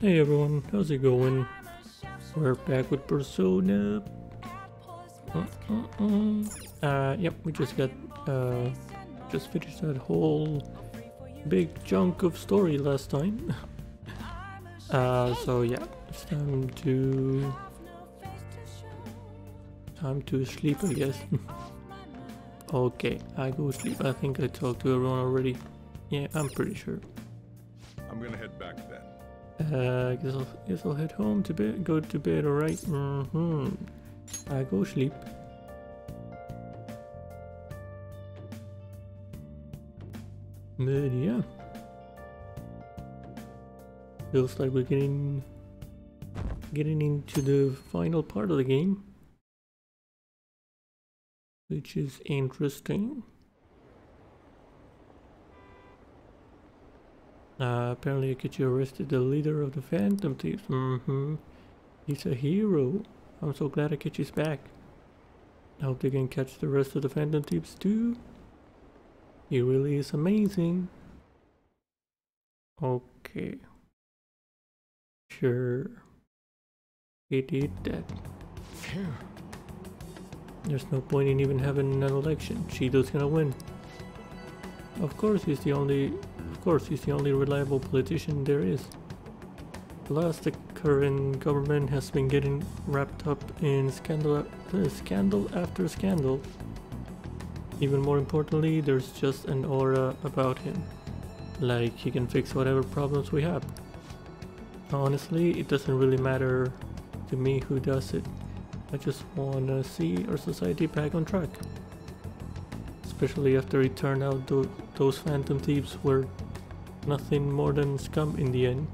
Hey everyone, how's it going? We're back with Persona. Yep, we just got just finished that whole big chunk of story last time. So yeah, it's time to sleep, I guess. Okay, I go sleep. I think I talked to everyone already. Yeah, I'm pretty sure. I'm gonna head back then. I guess I'll head home to bed, go to bed, alright? I go sleep. But yeah. Feels like we're getting into the final part of the game. Which is interesting. Apparently Akechi arrested the leader of the Phantom Thieves. He's a hero. I'm so glad Akechi's back. I hope they can catch the rest of the Phantom Thieves too. He really is amazing. Okay. Sure. He did that. Phew. There's no point in even having an election. Shido's gonna win. Of course, he's the only reliable politician there is. Plus, the current government has been getting wrapped up in scandal after scandal. Even more importantly, there's just an aura about him. Like, he can fix whatever problems we have. Honestly, it doesn't really matter to me who does it. I just wanna see our society back on track. Especially after it turned out those Phantom Thieves were nothing more than scum in the end.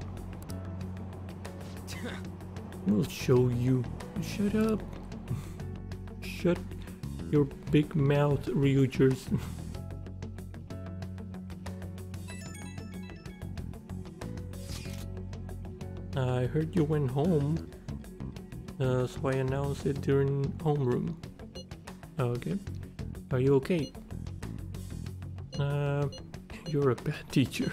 We'll show you. Shut up. Shut your big mouth, Ryujers. I heard you went home, so I announced it during homeroom. Okay. Are you okay? You're a bad teacher.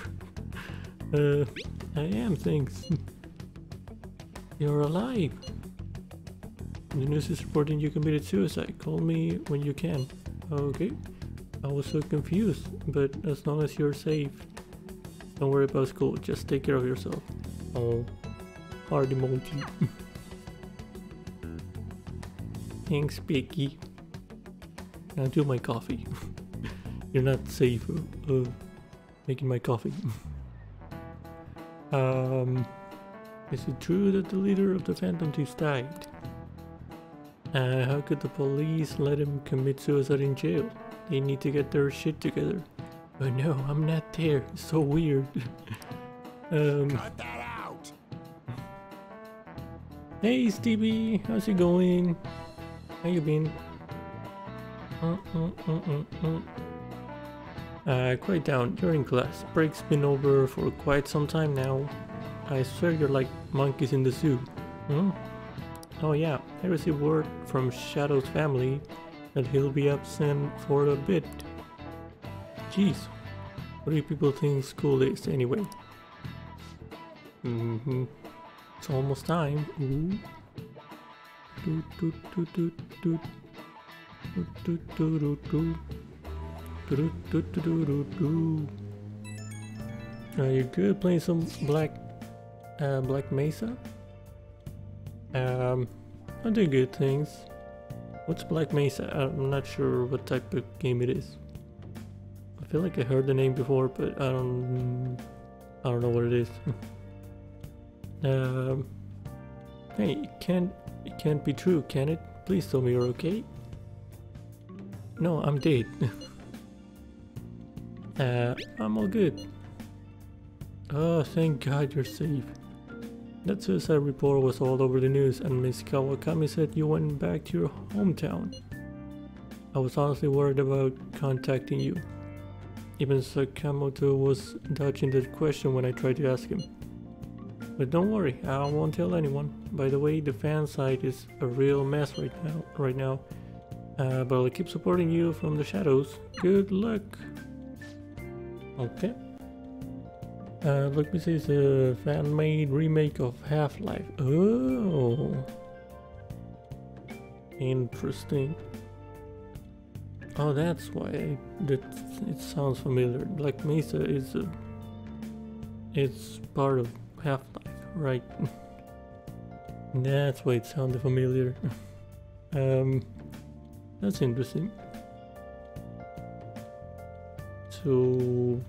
I am, thanks. You're alive. The news is reporting you committed suicide. Call me when you can. Okay. I was so confused, but as long as you're safe, don't worry about school. Just take care of yourself. Oh, hard emoji. Thanks, Becky. Now do my coffee. You're not safe making my coffee. Is it true that the leader of the Phantom Thieves died? How could the police let him commit suicide in jail? They need to get their shit together. But no, I'm not there. It's so weird. Cut that out! Hey, Stevie. How's it going? How you been? Quiet down. You're in class. Break's been over for quite some time now. I swear you're like monkeys in the zoo. Hmm? Oh yeah, I received word from Shadow's family that he'll be absent for a bit. Jeez, what do you people think school is anyway? It's almost time. Ooh. Do do do do do do do do do do do do do do. Are you good playing some Black Mesa? I do good things. What's Black Mesa? I'm not sure what type of game it is. I feel like I heard the name before, but I don't know what it is. Hey, it can't be true, can it? Please tell me you're okay. No, I'm dead. I'm all good. Oh, thank God you're safe. That suicide report was all over the news, and Miss Kawakami said you went back to your hometown. I was honestly worried about contacting you. Even Sakamoto was dodging that question when I tried to ask him. But don't worry, I won't tell anyone. By the way, the fan site is a real mess right now. But I'll keep supporting you from the shadows. Good luck. Okay. Look, this is a fan-made remake of Half-Life. Oh, interesting. Oh, that's why it sounds familiar. Black Mesa is it's part of Half-Life, right? That's why it sounded familiar. That's interesting. So.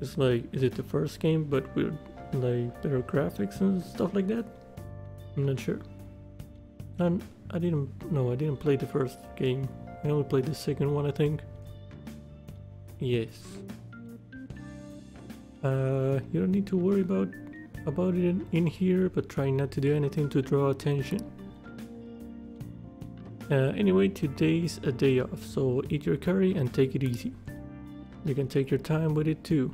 It's like, is it the first game, but with like better graphics and stuff like that? I'm not sure. And I didn't play the first game. I only played the second one, I think. Yes. You don't need to worry about it in here, but try not to do anything to draw attention. Anyway, today's a day off, so eat your curry and take it easy. You can take your time with it too.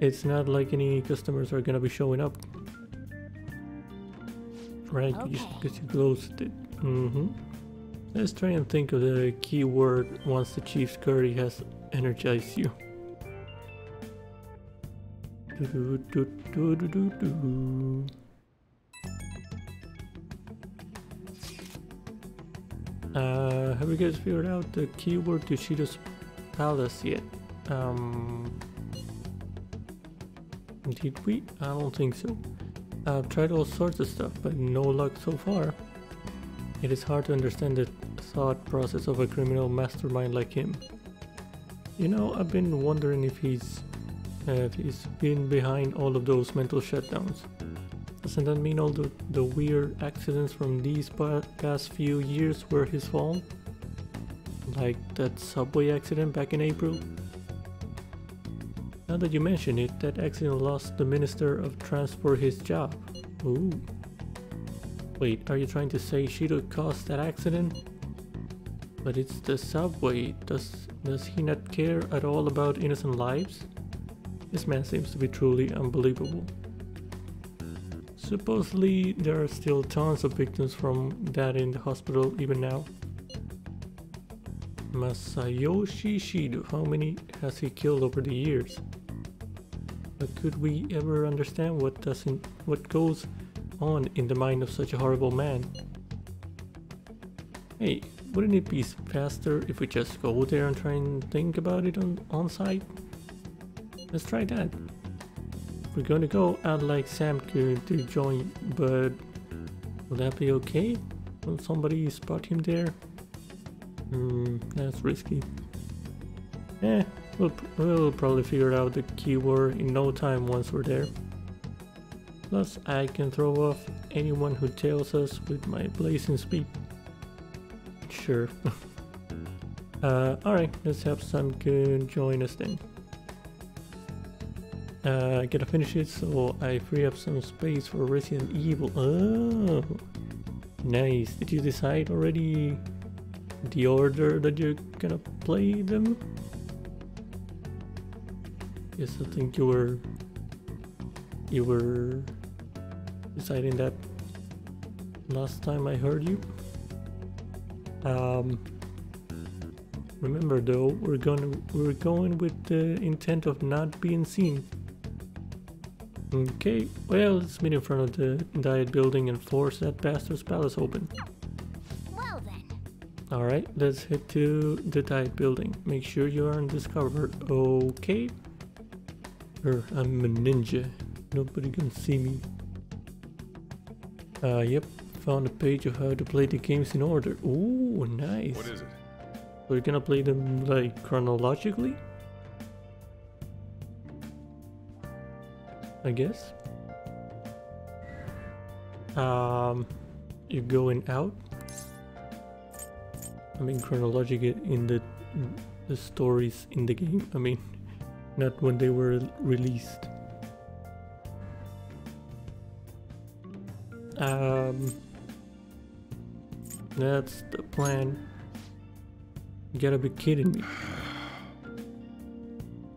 It's not like any customers are gonna be showing up. Right, okay. Just because you closed it. Let's try and think of the key word once the chief's curry has energized you. Have you guys figured out the keyword to Shido's palace yet? Did we? I don't think so. I've tried all sorts of stuff, but no luck so far. It is hard to understand the thought process of a criminal mastermind like him. You know, I've been wondering if he's been behind all of those mental shutdowns. Doesn't that mean all the weird accidents from these past few years were his fault? Like that subway accident back in April? Now that you mention it, that accident lost the Minister of Transport his job. Ooh. Wait, are you trying to say Shido caused that accident? But it's the subway. Does he not care at all about innocent lives? This man seems to be truly unbelievable. Supposedly, there are still tons of victims from that in the hospital even now. Masayoshi Shido, how many has he killed over the years? But could we ever understand what goes on in the mind of such a horrible man? Hey, wouldn't it be faster if we just go there and try and think about it on site? Let's try that. We're gonna go out like Sam could to join, but will that be okay? Will somebody spot him there? That's risky. Eh, we'll probably figure out the keyword in no time once we're there. Plus, I can throw off anyone who tails us with my blazing speed. Sure. Alright, let's have some good join us then. I gotta finish it so I free up some space for Resident Evil. Oh, nice. Did you decide already the order that you're gonna play them? Yes, I think you were deciding that last time I heard you. Remember though, we're going with the intent of not being seen. Okay, well, let's meet in front of the Diet building and force that bastard's palace open. Well then. Alright, let's head to the Diet building. Make sure you aren't discovered, okay? I'm a ninja. Nobody can see me. Yep, found a page of how to play the games in order. Ooh, nice. What is it? We're gonna play them like chronologically? I guess. You're going out. I mean chronologically in the stories in the game. I mean, not when they were released. That's the plan. You gotta be kidding me.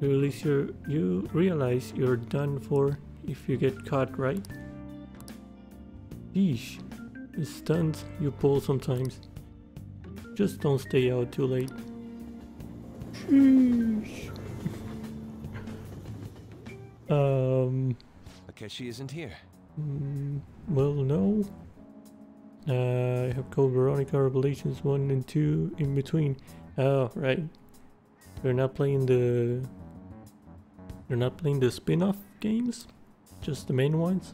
You realize you're done for if you get caught, right? Yeesh. The stunts you pull sometimes. Just don't stay out too late. Sheesh. Akechi isn't here. Well, no. I have called Veronica Revelations 1 and 2 in between. Oh, right. They're not playing the spin-off games? Just the main ones?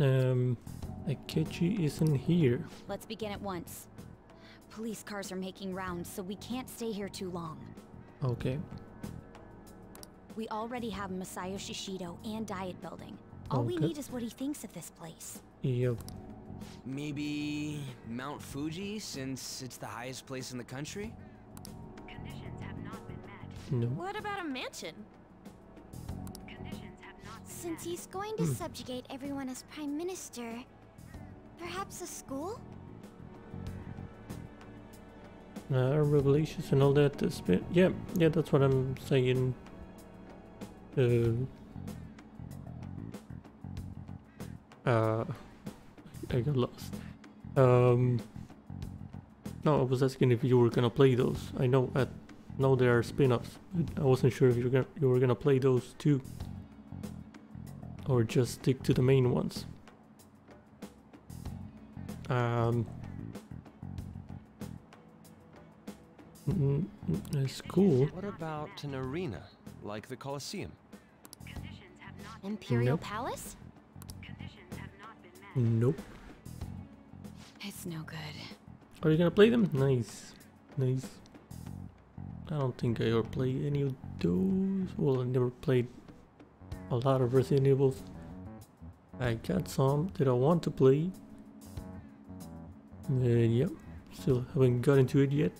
Akechi isn't here. Let's begin at once. Police cars are making rounds, so we can't stay here too long. Okay. We already have Masayoshi Shido and Diet Building. All we need is what he thinks of this place. Yep. Maybe Mount Fuji, since it's the highest place in the country? Conditions have not been met. No. What about a mansion? Conditions have not been met. Since he's going to subjugate everyone as prime minister, perhaps a school? Revelations and all that. Yeah, that's what I'm saying. I got lost. No, I was asking if you were gonna play those. I know they are spin-offs, but I wasn't sure if you were gonna play those too, or just stick to the main ones. It's cool. What about an arena like the Colosseum? Imperial Palace? Nope. It's no good. Are you gonna play them? Nice. Nice. I don't think I ever played any of those. Well, I never played a lot of Resident Evil. I got some that I want to play. Yep. Still haven't gotten to it yet.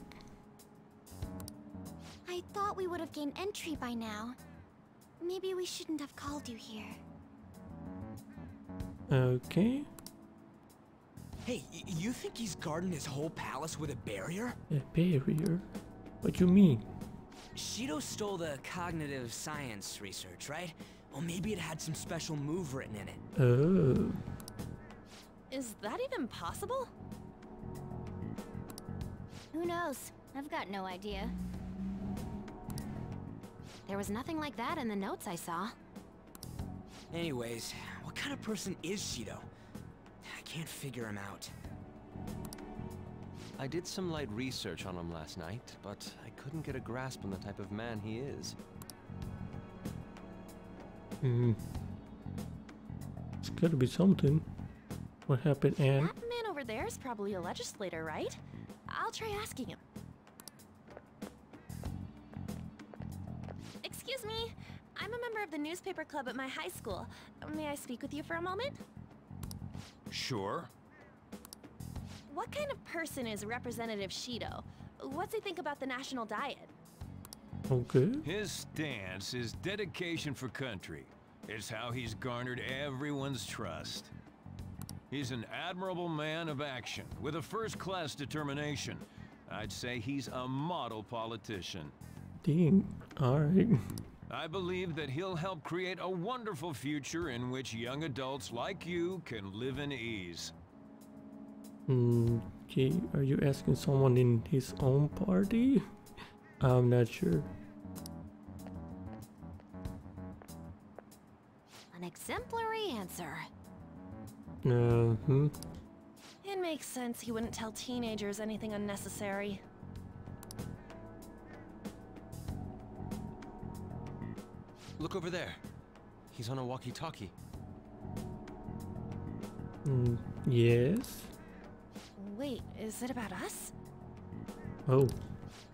I thought we would have gained entry by now. Maybe we shouldn't have called you here. Okay. Hey, you think he's guarding his whole palace with a barrier? A barrier? What do you mean? Shido stole the cognitive science research, right? Or maybe it had some special move written in it. Oh. Is that even possible? Who knows? I've got no idea. There was nothing like that in the notes I saw. Anyways, what kind of person is Shido? I can't figure him out. I did some light research on him last night, but I couldn't get a grasp on the type of man he is. It's gotta be something. What happened, Anne? That man over there is probably a legislator, right? I'll try asking him. Excuse me. I'm a member of the newspaper club at my high school. May I speak with you for a moment? Sure. What kind of person is Representative Shido? What's he think about the National Diet? Okay. His stance is dedication for country. It's how he's garnered everyone's trust. He's an admirable man of action with a first-class determination. I'd say he's a model politician. Dang. All right. I believe that he'll help create a wonderful future in which young adults like you can live in ease. Okay, are you asking someone in his own party? I'm not sure. An exemplary answer. It makes sense he wouldn't tell teenagers anything unnecessary. Look over there. He's on a walkie-talkie. Yes? Wait, is it about us? Oh.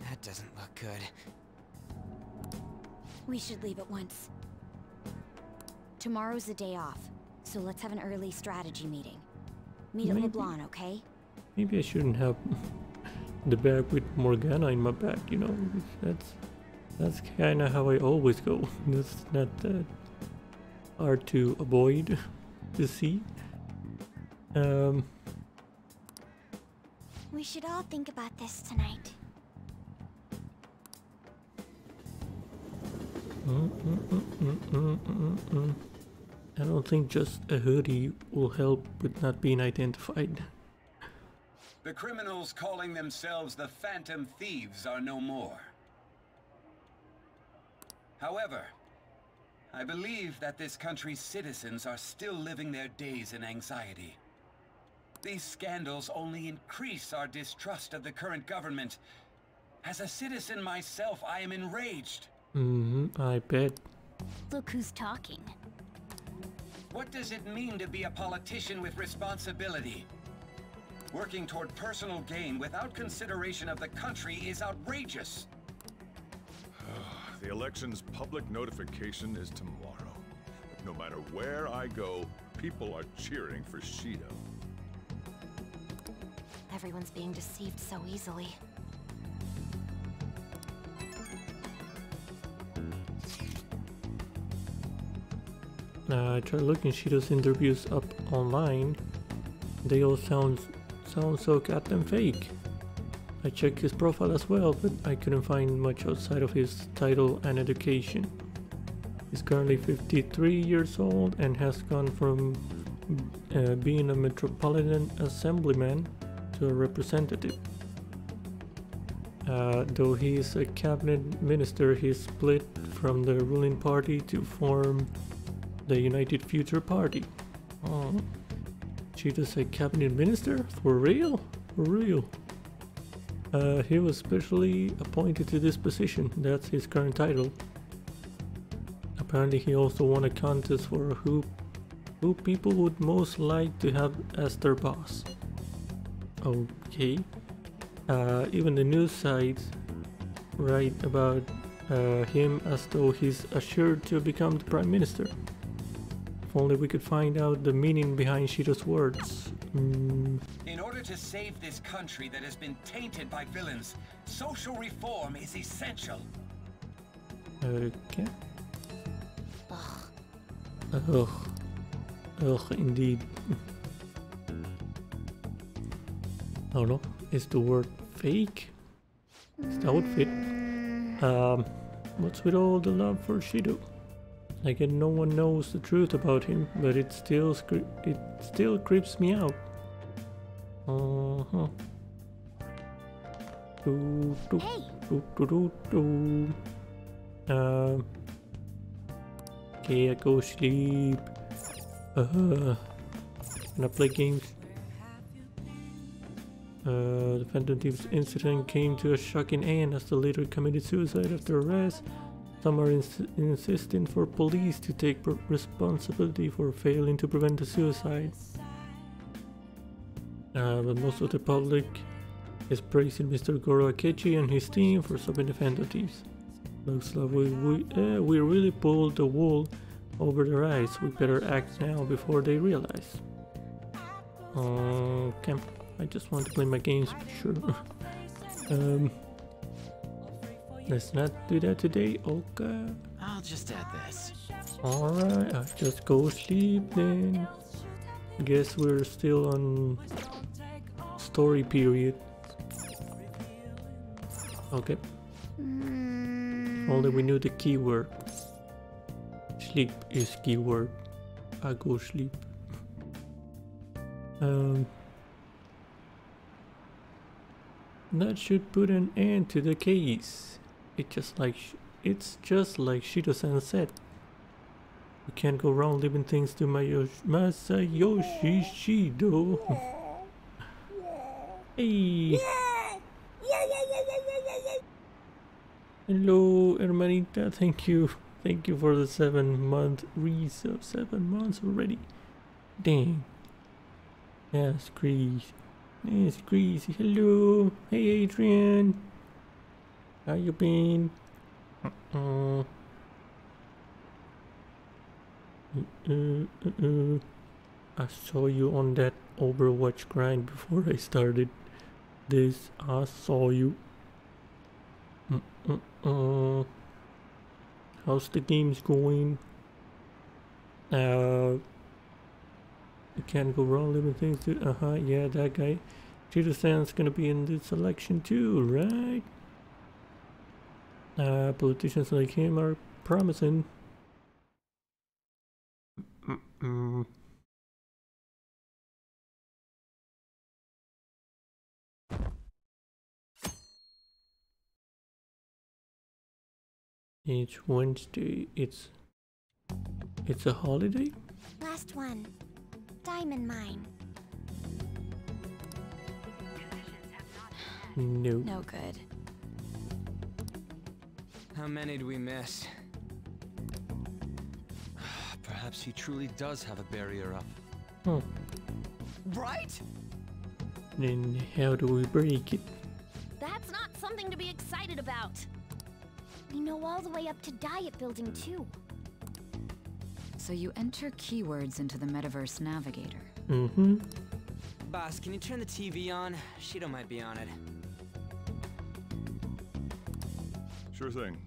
That doesn't look good. We should leave at once. Tomorrow's the day off, so let's have an early strategy meeting. Meet at Leblanc, okay? Maybe I shouldn't have the bag with Morgana in my back, you know? That's kinda how I always go. It's not that hard to avoid to see. We should all think about this tonight. I don't think just a hoodie will help with not being identified. The criminals calling themselves the Phantom Thieves are no more. However, I believe that this country's citizens are still living their days in anxiety. These scandals only increase our distrust of the current government. As a citizen myself, I am enraged. I bet. Look who's talking. What does it mean to be a politician with responsibility? Working toward personal gain without consideration of the country is outrageous. The election's public notification is tomorrow. But no matter where I go, people are cheering for Shido. Everyone's being deceived so easily. I tried looking Shido's interviews up online. They all sound so goddamn fake. I checked his profile as well, but I couldn't find much outside of his title and education. He's currently 53 years old and has gone from being a Metropolitan Assemblyman to a representative. Though he is a cabinet minister, he split from the ruling party to form the United Future Party. Oh, Shido's a cabinet minister? For real? For real. He was specially appointed to this position. That's his current title. Apparently he also won a contest for who people would most like to have as their boss. Okay. Even the news sites write about him as though he's assured to become the Prime Minister. If only we could find out the meaning behind Shido's words. In order to save this country that has been tainted by villains, social reform is essential. Okay. Ugh. Ugh. Ugh, indeed. I don't know. Is the word fake? It's the outfit. What's with all the love for Shido? Again, no one knows the truth about him, but it still creeps me out. Okay, I go sleep. Can I play games? The Phantom Thieves incident came to a shocking end as the leader committed suicide after arrest. Some are insisting for police to take responsibility for failing to prevent the suicide. but most of the public is praising Mr. Goro Akechi and his team for stopping the Phantom Thieves. Looks like we really pulled the wool over their eyes. We better act now before they realize. Okay, I just want to play my games, sure. Let's not do that today, okay? I'll just add this. Alright, I'll just go sleep then. Guess we're still on story period. Okay. Only we knew the keyword. Sleep is keyword. I go sleep. That should put an end to the case. It's just like Shido-san said. We can't go wrong leaving things to Masayoshi Shido. Hey. Hello, hermanita. Thank you for the 7-month resub. 7 months already. Dang. That's crazy. It's crazy. Hello. Hey, Adrian. How you been? I saw you on that Overwatch grind before I started this. I saw you. How's the games going? You can't go wrong living things too. Yeah, that guy. Titus Sands gonna be in this election too, right? Politicians like him are promising. Each Wednesday, it's a holiday? Last one. Diamond mine. No. No good. How many do we miss? Perhaps he truly does have a barrier up. Hmm. Right? Then how do we break it? That's not something to be excited about. We know all the way up to Diet Building 2. So you enter keywords into the Metaverse Navigator. Mm-hmm. Boss, can you turn the TV on? Shido might be on it. Sure thing.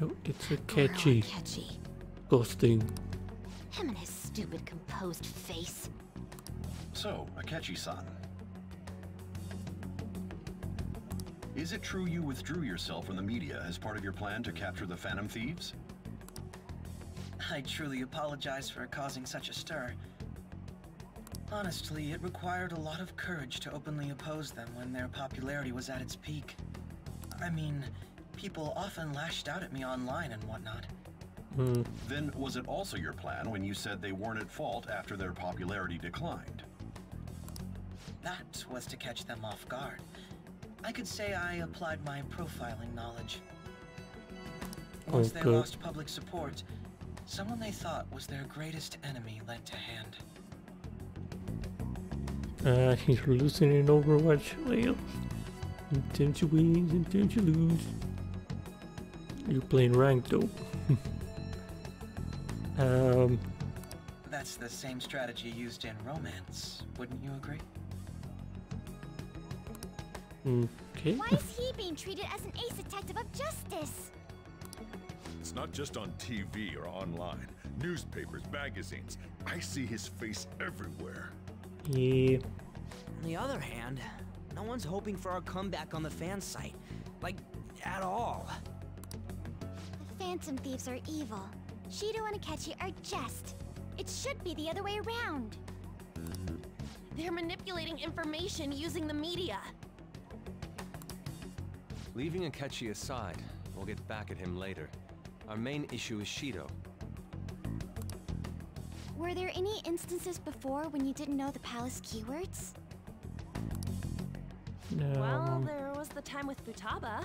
No, it's a catchy. Catchy. Ghosting. Him and his stupid composed face. So, Akechi-san. Is it true you withdrew yourself from the media as part of your plan to capture the Phantom Thieves? I truly apologize for causing such a stir. Honestly, it required a lot of courage to openly oppose them when their popularity was at its peak. I mean, people often lashed out at me online and whatnot. Then was it also your plan when you said they weren't at fault after their popularity declined? That was to catch them off guard. I could say I applied my profiling knowledge. Once they lost public support, someone they thought was their greatest enemy lent a hand. He's losing in Overwatch. Well, intend to win, intend to lose. You're playing ranked though. That's the same strategy used in romance, wouldn't you agree? Okay. Why is he being treated as an ace detective of justice? It's not just on TV or online. Newspapers, magazines. I see his face everywhere. Yeah. On the other hand, no one's hoping for our comeback on the fan site. Like, at all. The Phantom Thieves are evil. Shido and Akechi are just. It should be the other way around. They're manipulating information using the media. Leaving Akechi aside, we'll get back at him later. Our main issue is Shido. Were there any instances before when you didn't know the palace keywords? No. Well, there was the time with Futaba.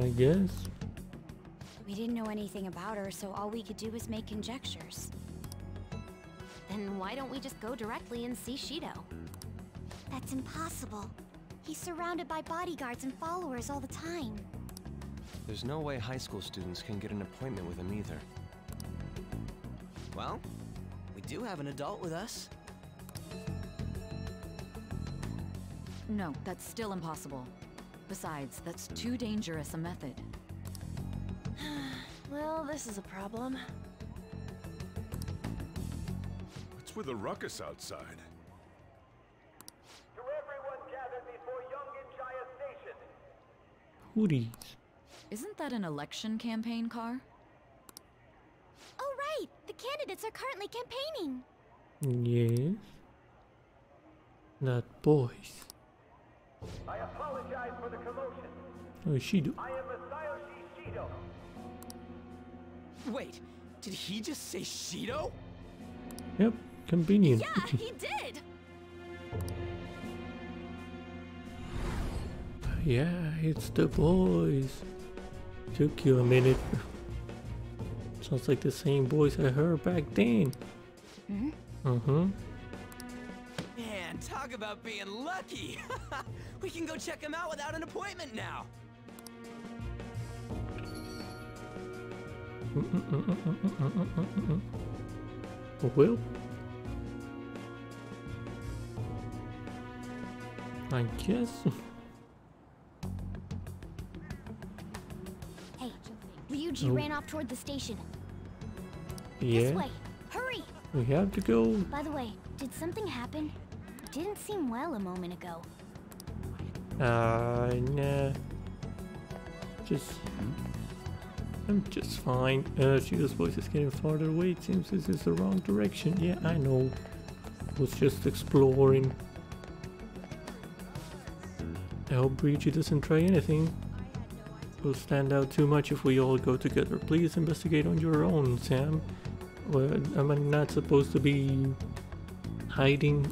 I guess. We didn't know anything about her, so all we could do was make conjectures. Then why don't we just go directly and see Shido? That's impossible. He's surrounded by bodyguards and followers all the time. There's no way high school students can get an appointment with him either. Well, we do have an adult with us. No, that's still impossible. Besides, that's too dangerous a method. Well, this is a problem. What's with the ruckus outside? To everyone gathered before Young Injaya's station. Hoodies. Isn't that an election campaign car? Oh right, the candidates are currently campaigning. Yes. That boys. I apologize for the commotion. Oh, Shido. I am Masayoshi Shido. Wait, did he just say Shido? Yep, convenient. Yeah, he did. Yeah, it's the boys. Took you a minute. Sounds like the same voice I heard back then. Mm-hmm. Man, talk about being lucky. We can go check him out without an appointment now. Well, I guess. Hey, Ryuji ran off toward the station. Yeah. This way. Hurry. We have to go. By the way, did something happen? Didn't seem well a moment ago. Nah. I'm just fine. Shido's voice is getting farther away. It seems this is the wrong direction. Yeah, I know. I was just exploring. I hope Ryuji doesn't try anything. It'll stand out too much if we all go together. Please investigate on your own, Sam. Well, am I not supposed to be hiding?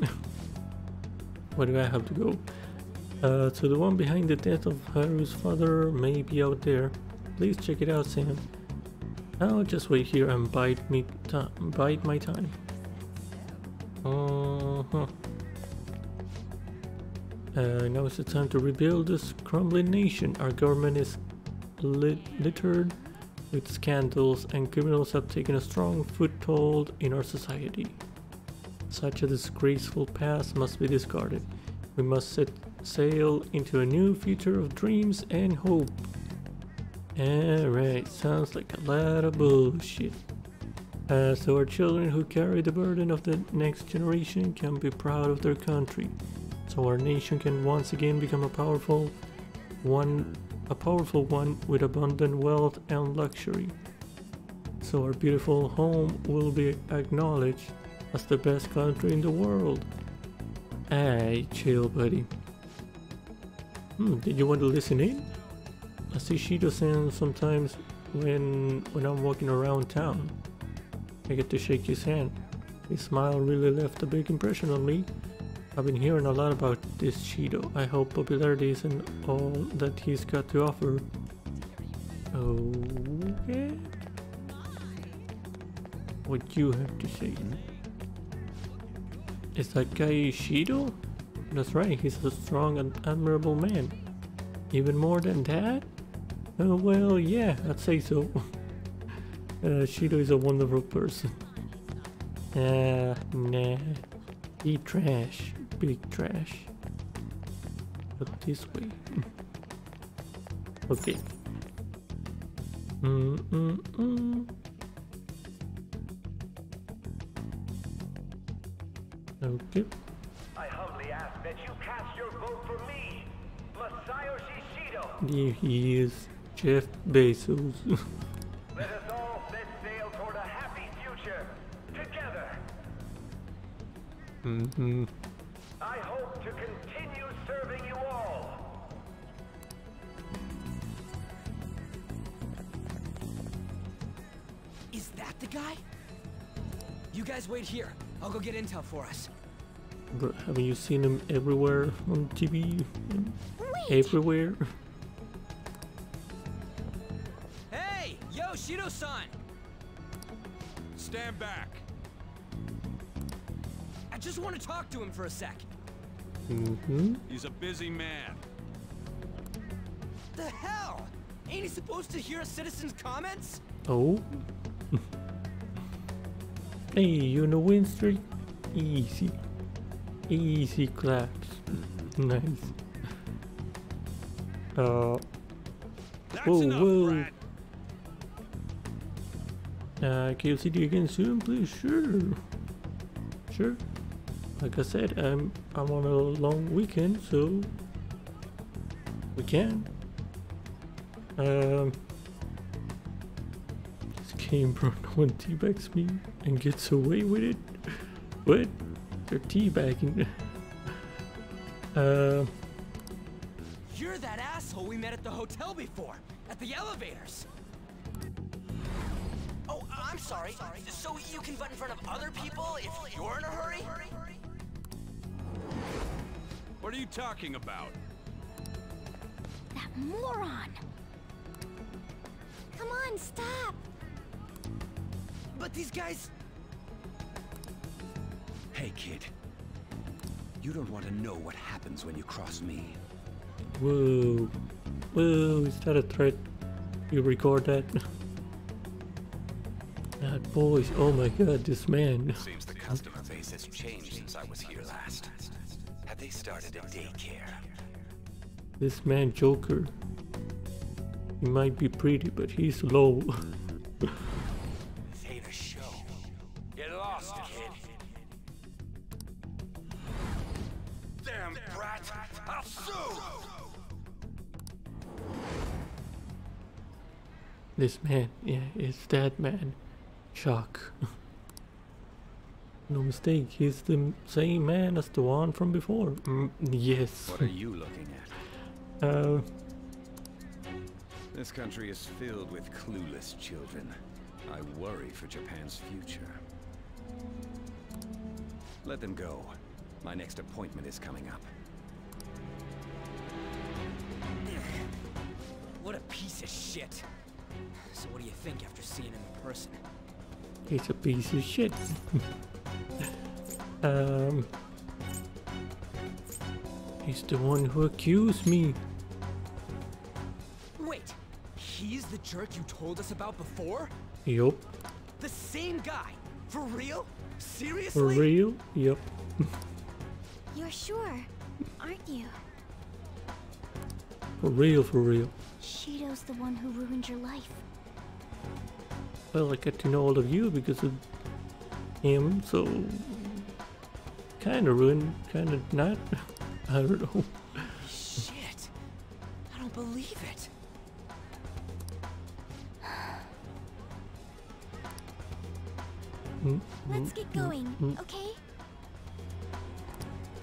Where do I have to go? So the one behind the death of Haru's father may be out there. Please check it out, Sam. I'll just wait here and bide my time. Now is the time to rebuild this crumbling nation. Our government is littered with scandals, and criminals have taken a strong foothold in our society. Such a disgraceful past must be discarded. We must set sail into a new future of dreams and hope. Alright, sounds like a lot of bullshit. So our children who carry the burden of the next generation can be proud of their country. So our nation can once again become a powerful one with abundant wealth and luxury. So our beautiful home will be acknowledged as the best country in the world. Hey, chill, buddy. Did you want to listen in? I see Shido-san sometimes when I'm walking around town. I get to shake his hand. His smile really left a big impression on me. I've been hearing a lot about this Shido. I hope popularity isn't all that he's got to offer. Okay. What you have to say. Is that guy Shido? That's right, he's a strong and admirable man. Even more than that? Well, yeah, I'd say so. Shido is a wonderful person. Nah. He trash. Big trash. But this way. Okay. Okay. I humbly ask that you cast your vote for me, Masayoshi Shido. There he is, Jeff Bezos. Let us all set sail toward a happy future together. I hope to continue serving you all. Is that the guy? You guys wait here. I'll go get intel for us. But haven't you seen him everywhere on TV? Wait. Everywhere. Hey, yo, Shido-san! Stand back. I just want to talk to him for a sec. He's a busy man. The hell? Ain't he supposed to hear a citizen's comments? Oh. Hey, you know Win Street? Easy. Easy claps. Nice. That's enough, Brad. KLCD again soon, please. Sure. Sure. Like I said, I'm on a long weekend, so we can. This game, bro, no one teabags me and gets away with it. What? They're teabagging. You're that asshole we met at the hotel before, at the elevators. Oh, I'm sorry. So you can butt in front of other people if you're in a hurry? What are you talking about? That moron! Come on, stop! But these guys... Hey, kid. You don't want to know what happens when you cross me. Whoa. Whoa, is that a threat? You record that? That boys, oh my god, this man. Seems the customer base has changed since I was here last. Have they started a daycare? This man, Joker. He might be pretty, but he's low. This ain't a show. Get lost, kid. Damn brat! I'll sue! This man, yeah, it's that man. Shock. No mistake, he's the same man as the one from before. Yes. What are you looking at? This country is filled with clueless children. I worry for Japan's future. Let them go. My next appointment is coming up. What a piece of shit. So what do you think after seeing him in person? It's a piece of shit. He's the one who accused me. Wait, he's the jerk you told us about before? Yup. The same guy? For real? Seriously? For real? Yup. You're sure, aren't you? For real, for real. Shido's the one who ruined your life. Well, I get to know all of you because of him, so kind of ruined, kind of not. I don't know. Shit! I don't believe it. Let's get going, okay?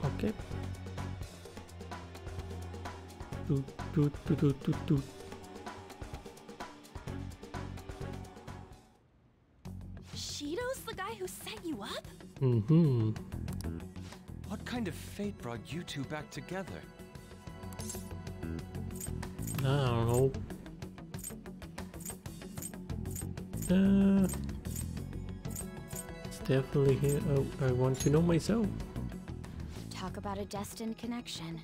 Okay. Shido's the guy who set you up? Mm-hmm. What kind of fate brought you two back together? I don't know. It's definitely here. Oh, I want to know myself. Talk about a destined connection.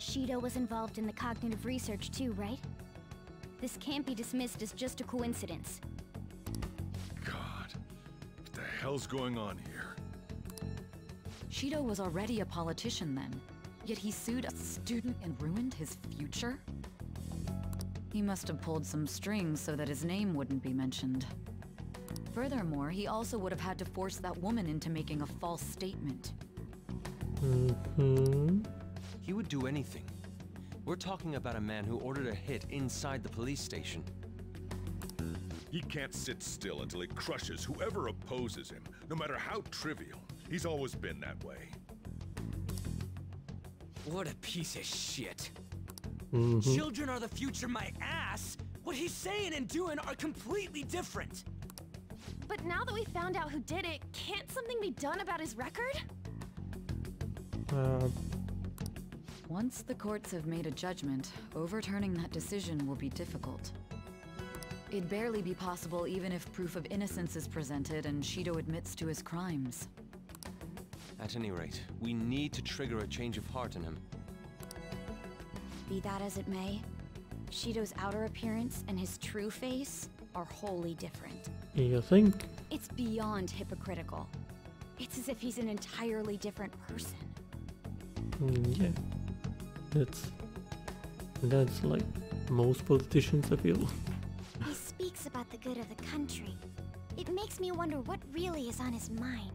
Shido was involved in the cognitive research too, right? This can't be dismissed as just a coincidence. God, what the hell's going on here? Shido was already a politician then, yet he sued a student and ruined his future? He must have pulled some strings so that his name wouldn't be mentioned. Furthermore, he also would have had to force that woman into making a false statement. He would do anything. We're talking about a man who ordered a hit inside the police station. He can't sit still until he crushes whoever opposes him, no matter how trivial. He's always been that way. What a piece of shit. Children are the future, my ass. What he's saying and doing are completely different. But now that we found out who did it, can't something be done about his record? Once the courts have made a judgment, overturning that decision will be difficult. It'd barely be possible even if proof of innocence is presented and Shido admits to his crimes. At any rate, we need to trigger a change of heart in him. Be that as it may, Shido's outer appearance and his true face are wholly different. You think? It's beyond hypocritical. It's as if he's an entirely different person. Yeah. That's like most politicians, I feel. He speaks about the good of the country. It makes me wonder what really is on his mind.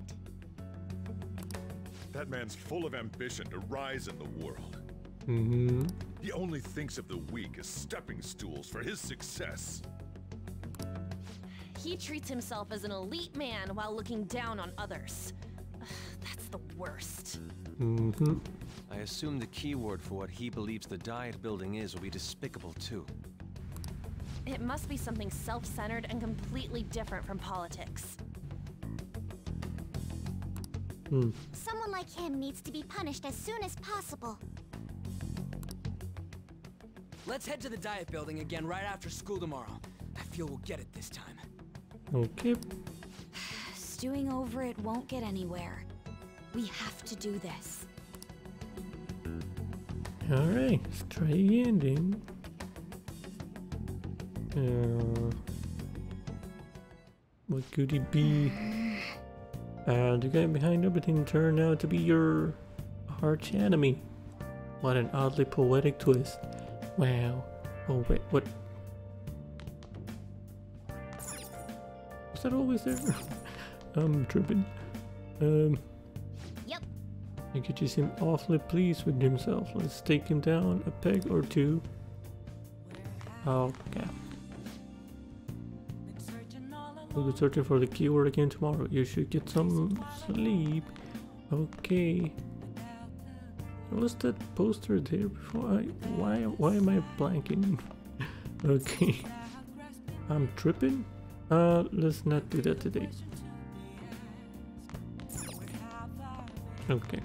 That man's full of ambition to rise in the world. Mm-hmm. He only thinks of the weak as stepping stools for his success. He treats himself as an elite man while looking down on others. That's the worst. Mm-hmm. I assume the keyword for what he believes the Diet building is will be despicable too. It must be something self-centered and completely different from politics. Mm. Someone like him needs to be punished as soon as possible. Let's head to the Diet building again right after school tomorrow. I feel we'll get it this time. Okay. Stewing over it won't get anywhere. We have to do this. Alright, let's try the ending. What could it be? The guy behind everything turned out to be your arch enemy. What an oddly poetic twist. Wow. Oh wait, what? Is that always there? I'm tripping. Yep. Akechi seemed awfully pleased with himself. Let's take him down a peg or two. Okay. We'll be searching for the keyword again tomorrow. You should get some sleep. Okay. Was that poster there before? Why am I blanking? Okay. I'm tripping. Let's not do that today. Okay.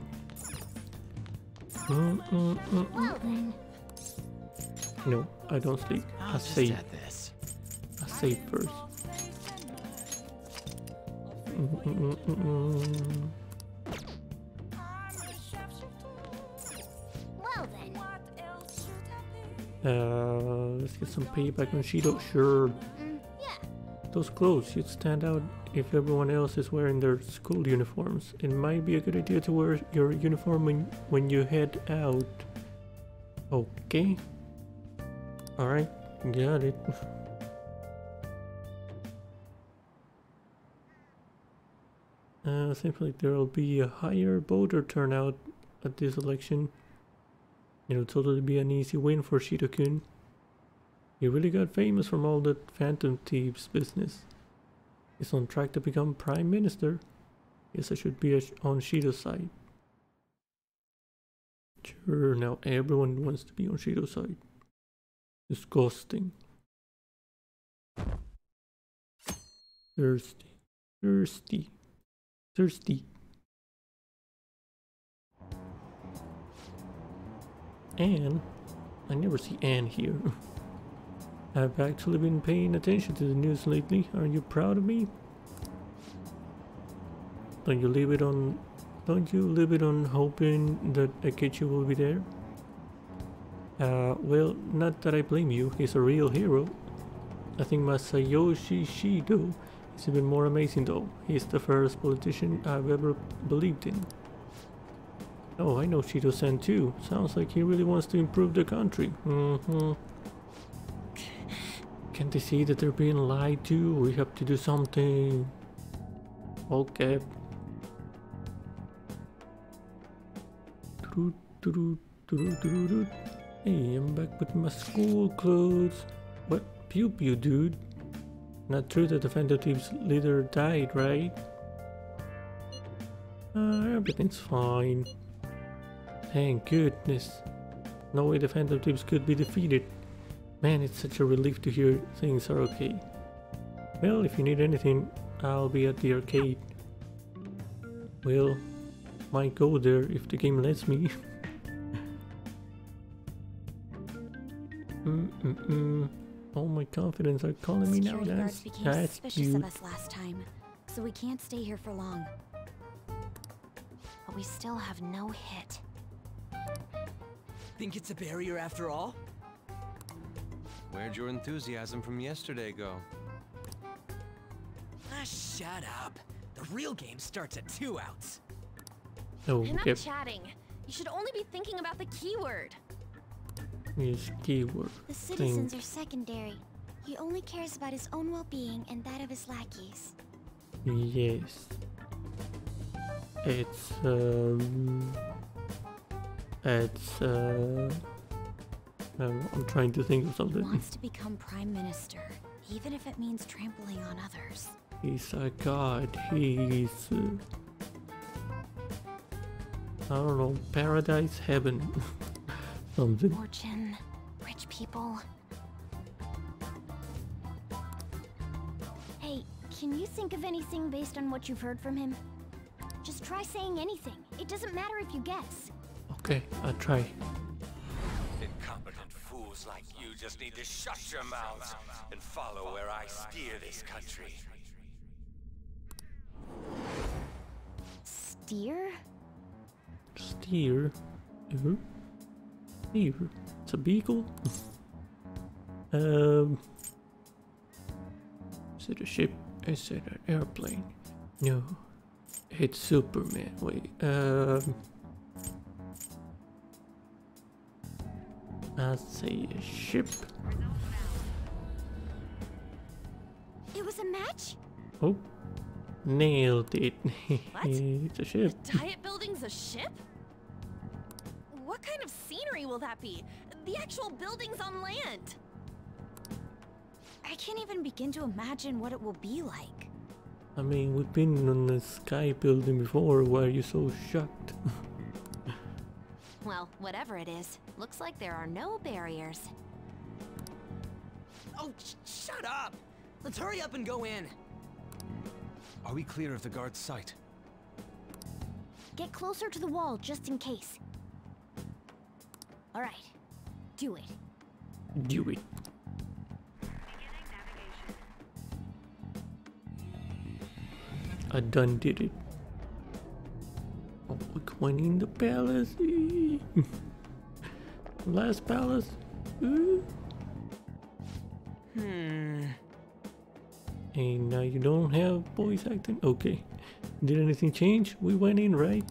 No, I don't sleep. I save. I save first. Let's get some payback on Shido. Sure. Those clothes should stand out if everyone else is wearing their school uniforms. It might be a good idea to wear your uniform when you head out. Okay. Alright, got it. Seems like there will be a higher voter turnout at this election. It'll totally be an easy win for Shido-kun. He really got famous from all that Phantom Thieves business. He's on track to become Prime Minister. Guess I should be on Shido's side. Sure, now everyone wants to be on Shido's side. Disgusting. Thirsty. Thirsty. Thirsty. Anne? I never see Anne here. I've actually been paying attention to the news lately. Are you proud of me? Don't you leave it on hoping that Akechi will be there? Well, not that I blame you. He's a real hero. I think Masayoshi Shido is even more amazing though. He's the first politician I've ever believed in. Oh, I know Shido San too. Sounds like he really wants to improve the country. Mm-hmm. Can't they see that they're being lied to? We have to do something. Okay. Hey, I'm back with my school clothes. What? Pew pew, dude. Not true that the Phantom Thieves leader died, right? Everything's fine. Thank goodness. No way the Phantom Thieves could be defeated. Man, it's such a relief to hear things are okay. Well, if you need anything, I'll be at the arcade. Well, might go there if the game lets me. All my confidence are calling me now, guys. That's cute. Security guards became suspicious of us last time, so we can't stay here for long. But we still have no hit. Think it's a barrier after all? Where'd your enthusiasm from yesterday go? Ah, shut up. The real game starts at 2 outs. Oh, okay. Enough chatting. You should only be thinking about the keyword. Yes, keyword. The citizens are secondary. He only cares about his own well-being and that of his lackeys. Yes. I'm trying to think of something. He wants to become prime minister, even if it means trampling on others. He's a god. He's I don't know, paradise, heaven, something. Fortune, rich people. Hey, can you think of anything based on what you've heard from him? Just try saying anything. It doesn't matter if you guess. Okay, I'll try. Incompetent fools like you just need to shut your mouths and follow where I steer this country. Steer? Steer? Steer? It's a beagle? Is it a ship? Is it an airplane? No. It's Superman. Wait, I'd say a ship. It was a match? Oh. Nailed it. What? It's a ship. The Diet building's a ship? What kind of scenery will that be? The actual building's on land. I can't even begin to imagine what it will be like. I mean, we've been on the sky building before. Why are you so shocked? Well, whatever it is, looks like there are no barriers. Oh, shut up! Let's hurry up and go in. Are we clear of the guard's sight? Get closer to the wall, just in case. Alright. Do it. Do it. I done did it. Oh, we're going in the palace. Last palace. And now you don't have voice acting? Okay. Did anything change? We went in, right?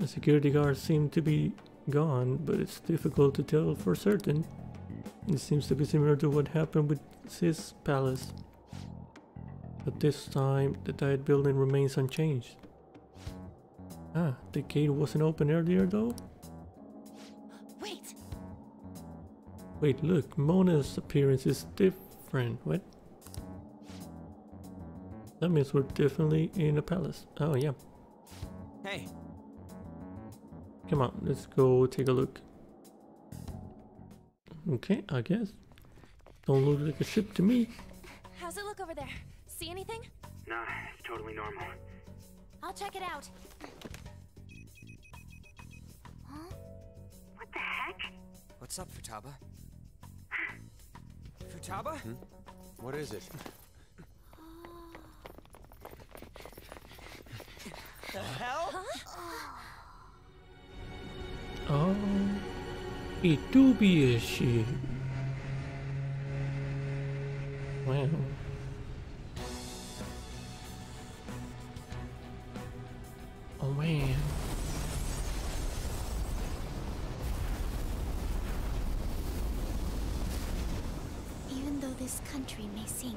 The security guards seem to be gone, but it's difficult to tell for certain. It seems to be similar to what happened with Sis Palace. But this time, the Diet building remains unchanged. Ah, the gate wasn't open earlier though? Wait! Wait, look, Mona's appearance is different. What? That means we're definitely in a palace. Oh yeah. Hey. Come on, let's go take a look. Okay, I guess. Don't look like a ship to me. How's it look over there? See anything? Nah, it's totally normal. I'll check it out. Huh? What the heck? What's up, Futaba? Futaba? Hmm? What is it? The hell? Huh? Oh, it do be a ship. Wow. Oh man. Even though this country may sink,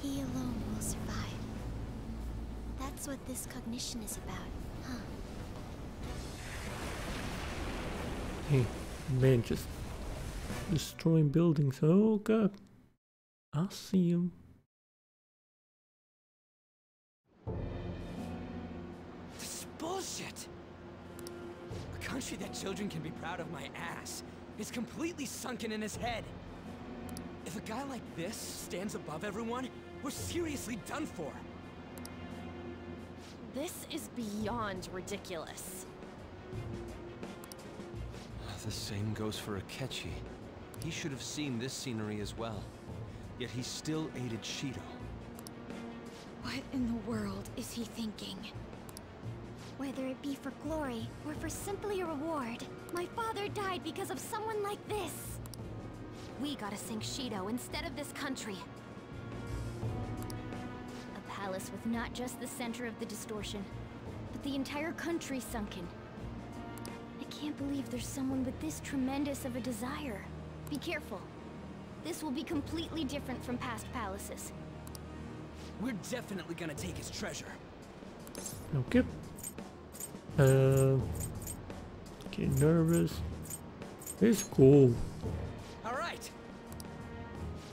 he alone will survive. That's what this cognition is about, huh? Hey, man, just destroying buildings. Oh god, I see him. This is bullshit. A country that children can be proud of my ass is completely sunken in his head. If a guy like this stands above everyone, we're seriously done for. This is beyond ridiculous. The same goes for Akechi. He should have seen this scenery as well. Yet he still aided Shido. What in the world is he thinking? Whether it be for glory or for simply a reward, my father died because of someone like this. We gotta sink Shido instead of this country. A palace with not just the center of the distortion, but the entire country sunken. I can't believe there's someone with this tremendous of a desire. Be careful. This will be completely different from past palaces. We're definitely gonna take his treasure. Okay. Get nervous. It's cool. All right.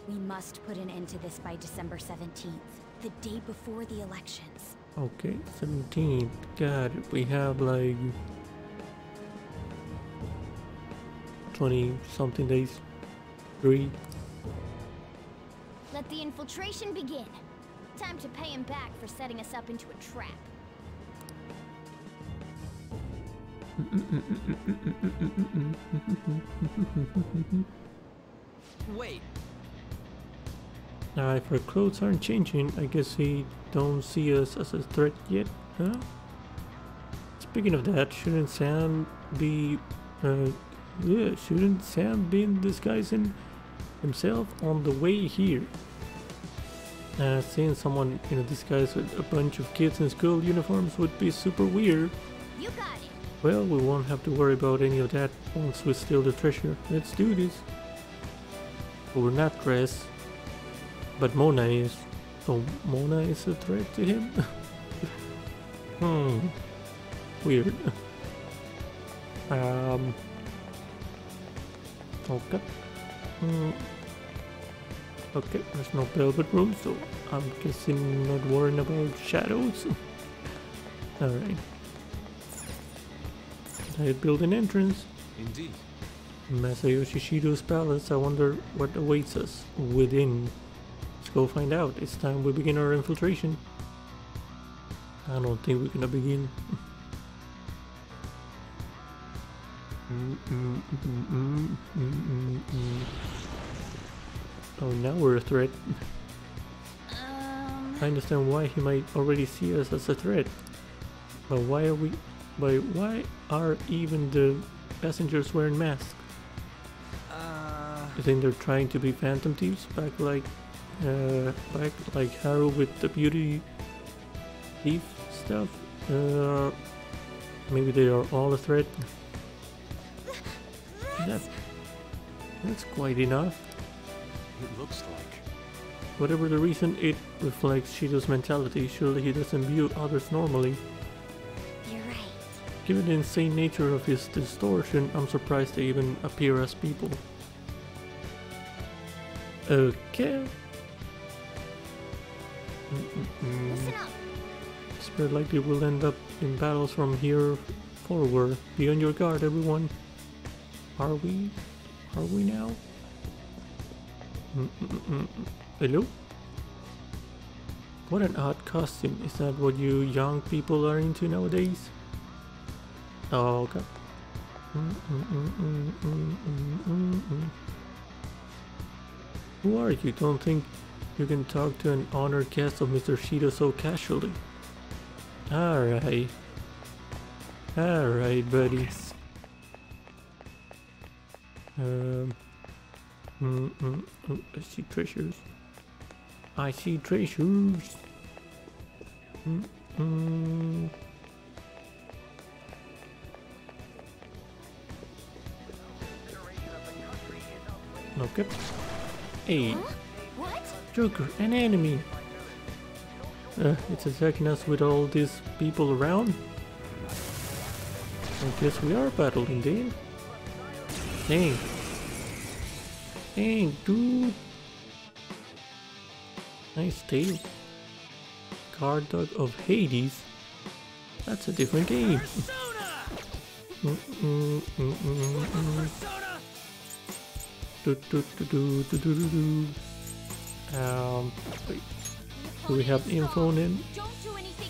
We must put an end to this by December 17th, the day before the elections. Okay, 17th. God, we have like 20-something days. 3. Let the infiltration begin. Time to pay him back for setting us up into a trap. Wait. Now, if our clothes aren't changing, I guess he don't see us as a threat yet, huh? Speaking of that, shouldn't Sam be disguising himself on the way here? Seeing someone in a disguise with a bunch of kids in school uniforms would be super weird. You got it. Well, we won't have to worry about any of that once we steal the treasure. Let's do this. But we're not dressed. But Mona is. So Mona is a threat to him? Weird. Okay. Okay, there's no velvet room, so I'm guessing not worrying about shadows. Alright. I built an entrance. Indeed. Masayoshi Shido's palace. I wonder what awaits us within. Let's go find out. It's time we begin our infiltration. I don't think we're gonna begin. Oh, now we're a threat. I understand why he might already see us as a threat. But why are even the passengers wearing masks? You think they're trying to be Phantom Thieves, back like Haru with the beauty thief stuff? Maybe they are all a threat. That's quite enough. It looks like. Whatever the reason, it reflects Shido's mentality. Surely he doesn't view others normally. Given the insane nature of his distortion, I'm surprised they even appear as people. Okay. It's very likely we'll end up in battles from here forward. Be on your guard, everyone. Are we? Are we now? Hello? What an odd costume. Is that what you young people are into nowadays? Oh, okay. Who are you? Don't think you can talk to an honored guest of Mr. Shido so casually. Alright. Alright, buddy. I see treasures. I see treasures. Okay. Hey. What? Joker, an enemy. It's attacking us with all these people around. I guess we are battling, then. Dang. Dang, dude. Nice tail. Guard dog of Hades. That's a different game. Wait. Do we have info then?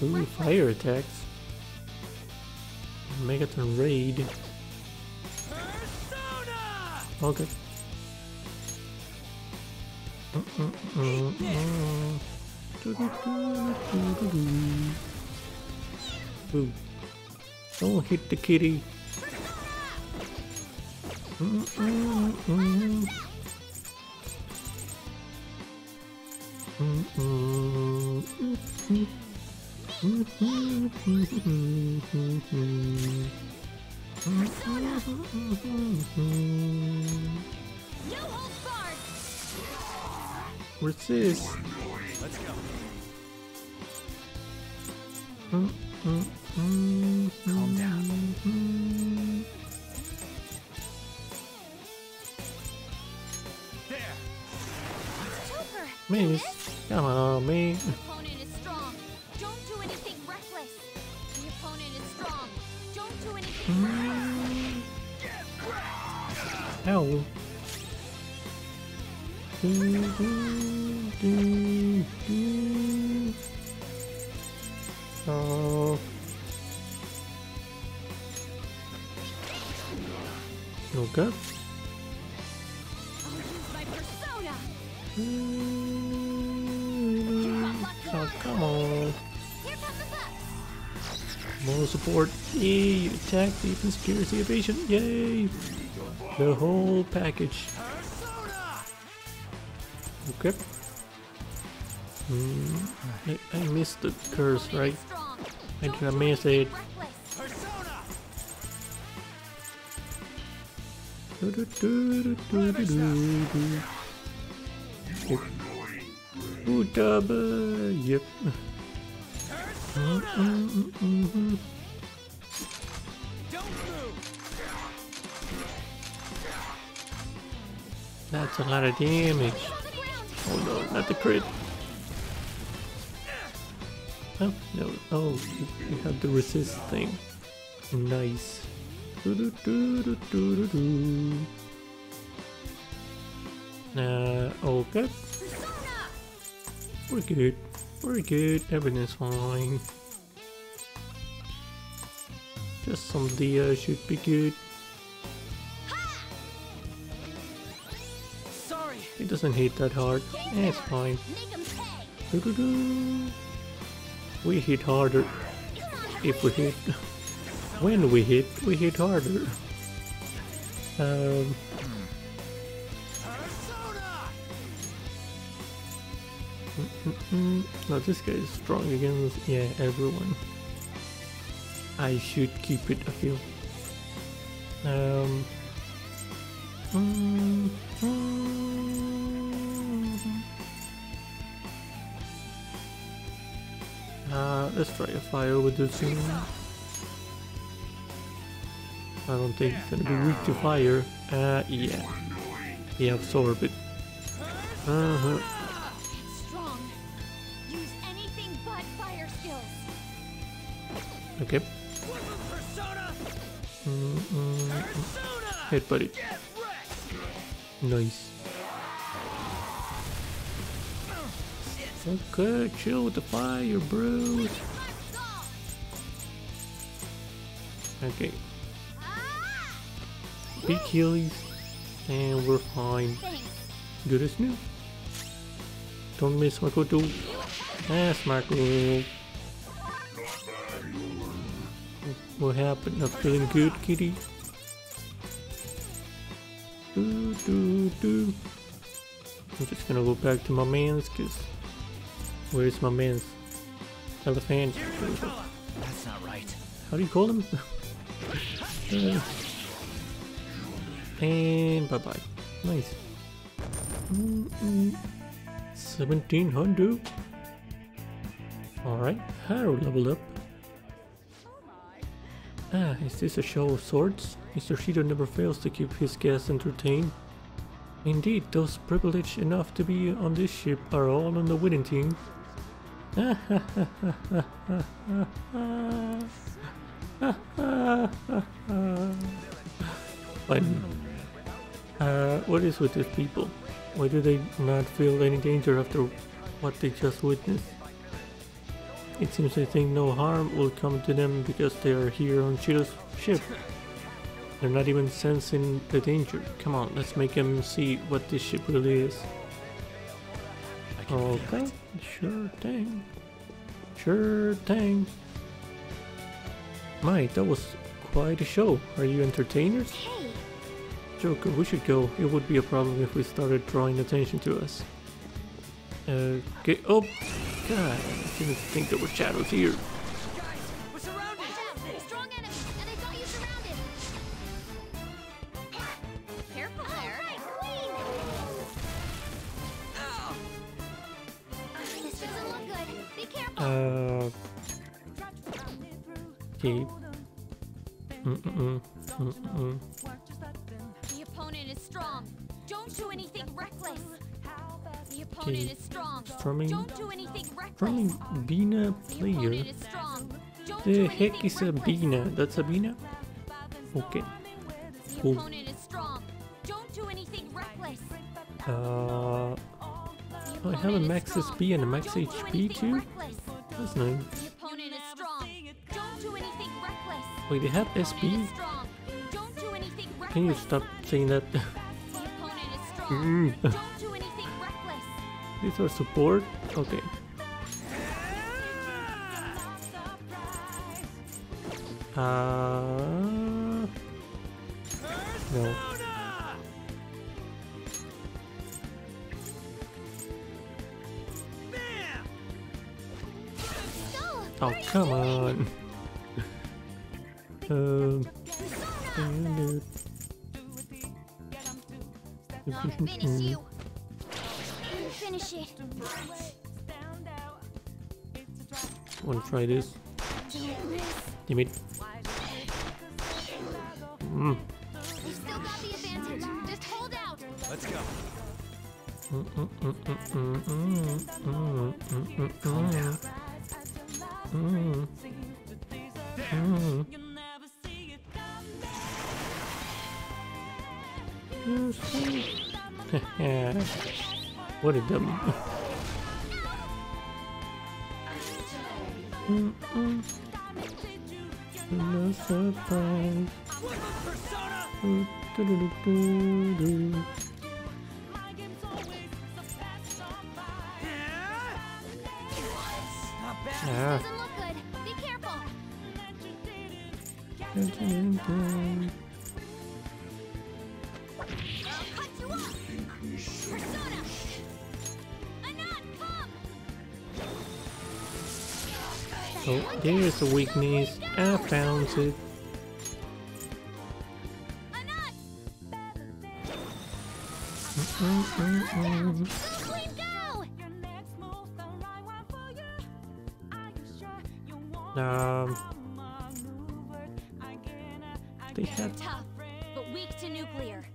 Ooh, fire attacks. Megaton raid. Okay. Ooh. Don't hit the kitty. What's this? Let's go. Calm down. There. Miss, come on, me. The opponent is strong. Don't do anything reckless. The opponent is strong. Don't do anything reckless. Ow. Oh. Okay. I'll use my persona. Oh, come on. Moral support. E attack, defense, security, evasion. Yay! The whole package. Okay. I missed the curse, right? I did miss it. Futaba, yep. That's a lot of damage. Oh no, not the crit. Oh, no, oh, you have the resist thing. Nice. Okay. We're good. We're good. Everything's fine. Just some DR should be good. It doesn't hit that hard. Eh, it's fine. We hit harder. If we hit. When we hit harder. Now this guy is strong against everyone. I should keep it, I feel. Let's try a fire with this thing. I don't think it's gonna be weak to fire. Yeah. Yeah, absorb it. Strong. Use anything but fire skills. Okay. Hit buddy. Nice. Okay, chill with the fire, bro. Okay. Big healies, and we're fine. Good as new. Don't miss Makoto. That's Makoto. What happened? Not feeling good, kitty? I'm just gonna go back to my man's kiss. Where's my man's? Elephant. That's not right. How do you call him? And bye bye. Nice. 1700. Alright. Haru leveled up. Ah, is this a show of swords? Mr. Shido never fails to keep his guests entertained. Indeed, those privileged enough to be on this ship are all on the winning team. What is with these people? Why do they not feel any danger after what they just witnessed? It seems they think no harm will come to them because they are here on Shido's ship. They're not even sensing the danger. Come on, let's make them see what this ship really is. Okay, sure thing. My, that was quite a show. Are you entertainers? Hey. Joker, we should go. It would be a problem if we started drawing attention to us. Okay. Oh, God. I didn't think there were shadows here. Guys, we're surrounded. Watch out. Strong enemies, and they got you surrounded. Careful there. All right, clean. Oh. This doesn't look good. Be careful. Okay. The opponent is strong. Don't do anything reckless. The opponent is strong. Don't do anything reckless. Bina player. The heck is a Bina? That's a Bina? Okay. The opponent is strong. Don't do anything reckless. I have a max SP and a max HP too? That's nice. Wait, they have SP? Can you stop saying that? These are support? Okay. No. Oh, come on. Finish it. Wanna try this? Damn it. You still got the advantage. Just hold out. Let's go. What a dummy. No surprise. Oh, there's a weakness. I found it.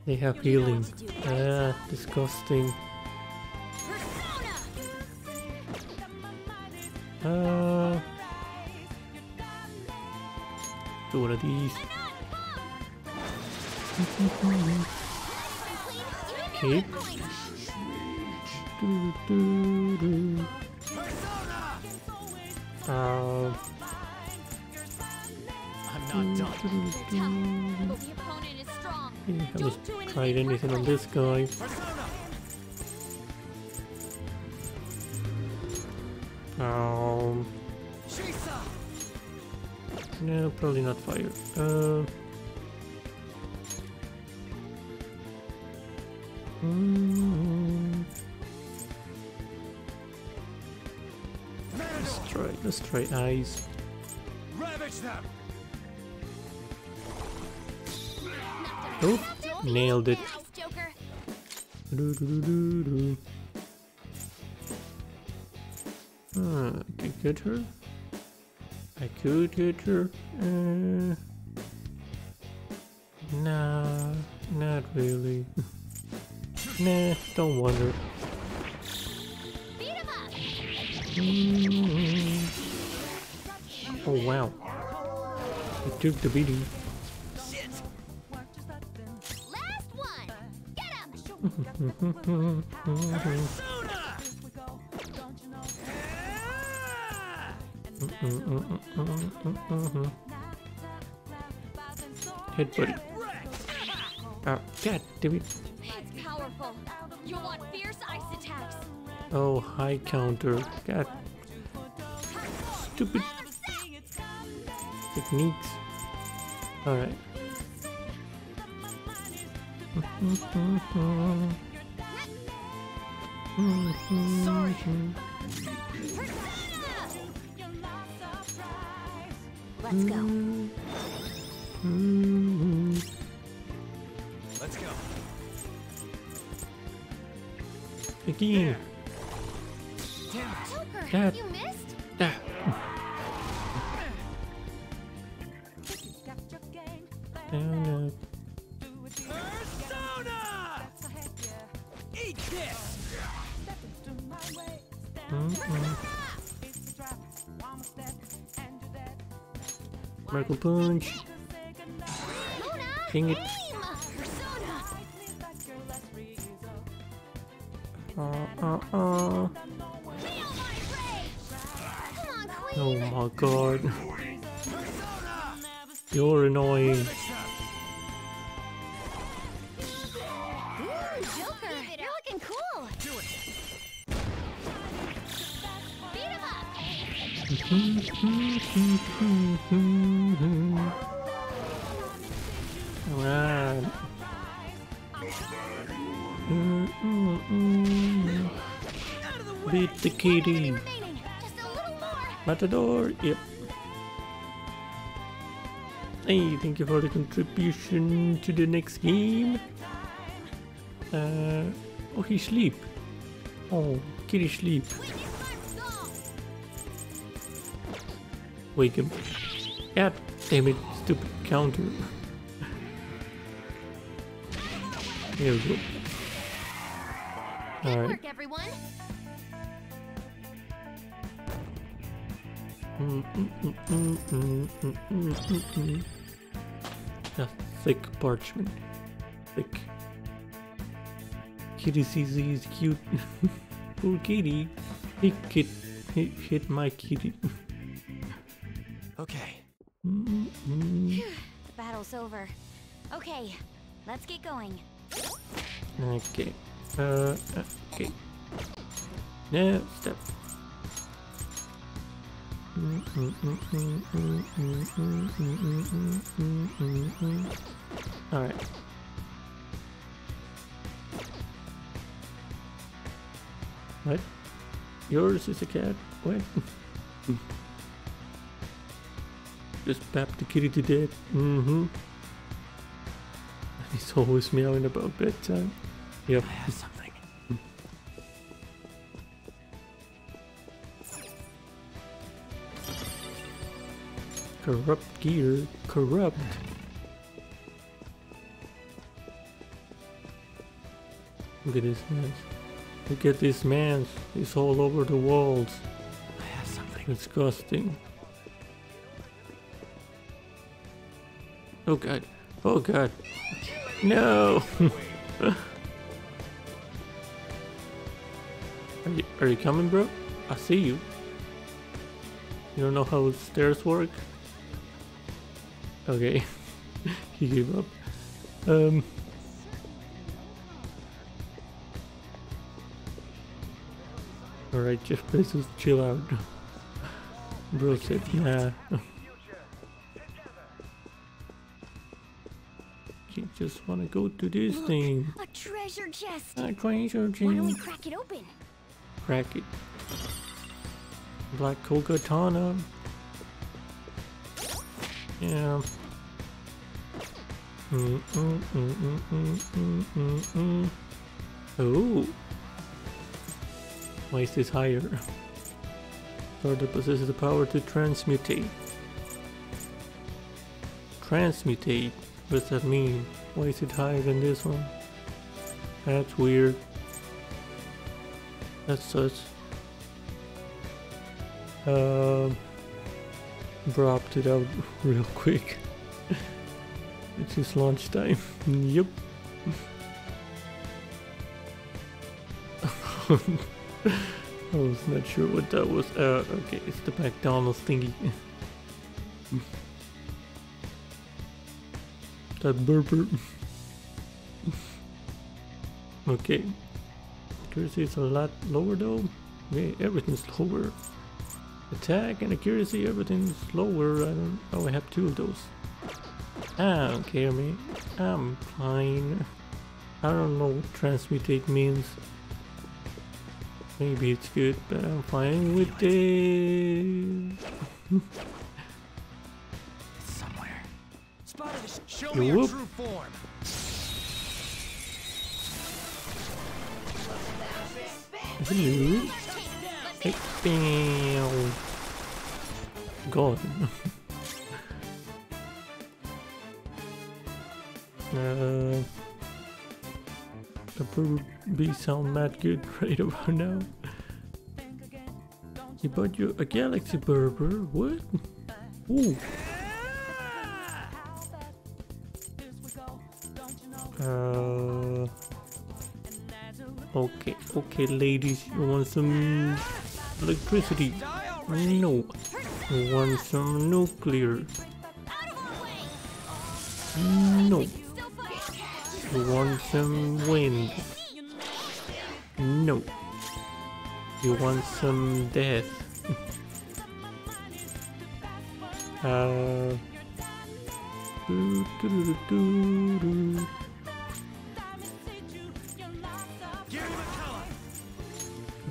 They have healing. Ah, disgusting. Do one of these. Okay. I'm not done. I haven't tried anything on this guy. No, probably not fire. Let's try eyes. Ravage them. Oh, nailed it. Can I get her? I could get her. Nah, not really. Nah, don't wonder. Oh wow! It took the beating. Shit! Last one. Get him! Headbutt. Oh, God damn it. That's powerful. You want fierce ice attacks. Oh, high counter. God. Stupid techniques. Alright. Sorry. Let's go. Let's go. Again. Joker, you missed? Down up. Persona! Eat this! Miracle Punch. Dang it. Oh my god. You're annoying. Beat the kitty. Matador, yep. Hey, thank you for the contribution to the next game. Oh, he sleep. Oh, kitty sleep. Wake him. God damn it, stupid counter. There we go. Alright. A thick parchment. Thick. Kitty sees he's cute. Poor kitty. He hit my kitty. Okay. The battle's over. Okay, let's get going. Okay. Okay. Now, step. All right. What? Yours is a cat? What? Just bap the kitty to death. Mm-hmm. He's always meowing about bedtime. Yep. I have something. Corrupt gear. Corrupt. Look at this man. Look at this man. He's all over the walls. I have something. Disgusting. Oh god. Oh god. No! Are you coming, bro? I see you. You don't know how stairs work? Okay. He gave up. Alright, Jeff Bezos, chill out. Bro said nah. Just want to go to this thing. A treasure chest. A treasure chest. Why don't we crack it open? Crack it. Black Kolgatana. Yeah. Oh. Why is this higher? Sword that possesses the power to transmutate. Transmutate. What does that mean? Why is it higher than this one? That's weird. That's such. Dropped it out real quick. It's just lunchtime. Yep. I was not sure what that was. Okay, it's the McDonald's thingy. That burper. Okay. Accuracy is a lot lower though. Yeah, everything's lower. Attack and accuracy, everything's lower. I don't know. Oh, I have two of those. I don't care, mate. I'm fine. I don't know what transmutate means. Maybe it's good, but I'm fine with it. It's somewhere. Show me your true form. Hello. Hey, God. That probably sound mad good right about now. You bought you a galaxy burger? What? Ooh. Okay, okay, ladies, you want some electricity? No. You want some nuclear? No. You want some wind? No. You want some death?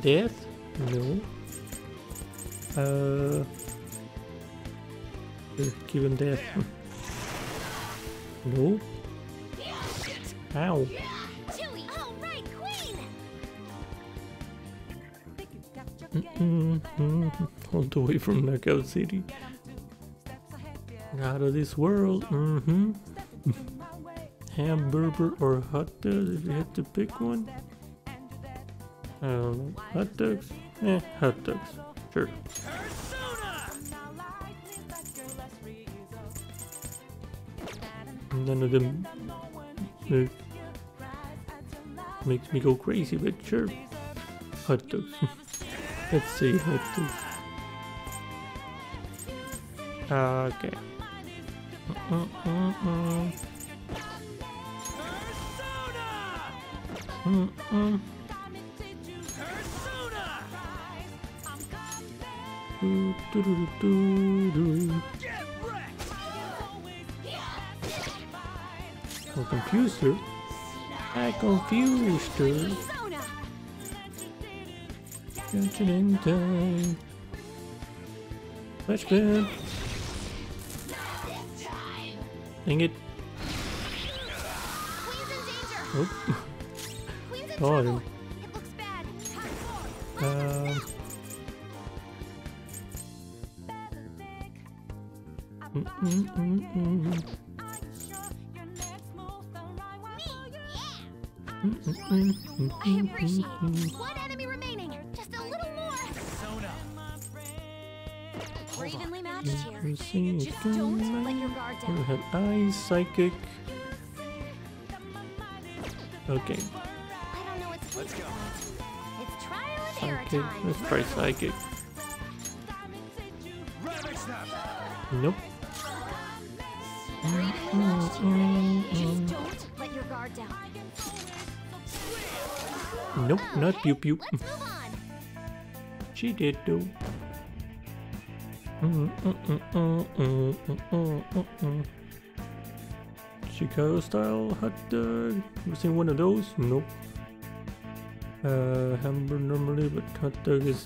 Death? No. Give him death. No. Ow. All the way from Knockout City. Out of this world. Hamburger or hot dogs, if you had to pick one. Hot dogs? Eh, hot dogs. Sure. None of them makes me go crazy, but sure. Hot dogs. Let's see hot dogs. Okay. I confused her. I confused her. Flashbang. Dang it. Oh. Got him. I appreciate it. One enemy remaining. Just a little more. Persona. We're evenly matched here. Just don't let your guard down. You have eyes, psychic. Okay. I don't know what's let's go. It's trial and error time. Let's try psychic. Nope. We're evenly matched here. Just don't let your guard down. Nope, not pew pew. She did though. Chicago style hot dog. You seen one of those? Nope. Hamburger normally, but hot dog is.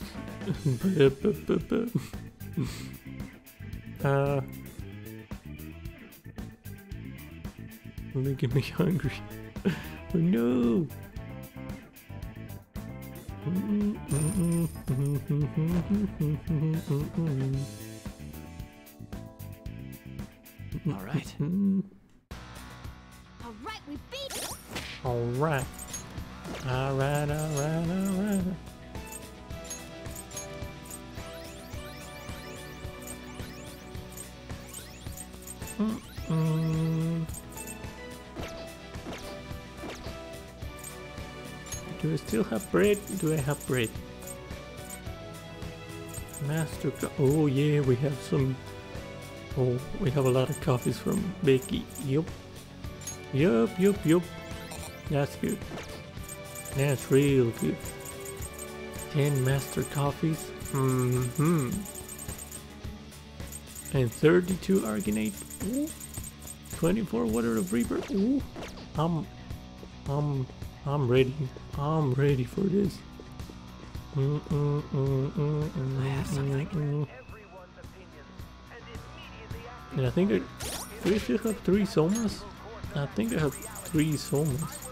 Making me hungry. Oh no. All right. All right, we beat it. All right. All right, all right, all right. Do I still have bread? Do I have bread? Master coffee. Oh yeah, we have some. Oh, we have a lot of coffees from Becky. Yup. Yup, yup, yup. That's good. That's real good. 10 master coffees. And 32 arginate. Ooh. 24 Water of Reaper. Ooh, I'm ready. I'm ready for this. I have something. And I think we should have 3 somas. I think I have 3 somas.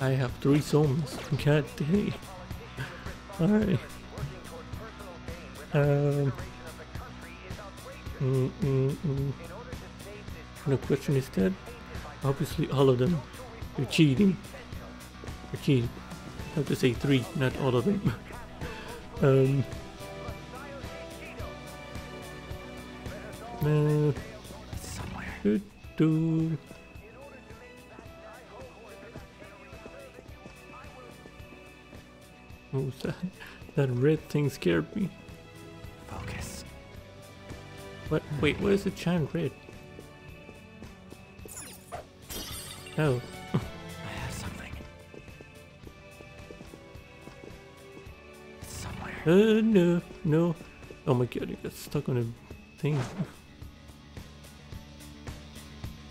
I have 3 somas. God dang. Alright. The question is dead. Obviously all of them. You're cheating. You're cheating. I have to say 3, not all of them. Somewhere. What was that? That red thing scared me. Focus. What? Wait, why is the giant red? Oh. I have something. It's somewhere. No, no. Oh my god, it got stuck on a thing.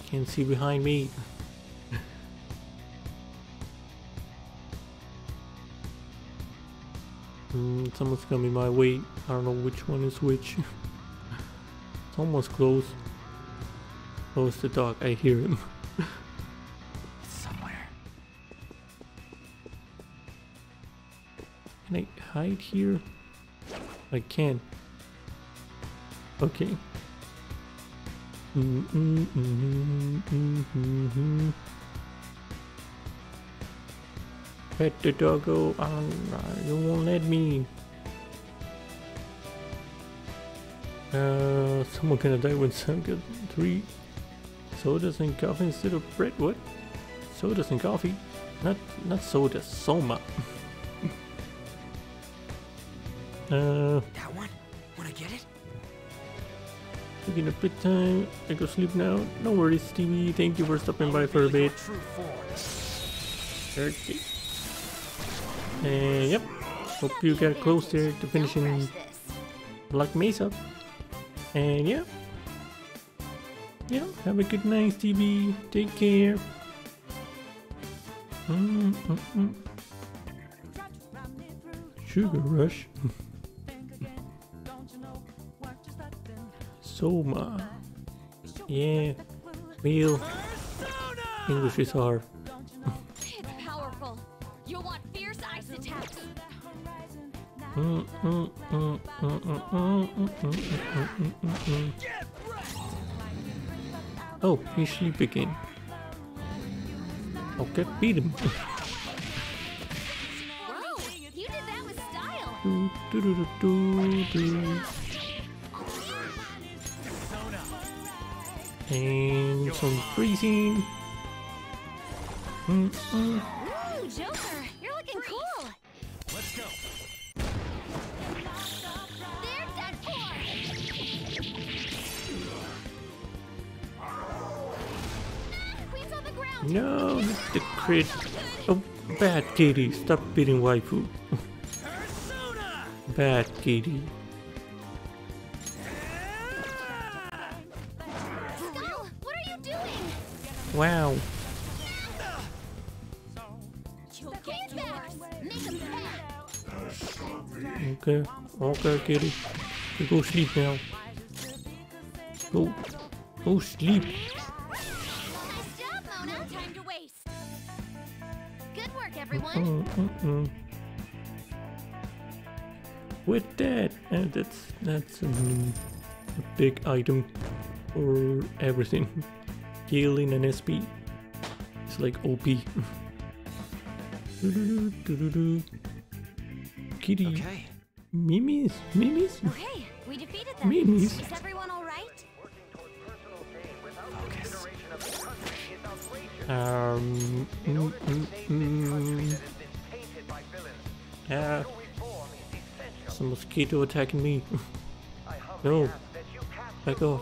Can't see behind me. Someone's coming my way. I don't know which one is which. It's almost close. Close the dog. I hear him. It's somewhere. Can I hide here? I can. Okay. Pet the doggo, you won't let me. Someone gonna die when Sam gets 3 sodas and coffee instead of bread. What? Sodas and coffee? Not soda, soma. That one? Wanna get it? Taking a bit time. I go sleep now. No worries, Stevie. Thank you for stopping by for a bit. 30. Yep, hope you get closer to finishing Black Mesa. And yeah, have a good night, Stevie. Take care. Sugar rush. Soma. Yeah, meal. English is hard. Oh, he's sleep again. Okay, beat him. Whoa, you did that with style. And some freezing. Ooh, Joker, you're looking cool. Let's go. No, not the crit. Oh, bad kitty, stop beating waifu. Bad kitty. Skull, what are you doing? Wow. Okay, kitty. You go sleep now. Go sleep. With that, and that's a big item for everything. Healing and SP. It's like OP. Kitty. Okay. Mimis. Okay, we defeated them. Mimis. Is everyone all right? Focus. Some mosquito attacking me. No. Back off.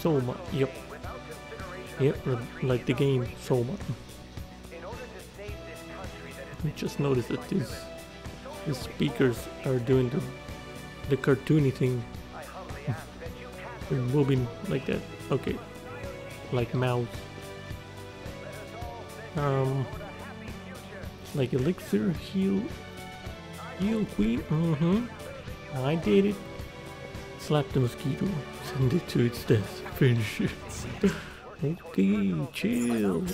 So much. Yep. Yep, like the game, so much. I just noticed that these speakers are doing the cartoony thing. They're moving like that. Okay. Like mouth. Like elixir, heal queen. Mm-hmm. I did it. Slap the mosquito. Send it to its death. Finish it. Okay, chill.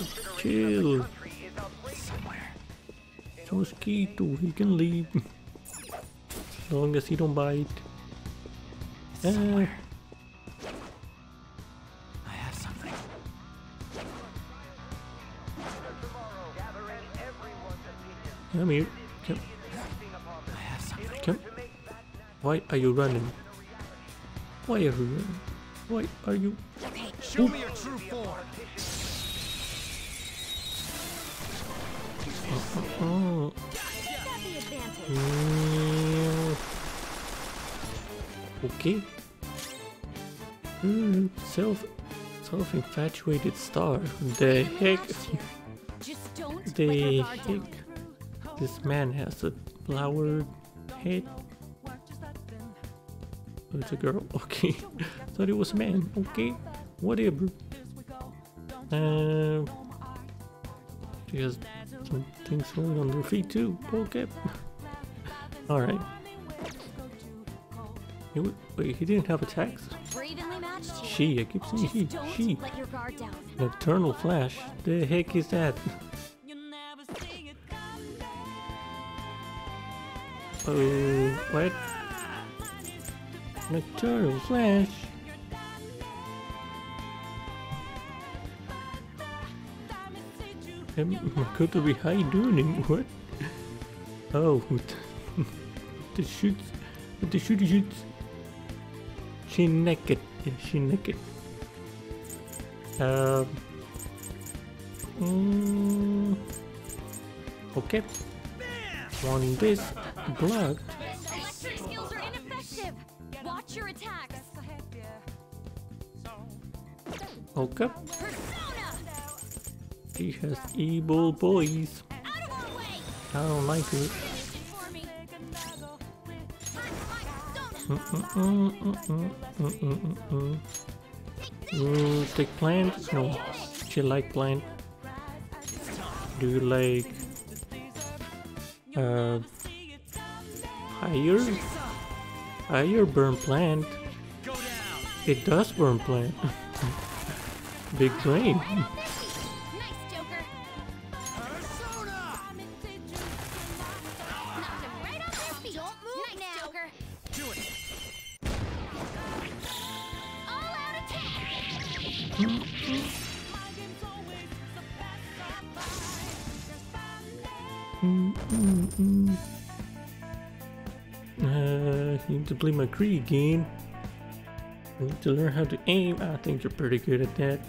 It's a mosquito, he can leave. As long as he don't bite. Somewhere. I have something. Come here. Come. I have something. Come. Why are you running? Why are you running? Why are you? Show me your true form. Oh. Okay. Self-infatuated star. The heck? The heck? This man has a flowered head. Oh, it's a girl. Okay. Thought it was a man. Okay. Whatever. She has some things rolling on their feet too. Okay. Alright. Wait, he didn't have attacks? She, I keep saying she. Nocturnal Flash? The heck is that? Oh, what? Nocturnal Flash? Makoto be high doing in what? Oh, the shoots. She naked, yeah, she naked. Okay. On this blood. Your skills are ineffective. Watch your attacks. Okay. She has evil boys. I don't like it. Take plant? No. She like plant. Do you like higher burn plant? It does burn plant. Big brain. Play McCree again. I need to learn how to aim. I think you're pretty good at that.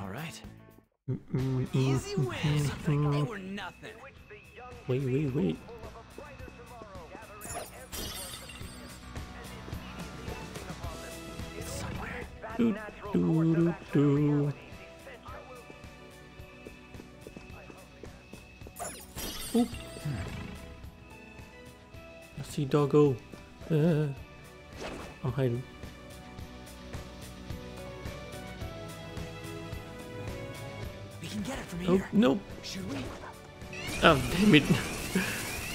All right. Easy wins. Wait. Somewhere. Do. Oop. I see doggo. I'm hiding. We can get it from here. Nope. Should we? Oh, damn it.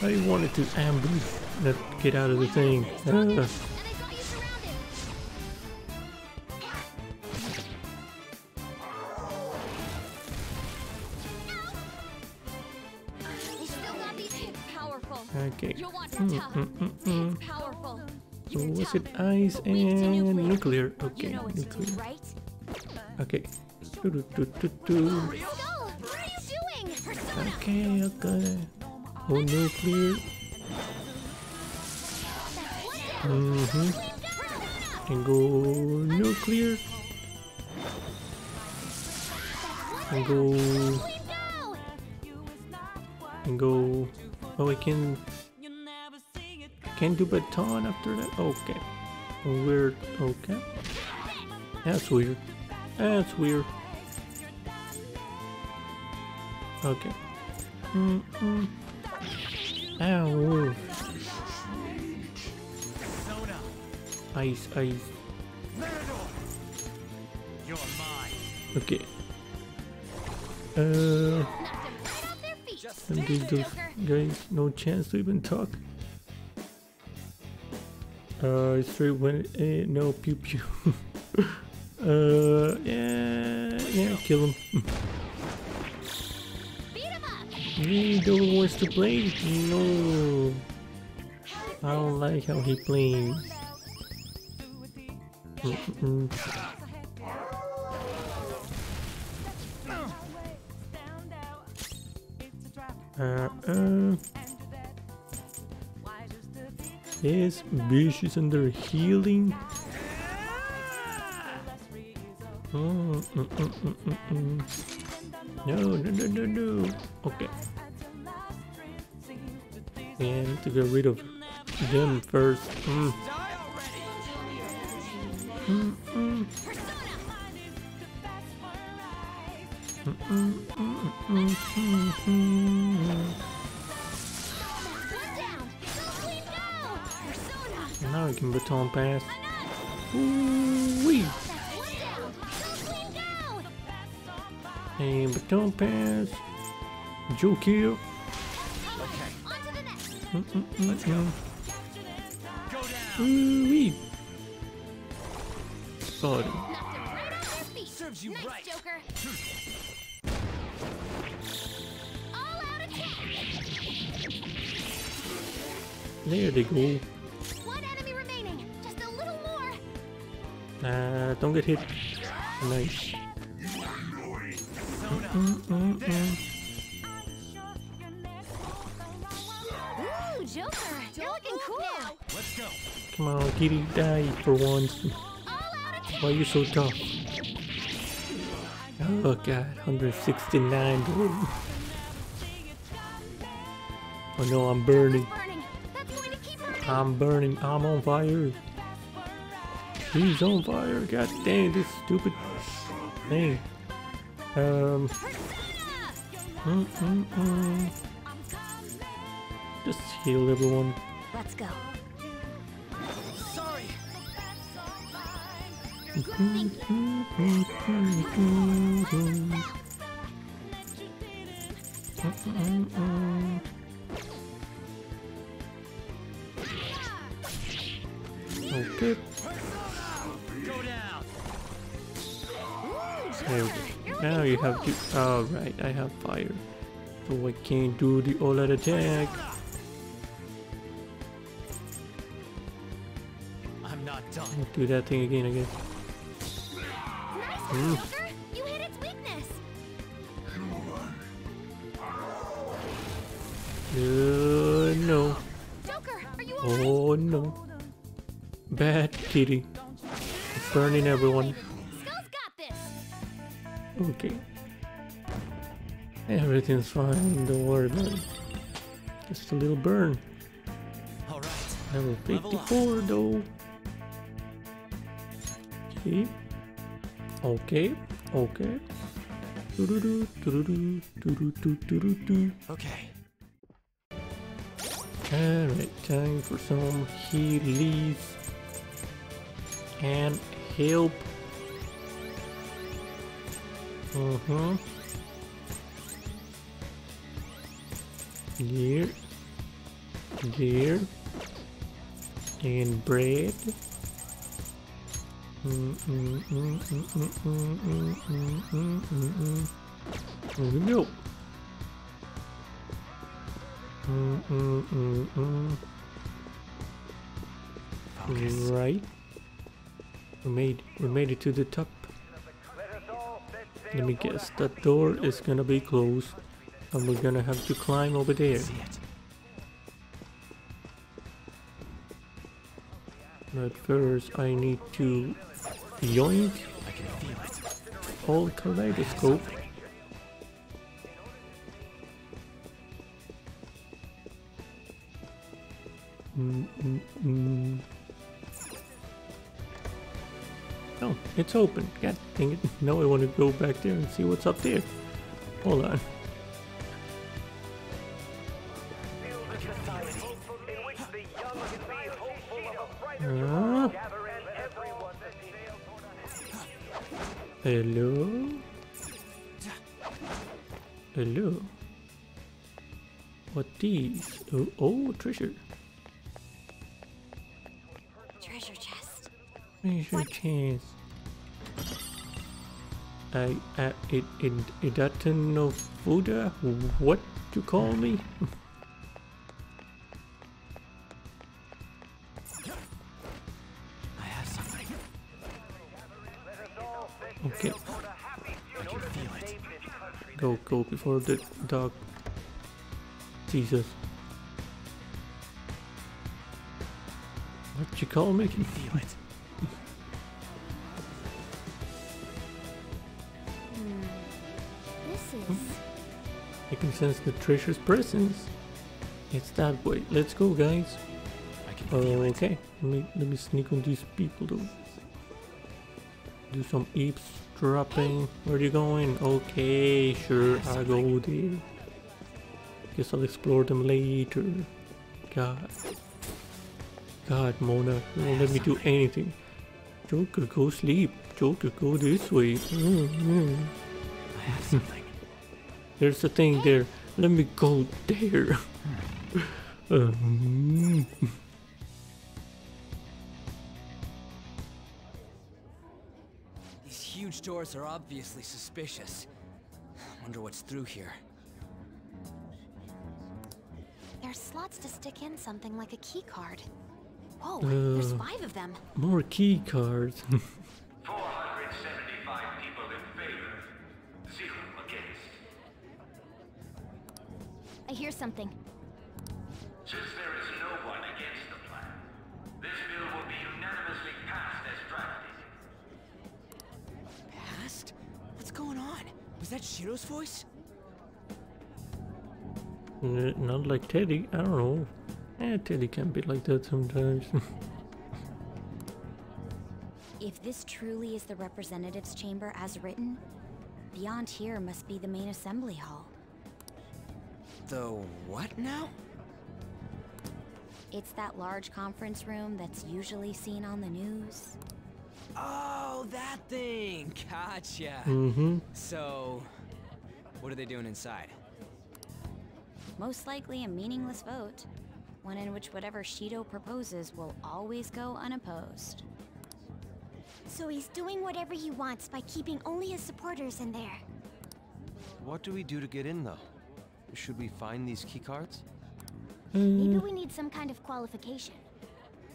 I wanted to ambush. Let's get out of the thing. Okay. So was it ice and nuclear? Okay, you know nuclear. Right? Okay. Okay. Oh, nuclear. can go nuclear. And go. Oh, I can. Can't do baton after that. Okay. Weird. Okay. That's weird. Okay. Ow. Ice. Okay. Let me give those guys no chance to even talk. Straight when no pew pew. Yeah, kill him. He wants to play. No, I don't like how he plays. Yes, bitch is under healing. No. Okay. I need to get rid of them first. Now we can baton pass. Ooh-wee. And baton pass. Joker. Let's go. Ooh-wee. Sorry. Serves you right. There they go. One enemy remaining. Just a little more. Don't get hit. Nice. Ooh, Joker, you're looking cool. Let's go. Come on, kitty, die for once. Why are you so tough? Oh god, 169. Oh no, I'm burning. I'm on fire. He's on fire. God dang this stupid thing. Just heal everyone. Let's go. Okay. There we go. Now you have to. Alright, I have fire. So I can't do the all-out attack. I'm not done. I'll do that thing again, I guess. You hit its weakness. No. Joker, are you alright? Oh no. Bad kitty. It's burning everyone. Skull's got this. Okay. Everything's fine, don't worry about it. Just a little burn. Alright. Level 54 though. Okay. Okay. Okay. Alright, time for some healies and help. Here, and bread. No. Right. We made it to the top. Let me guess, that door is gonna be closed and we're gonna have to climb over there. But first I need to yoink old kaleidoscope. Oh, it's open. God dang it. Now I want to go back there and see what's up there. Hold on. Hello? Hello? What these? Oh, oh, treasure. Treasure chest. Treasure what? Chest. I don't know Fuda, what you call me? Okay. I can feel it. Go, go before the dog. Jesus. What you call me? I can feel it. I can sense the treasure's presence. It's that way. Let's go, guys. I can feel it. Okay. Let me sneak on these people though. Do some eavesdropping. Where are you going? Okay, sure, I'll go there. Guess I'll explore them later. God. God, Mona, you won't let me do anything. Joker, go sleep. Joker, go this way. I have something. There's a thing there. Let me go there. Doors are obviously suspicious. Wonder what's through here. There's slots to stick in something like a key card. Whoa, there's 5 of them. More key cards. 475 people in favor, 0 against. I hear something. Since there is no one against the plan, this bill will be unanimously passed as drafted. What's going on? Was that Shiro's voice? Not like Teddy. I don't know. Eh, Teddy can be like that sometimes. If this truly is the representative's chamber as written, beyond here must be the main assembly hall. The what now? It's that large conference room that's usually seen on the news. Oh, that thing! Gotcha! Mm-hmm. So, what are they doing inside? Most likely a meaningless vote. One in which whatever Shido proposes will always go unopposed. So he's doing whatever he wants by keeping only his supporters in there. What do we do to get in, though? Should we find these keycards? Maybe we need some kind of qualification.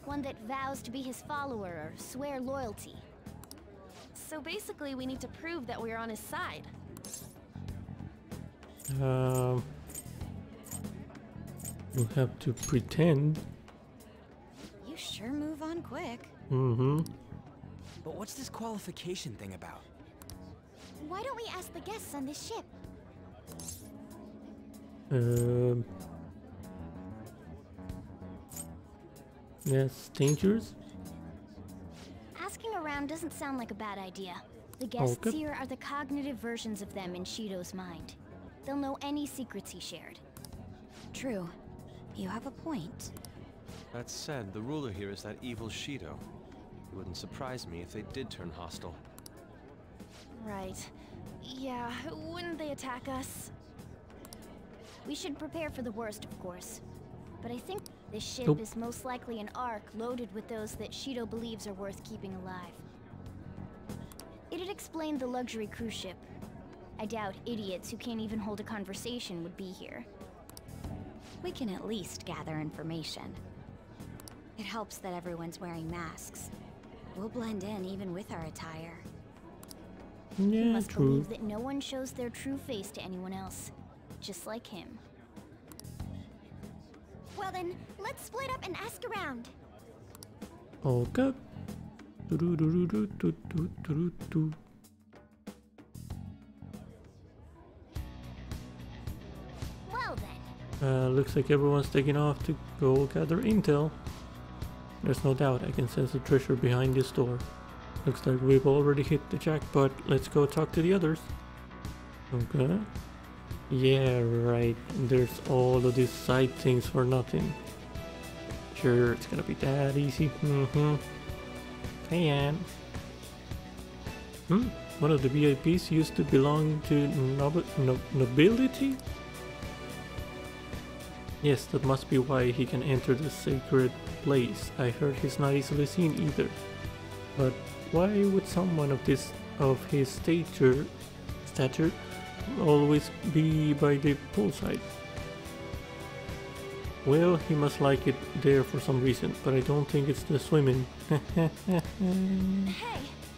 One that vows to be his follower or swear loyalty. So basically we need to prove that we're on his side. We'll have to pretend. You sure move on quick. Mm-hmm. But what's this qualification thing about? Why don't we ask the guests on this ship? Yes, dangerous. Asking around doesn't sound like a bad idea. The guests here are the cognitive versions of them in Shido's mind. They'll know any secrets he shared. True. You have a point. That said, the ruler here is that evil Shido. It wouldn't surprise me if they did turn hostile. Right. Yeah, wouldn't they attack us? We should prepare for the worst, of course. But I think this ship is most likely an ark loaded with those that Shido believes are worth keeping alive. It'd explain the luxury cruise ship. I doubt idiots who can't even hold a conversation would be here. We can at least gather information. It helps that everyone's wearing masks. We'll blend in even with our attire. Yeah, we must believe that no one shows their true face to anyone else, just like him. Well then, let's split up and ask around. Hulk up. Looks like everyone's taking off to go gather intel. There's no doubt I can sense the treasure behind this door. Looks like we've already hit the jackpot. Let's go talk to the others. Okay. Yeah, right. There's all of these side things for nothing. Sure, it's gonna be that easy. Hey, Anne. One of the VIPs used to belong to nobility? Yes, that must be why he can enter the sacred place. I heard he's not easily seen either. But why would someone of his stature always be by the poolside? Well, he must like it there for some reason, but I don't think it's the swimming.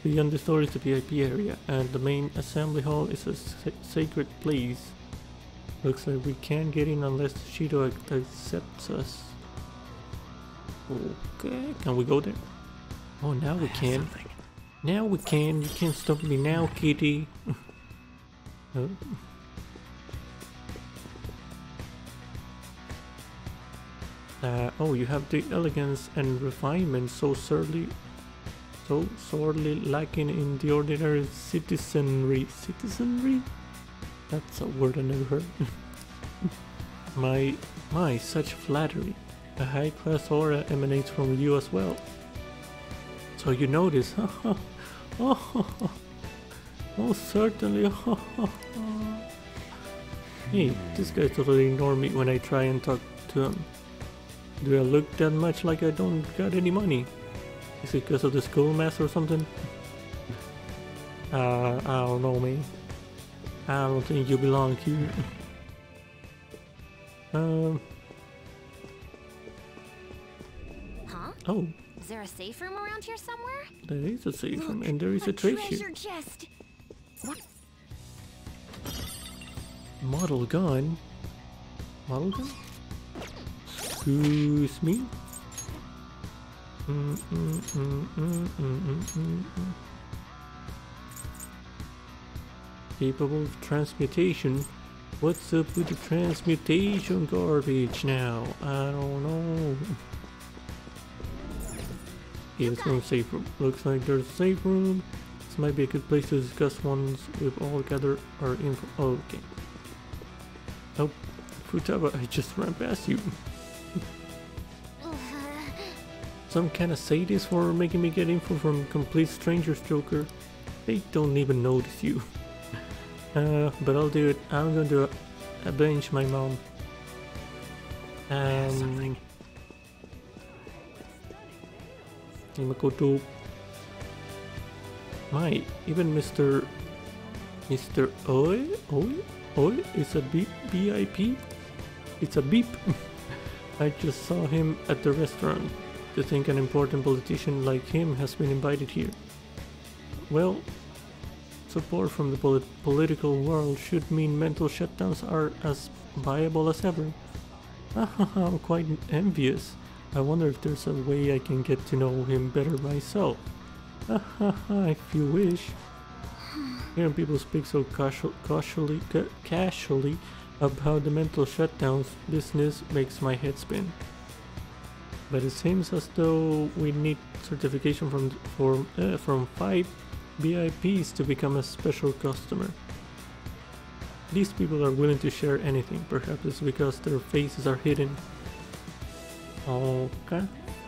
Beyond the store is the VIP area, and the main assembly hall is a sacred place. Looks like we can't get in unless Shido accepts us. Okay, can we go there? Oh, now we can. Something. Now we can. You can't stop me now, kitty. Oh. Oh, you have the elegance and refinement so sorely lacking in the ordinary citizenry. Citizenry? That's a word I never heard. My, such flattery. A high-class aura emanates from you as well. So you notice, oh, certainly, Hey, this guy totally ignore me when I try and talk to him. Do I look that much like I don't got any money? Is it because of the schoolmaster or something? I don't know, man. I don't think you belong here. Huh? Oh. Is there a safe room around here somewhere? There is a safe room, and there is a treasure chest. What? Model gun. Model gun? Excuse me. Capable of transmutation. What's up with the transmutation garbage now? I don't know. Yeah, there's no safe room. Looks like there's a safe room. This might be a good place to discuss once we've all gathered our info. Okay. Nope. Futaba, I just ran past you. Some kind of sadist for making me get info from complete strangers, Joker. They don't even notice you. But I'll do it. I'm going to avenge my mom. Makoto. My, even Mr. Oi is a VIP. It's a beep. I just saw him at the restaurant. To think an important politician like him has been invited here. Well. Support from the political world should mean mental shutdowns are as viable as ever. I'm quite envious. I wonder if there's a way I can get to know him better myself. If you wish. Hearing people speak so casually about the mental shutdowns business makes my head spin. But it seems as though we need certification from 5 VIPs to become a special customer. These people are willing to share anything, perhaps it's because their faces are hidden. Okay.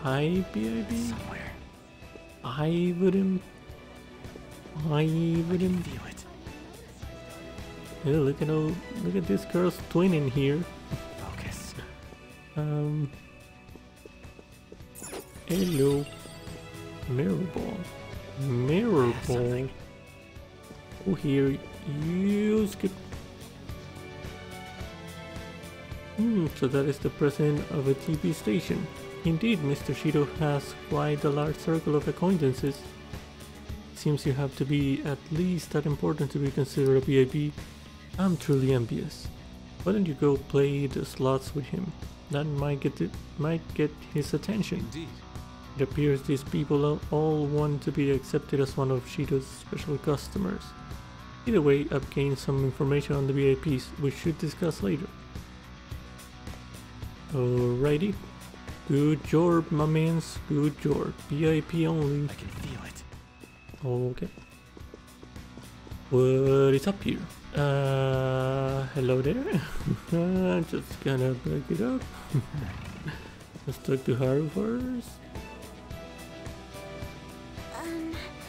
Hi, VIP. Somewhere. I wouldn't feel it. Yeah, look at this girl's twin in here. Focus. Hello. Mirrorball. Mirrorball. Oh, here, Yusuke. So that is the president of a TV station. Indeed, Mr. Shido has quite a large circle of acquaintances. Seems you have to be at least that important to be considered a VIP. I'm truly envious. Why don't you go play the slots with him? That might get his attention. Indeed. It appears these people all want to be accepted as one of Shido's special customers. Either way, I've gained some information on the VIPs, which should discuss later. Alrighty. Good job, my mans. Good job. VIP only. I can feel it. Okay. What is up here? Hello there. I'm just gonna break it up. Let's talk to Haru first.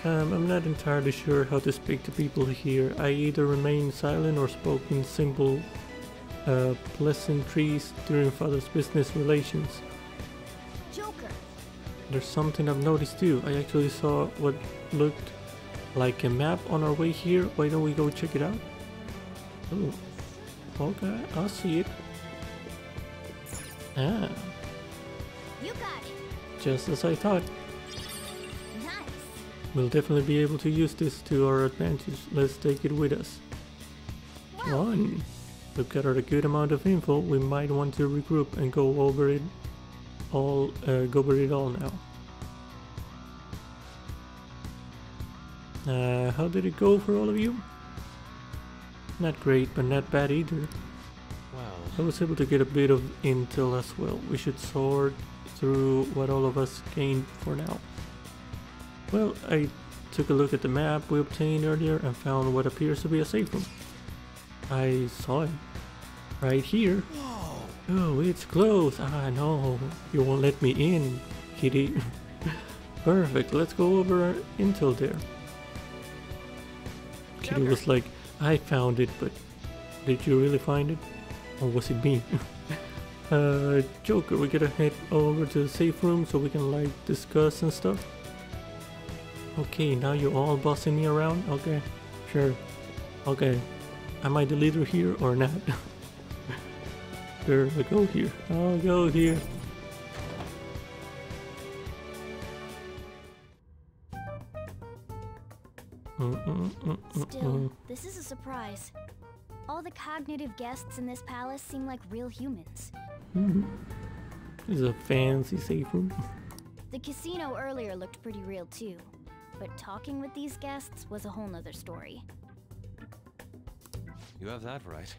I'm not entirely sure how to speak to people here. I either remained silent or spoke in simple pleasantries during father's business relations. Joker. There's something I've noticed too. I actually saw what looked like a map on our way here. Why don't we go check it out? Oh, okay, I'll see it. Ah, you got it. Just as I thought. Nice. We'll definitely be able to use this to our advantage. Let's take it with us. Well. One. We've gathered a good amount of info. We might want to regroup and go over it all now. How did it go for all of you? Not great, but not bad either. Wow. I was able to get a bit of intel as well. We should sort through what all of us gained for now. Well, I took a look at the map we obtained earlier and found what appears to be a safe room. I saw it right here. Whoa. Oh, it's closed. Ah, no, you won't let me in, kitty. Perfect, let's go over our intel there. Kitty was like, I found it, but did you really find it? Or was it me? Joker, we gotta head over to the safe room so we can like discuss and stuff. Okay, now you're all bossing me around? Okay, sure. Okay, am I the leader here or not? Sure, I'll go here. I'll go here. Still, this is a surprise. All the cognitive guests in this palace seem like real humans. Mm-hmm. This is a fancy safe room. The casino earlier looked pretty real too, but talking with these guests was a whole nother story. You have that right.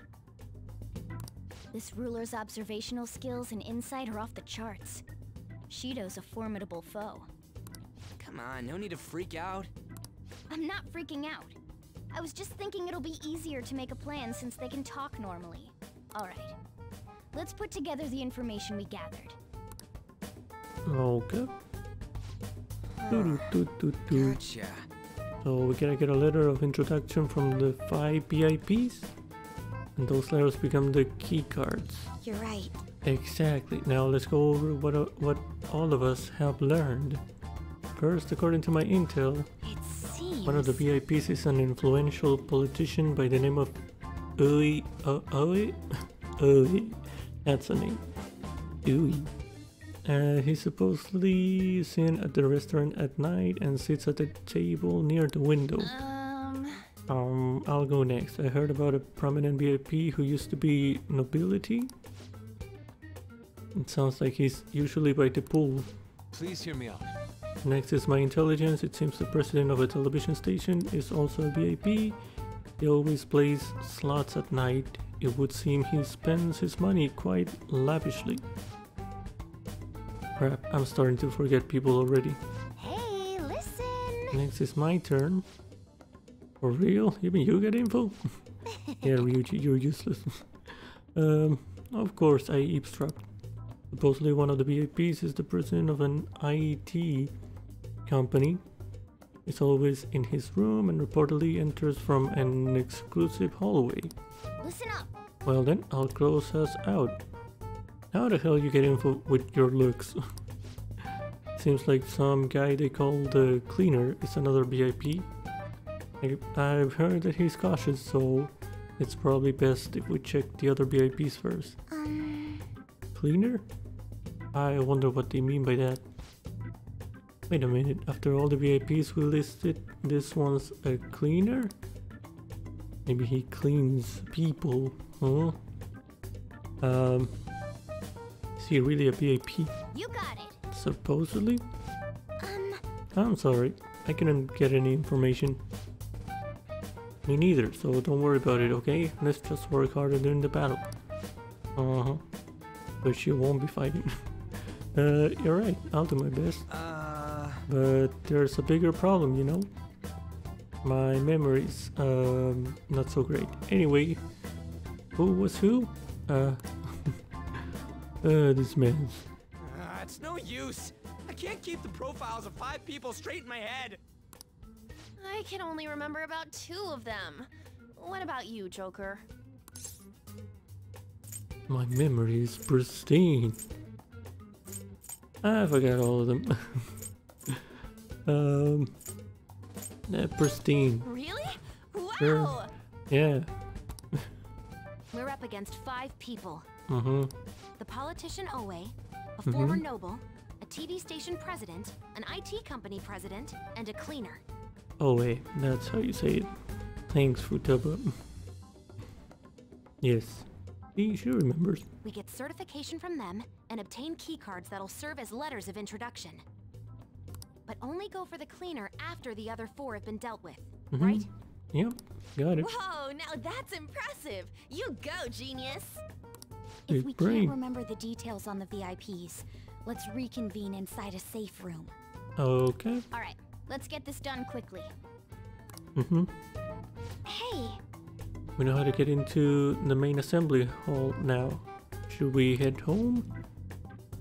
This ruler's observational skills and insight are off the charts. Shido's a formidable foe. Come on, no need to freak out. I'm not freaking out. I was just thinking it'll be easier to make a plan since they can talk normally. Alright. Let's put together the information we gathered. Okay. Gotcha. So we gotta get a letter of introduction from the 5 VIPs. And those letters become the key cards. You're right. Exactly. Now let's go over what all of us have learned. First, according to my intel, one of the VIPs is an influential politician by the name of Ui. Ui. That's a name. Ui. He's supposedly seen at the restaurant at night and sits at the table near the window. I'll go next. I heard about a prominent VIP who used to be nobility. It sounds like he's usually by the pool. Please hear me out. Next is my intelligence. It seems the president of a television station is also a VIP. He always plays slots at night. It would seem he spends his money quite lavishly. Crap, I'm starting to forget people already. Hey, listen! Next is my turn. For real? Even you get info? Yeah, Ryuji, you're useless. Of course, I eavesdropped. Supposedly one of the VIPs is the president of an IT company. He's always in his room and reportedly enters from an exclusive hallway. Listen up. Well then, I'll close us out. How the hell you get info with your looks? Seems like some guy they call the cleaner is another VIP. I've heard that he's cautious, so it's probably best if we check the other VIPs first. Cleaner? I wonder what they mean by that. Wait a minute, after all the VIPs we listed, this one's a cleaner? Maybe he cleans people, huh? Is he really a VIP? You got it. Supposedly? I'm sorry, I couldn't get any information. Me neither, so don't worry about it, okay? Let's just work harder during the battle. Uh-huh. But she won't be fighting. You're right, I'll do my best. But there's a bigger problem, you know? My memory's not so great. Anyway, who was who? This man's. It's no use. I can't keep the profiles of 5 people straight in my head. I can only remember about 2 of them. What about you, Joker? My memory is pristine. I forgot all of them. Pristine. Really? Wow! Sure. Yeah. We're up against 5 people. Mm-hmm. The politician Ui, a former noble, a TV station president, an IT company president, and a cleaner. Ui, that's how you say it. Thanks, Futaba. Yes. He sure remembers. We get certification from them and obtain keycards that'll serve as letters of introduction. But only go for the cleaner after the other 4 have been dealt with, right? Yep, got it. Whoa, now that's impressive! You go, genius! If we can't remember the details on the VIPs, let's reconvene inside a safe room. Okay. Alright, let's get this done quickly. Hey! We know how to get into the main assembly hall now. Should we head home?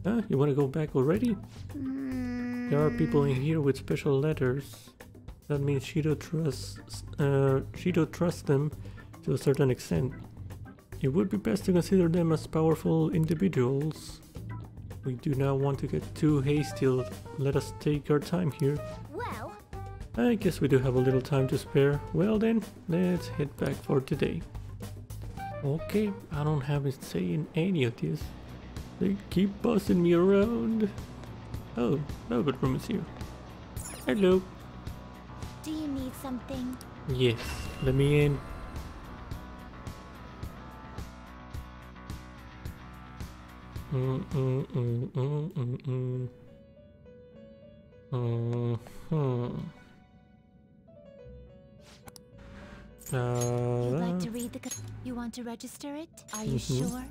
Huh? You want to go back already? There are people in here with special letters. That means Shido trusts them to a certain extent. It would be best to consider them as powerful individuals. We do not want to get too hasty. Let us take our time here. Well, I guess we do have a little time to spare. Well then, let's head back for today. Okay, I don't have a say in any of this. They keep bossing me around. Oh, Velvet Room is here. Hello. Do you need something? Yes, let me in. You'd like to read the You want to register it? Are you sure?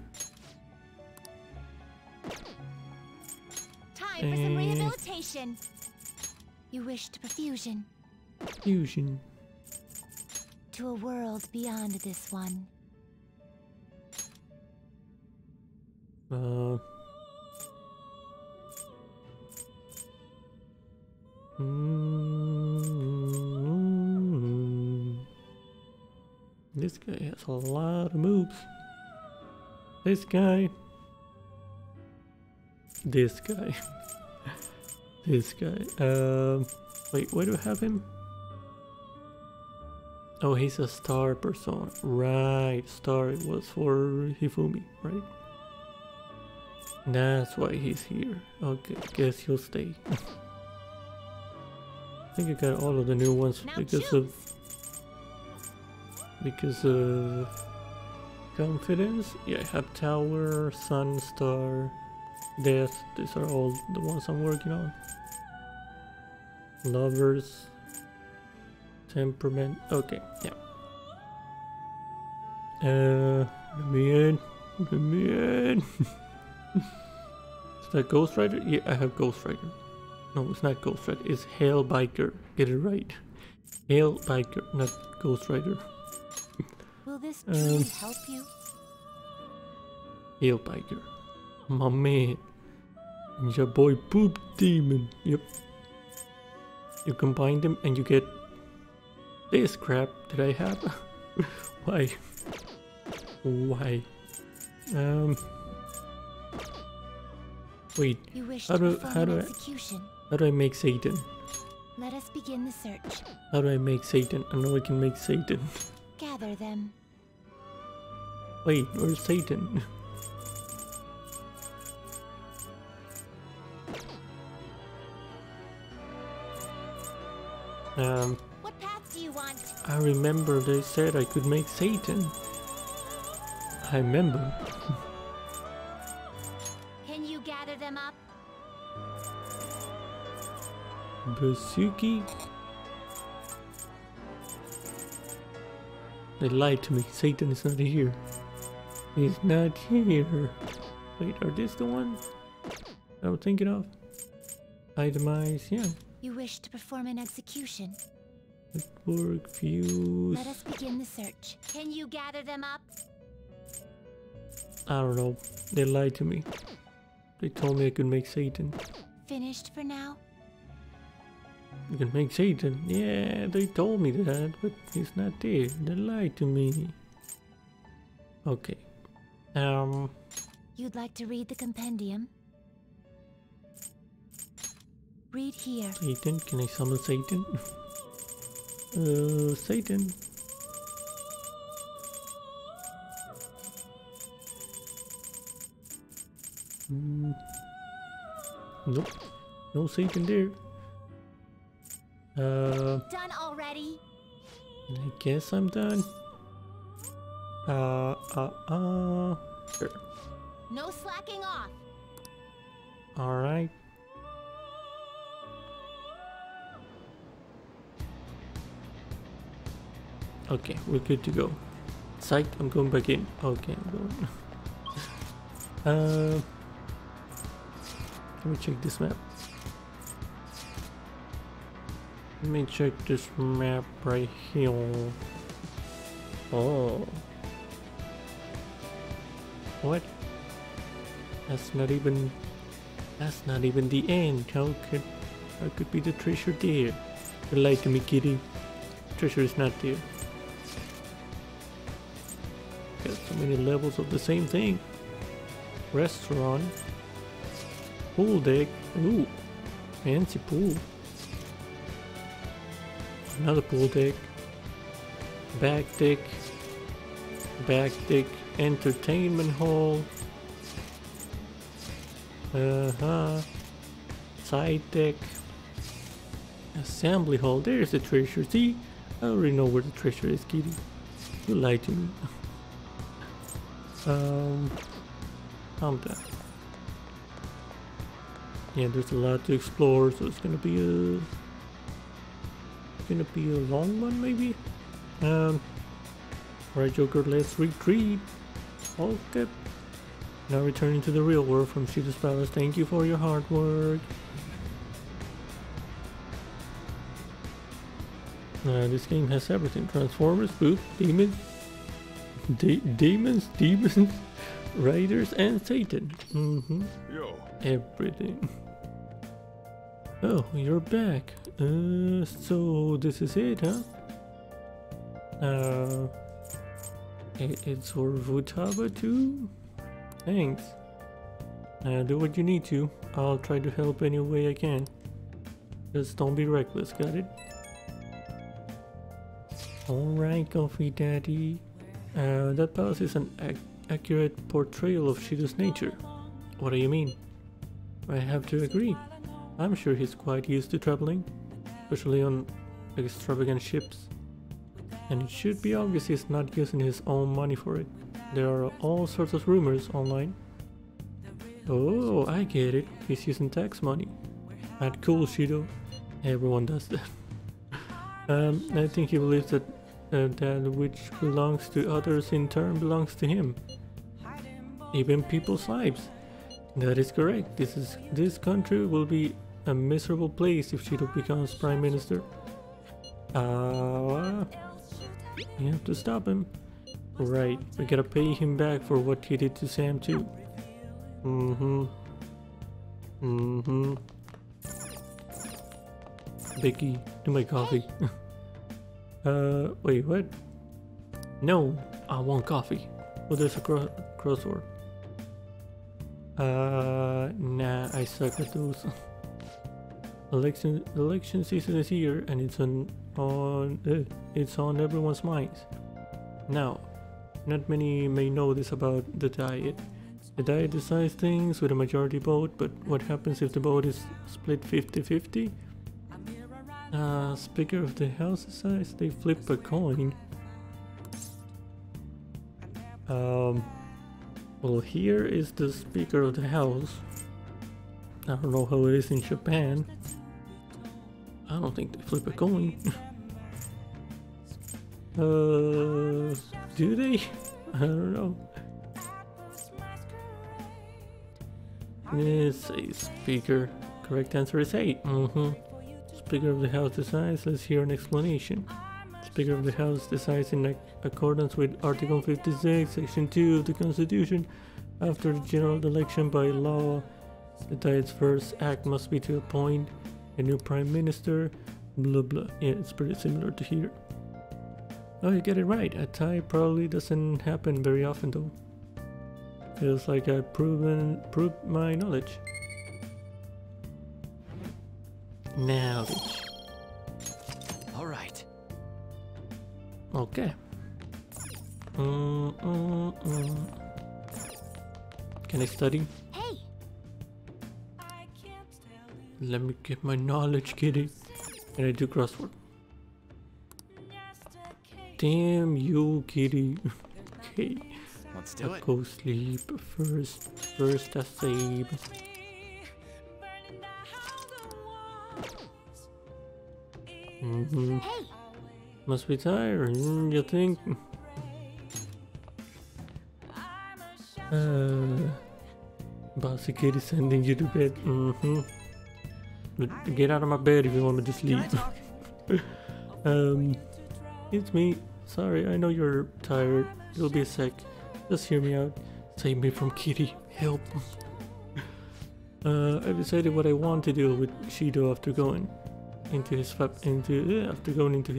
For some rehabilitation. You wished perfusion. Fusion. To a world beyond this one. This guy has a lot of moves. This guy. This guy. This guy. Wait, where do I have him? Oh, he's a star persona. Right, star. It was for Hifumi, right? That's why he's here. Okay, guess he'll stay. I think I got all of the new ones now because of confidence. Yeah, I have tower, sun, star. Death, these are all the ones I'm working on. Lovers, temperament, okay, yeah. Let me in. Is that Ghost Rider? Yeah, I have Ghost Rider. No, it's not Ghost Rider, it's Hail Biker. Get it right. Hail Biker, not Ghost Rider. Will this dream help you? Hail Biker. My man, it's your boy Poop Demon. Yep. You combine them and you get this crap that I have. Why? Why? Wait. How do I make Satan? Let us begin the search. How do I make Satan? I know I can make Satan. Gather them. Wait, where's Satan? What path do you want? I remember they said I could make Satan. I remember. Can you gather them up? Buzuki. They lied to me. Satan is not here. He's not here. Wait, are this the one I was thinking of? Itemize, yeah. You wish to perform an execution. Network views. Let us begin the search. Can you gather them up? I don't know. They lied to me. They told me I could make Satan. Finished for now? You can make Satan. Yeah, they told me that, but it's not there. They lied to me. Okay. You'd like to read the compendium? Read here. Satan? Can I summon Satan? Satan. Nope. No Satan there. Done already. I guess I'm done. Sure. No slacking off. All right. Okay, we're good to go. Psych, I'm going back in. Okay, I'm going. Let me check this map. Let me check this map right here. Oh. What? That's not even the end. How could be the treasure there? You lied to me, kitty. Treasure is not there. Got so many levels of the same thing. Restaurant. Pool deck. Ooh. Fancy pool. Another pool deck. Back deck. Back deck. Entertainment hall. Side deck. Assembly hall. There's the treasure. See? I already know where the treasure is, kitty. You lied to me. I'm done. Yeah, there's a lot to explore, so it's gonna be a long one, maybe. Alright, Joker, let's retreat. All good. Now returning to the real world from Shido's Palace. Thank you for your hard work. This game has everything: Transformers, booth, demons. Demons, Raiders, and Satan. Mm-hmm. Yo. Everything. Oh, you're back. So this is it, huh? It's for Futaba too? Thanks. Do what you need to. I'll try to help any way I can. Just don't be reckless, got it? Alright, Coffee Daddy. That palace is an accurate portrayal of Shido's nature. What do you mean? I have to agree. I'm sure he's quite used to traveling, especially on extravagant ships. And it should be obvious he's not using his own money for it. There are all sorts of rumors online. Oh, I get it. He's using tax money. Not cool, Shido. Everyone does that. I think he believes that which belongs to others in turn belongs to him, even people's lives. That is correct. This country will be a miserable place if Shido becomes prime minister. You have to stop him. Right, we gotta pay him back for what he did to Sam too. Becky, do my coffee. Wait, what? No, I want coffee. Oh, there's a crossword. Nah, I suck at those. Election season is here, and it's on everyone's minds. Now, not many may know this about the Diet. The Diet decides things with a majority vote, but what happens if the vote is split 50-50? Speaker of the House decides they flip a coin. Well, here is the Speaker of the House. I don't know how it is in Japan. I don't think they flip a coin. Do they? I don't know. It's a speaker. Correct answer is 8. Speaker of the house decides. Let's hear an explanation. Speaker of the house decides in accordance with Article 56, Section 2 of the Constitution. After the general election by law, the Diet's first act must be to appoint a new prime minister. Blah blah. Yeah, it's pretty similar to here. Oh, you get it right. A tie probably doesn't happen very often though. Feels like I've proved my knowledge. Knowledge. Alright. Okay. Can I study? Hey. Let me get my knowledge, kitty. Can I do crossword? Damn you, kitty. Okay. Let's do it. Go sleep first I save. Hey. Must be tired, you think? Bossy kid is sending you to bed. Get out of my bed if you want me to sleep. It's me. Sorry, I know you're tired. It'll be a sec. Just hear me out. Save me from Kitty. Help. I've decided what I want to do with Shido after going into his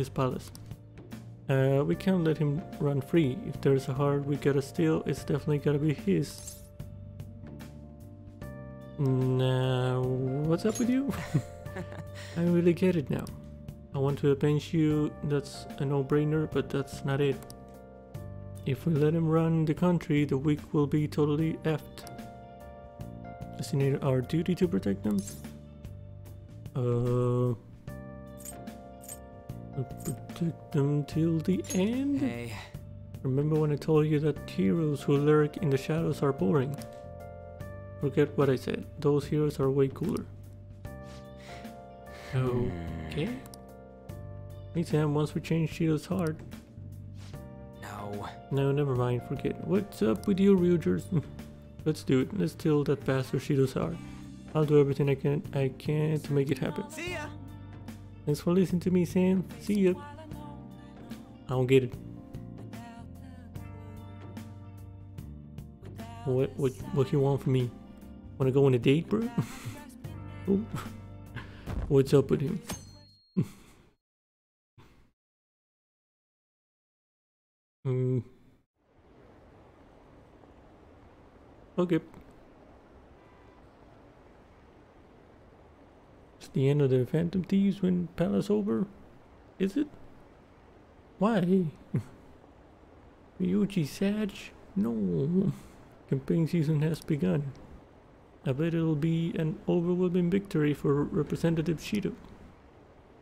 palace. We can't let him run free. If there's a heart we gotta steal, it's definitely gotta be his. Now, what's up with you? I really get it now. I want to avenge you. That's a no-brainer, but that's not it. If we let him run the country, the weak will be totally effed. Isn't it our duty to protect them? Protect them till the end? Hey. Remember when I told you that heroes who lurk in the shadows are boring? Forget what I said. Those heroes are way cooler. Okay. Meantime, once we change Shido's heart. No, never mind, forget it. What's up with you, Ryujers? Let's do it. Let's steal that bastard Shido's heart. I'll do everything I can to make it happen. See ya! Thanks for listening to me, Sam. See ya! I don't get it. What you want from me? Wanna go on a date, bro? Oh. What's up with him? Okay. It's the end of the Phantom Thieves when Palace over? Is it? Why? Ryuji Sage? No. Campaign season has begun. I bet it'll be an overwhelming victory for Representative Shido.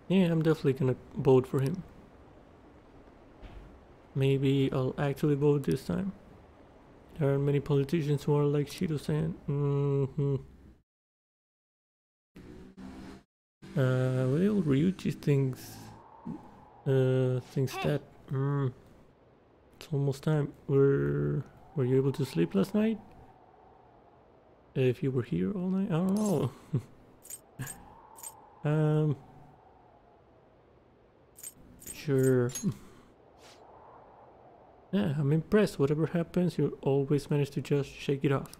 Yeah, I'm definitely gonna vote for him. Maybe I'll actually vote this time. There are many politicians who are like Shido-san. Well, Ryuji thinks that. It's almost time. Were you able to sleep last night? If you were here all night? I don't know. Sure. Yeah, I'm impressed. Whatever happens, you always manage to just shake it off.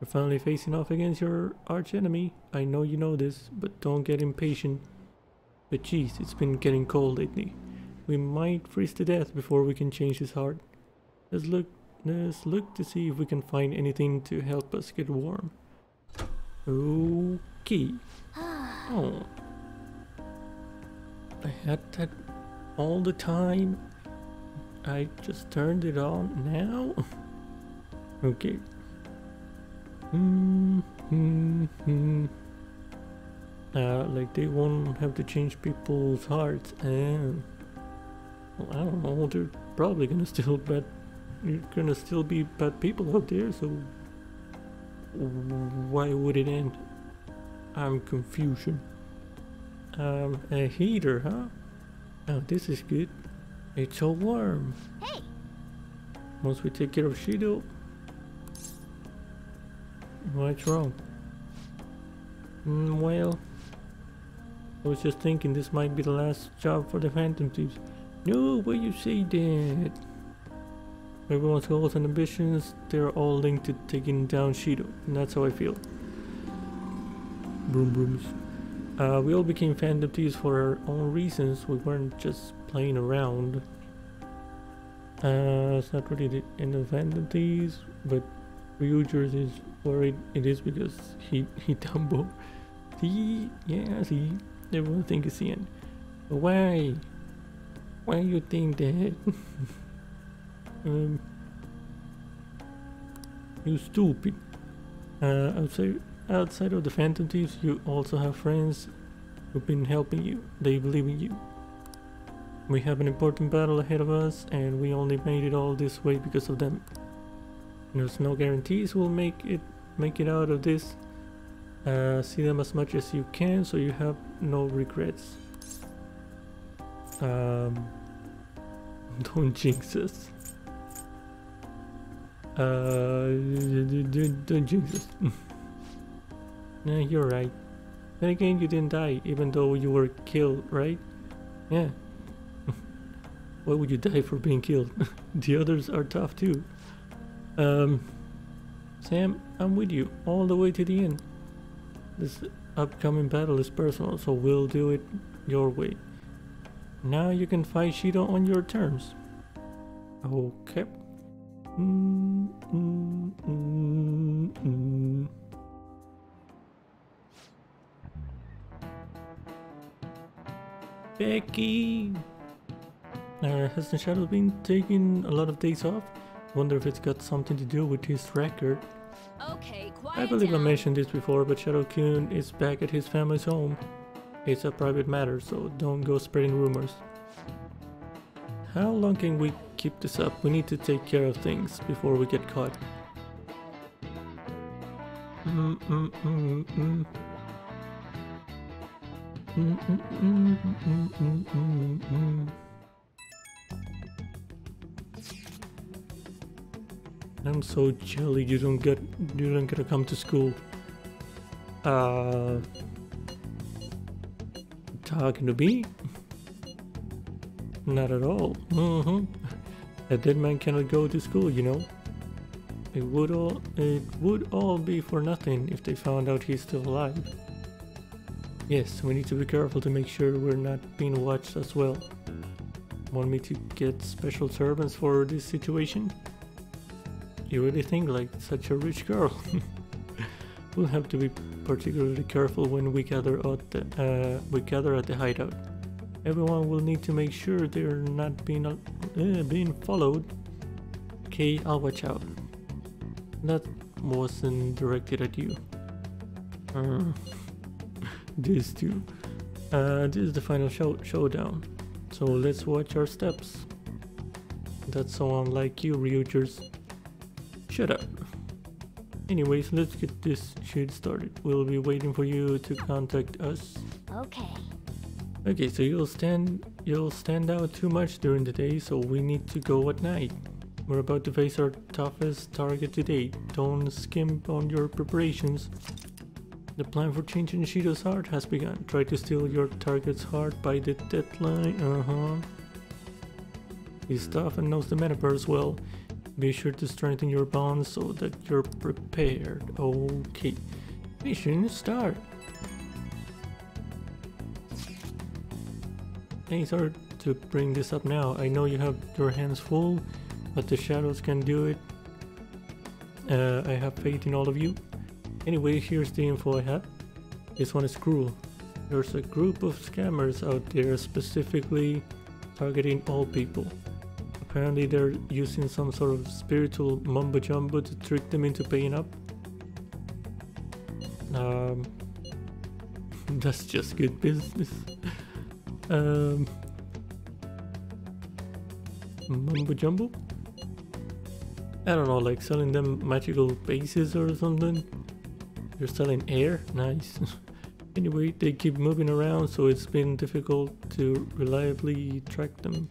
You're finally facing off against your archenemy. I know you know this, but don't get impatient. But jeez, it's been getting cold lately. We might freeze to death before we can change his heart. Let's look to see if we can find anything to help us get warm. Okay. Oh. I had that all the time. I just turned it on now. Okay. Like they won't have to change people's hearts, and well, I don't know. They're probably gonna still bad. You're gonna still be bad people out there. So why would it end? I'm confusion. A heater, huh? Oh, this is good. It's so warm. Hey. Once we take care of Shido, what's wrong? Well, I was just thinking this might be the last job for the Phantom Thieves. No, why you say that? Everyone's goals and ambitions, they're all linked to taking down Shido, and that's how I feel. Broom brooms. We all became Phantom Thieves for our own reasons. We weren't just playing around. It's not really the end of Phantom Thieves, but Ryuji is worried it is because he tumbled. See? Yeah, see? Everyone thinks it's the end. But why? Why you think that? You stupid. Outside of the Phantom Thieves, you also have friends who've been helping you. They believe in you. We have an important battle ahead of us, and we only made it all this way because of them. There's no guarantees we'll make it out of this. See them as much as you can, so you have no regrets. Don't jinx us. Don't jinx us. Nah, you're right. Then again, you didn't die, even though you were killed, right? Yeah. Why would you die for being killed? The others are tough too. Sam, I'm with you all the way to the end. This upcoming battle is personal, so we'll do it your way. Now you can fight Shido on your terms. Okay. Becky! Has the Shadow been taking a lot of days off? Wonder if it's got something to do with his record. Okay, quiet I believe down. I mentioned this before, but Shadow-kun is back at his family's home. It's a private matter, so don't go spreading rumors. How long can we keep this up? We need to take care of things before we get caught. I'm so jelly. You don't get to come to school. Talking to me? Not at all. A dead man cannot go to school, you know. It would all be for nothing if they found out he's still alive. Yes, we need to be careful to make sure we're not being watched as well. Want me to get special servants for this situation? You really think like such a rich girl? We'll have to be particularly careful when we gather at the hideout. Everyone will need to make sure they're not being followed. Okay, I'll watch out. That wasn't directed at you. This too. This is the final showdown. So let's watch our steps. That's so unlike you, Ryujers. Shut up. Anyways, let's get this shit started. We'll be waiting for you to contact us. Okay. Okay, so you'll stand out too much during the day, so we need to go at night. We're about to face our toughest target to date. Don't skimp on your preparations. The plan for changing Shido's heart has begun. Try to steal your target's heart by the deadline. He's tough and knows the metaverse well. Be sure to strengthen your bonds so that you're prepared. Okay. Mission start. Hey, sorry to bring this up now. I know you have your hands full, but the shadows can do it. I have faith in all of you. Anyway, here's the info I have. This one is cruel. There's a group of scammers out there specifically targeting all people. Apparently they're using some sort of spiritual mumbo jumbo to trick them into paying up. That's just good business. Mumbo jumbo? I don't know, like selling them magical bases or something? You're selling air? Nice. Anyway, they keep moving around, so it's been difficult to reliably track them.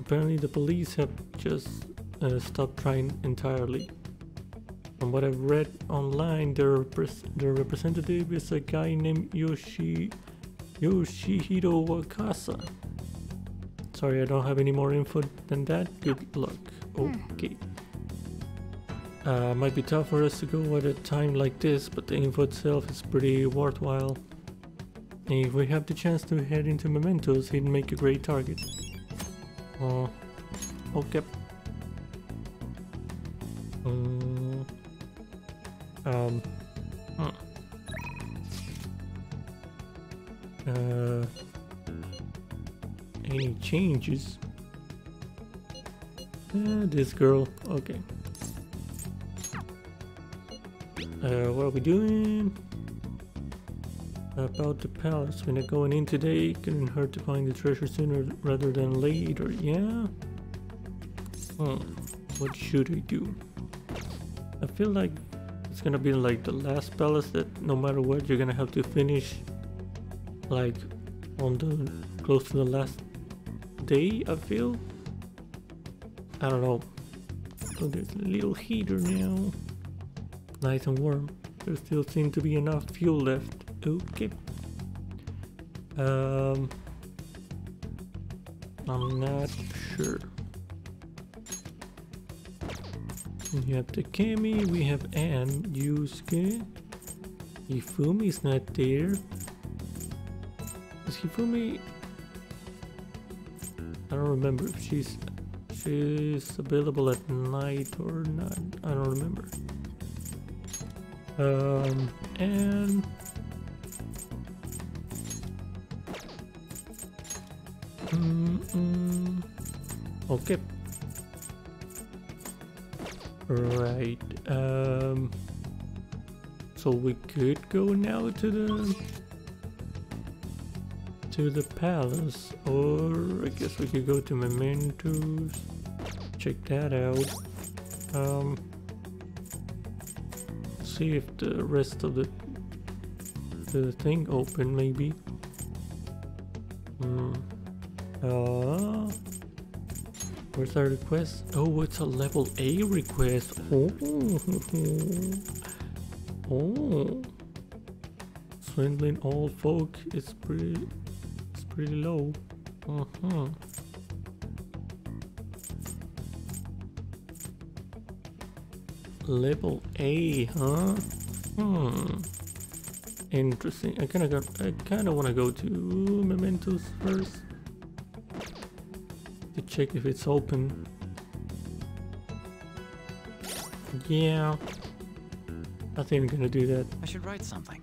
Apparently the police have just stopped trying entirely. From what I've read online, their representative is a guy named Yoshihiro Wakasa. Sorry, I don't have any more info than that. Good luck. Okay. Might be tough for us to go at a time like this, but the info itself is pretty worthwhile. If we have the chance to head into Mementos, he'd make a great target. Oh, okay. Any changes? This girl, okay. What are we doing? About the palace, we're not going in today. Couldn't hurt to find the treasure sooner rather than later, yeah? What should I do? I feel like it's gonna be like the last palace that no matter what you're gonna have to finish like on the close to the last day, I feel. I don't know. So there's a little heater now. Nice and warm. There still seems to be enough fuel left. Okay. I'm not sure. We have Takemi, we have Anne, Yusuke. Hifumi's not there. Is Hifumi? I don't remember if she's available at night or not. I don't remember. And okay, right, so we could go now to the palace, or I guess we could go to Mementos, check that out. See if the rest of the thing open, maybe. Where's our request? Oh, it's a level A request. Oh. Swindling old folk is pretty low. Level A, huh? Interesting. I kinda wanna go to Mementos first to check if it's open. Yeah. I think I'm gonna do that. I should write something.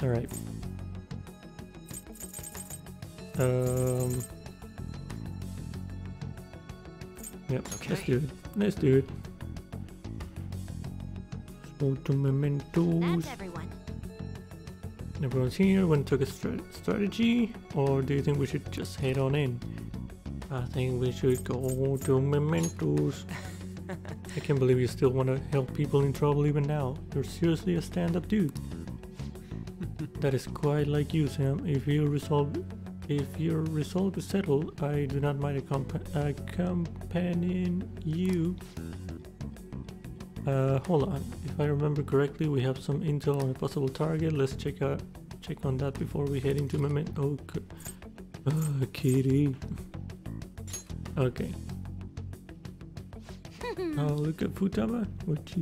Alright. Yep, okay. Let's do it. Let's go to Mementos. That's everyone. Everyone's here. Want to take a strategy, or do you think we should just head on in? I think we should go to Mementos. I can't believe you still want to help people in trouble even now. You're seriously a stand-up dude. That is quite like you, Sam. If your resolve is settled, I do not mind accompanying you. Hold on. If I remember correctly, we have some intel on a possible target. Let's check on that before we head into Memento. Oh, kitty. Okay. Oh, look at Futaba, which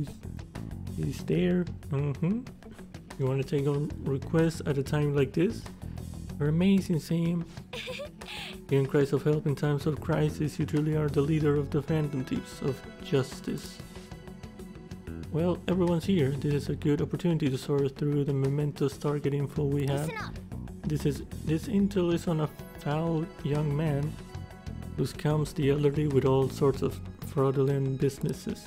is there. You want to take on requests at a time like this? You're amazing, Sam. You and Christ of help in times of crisis, you truly are the leader of the Phantom Thieves of Justice. Well, everyone's here. This is a good opportunity to source through the Mementos target info we have. This intel is on a foul young man who scams the elderly with all sorts of fraudulent businesses.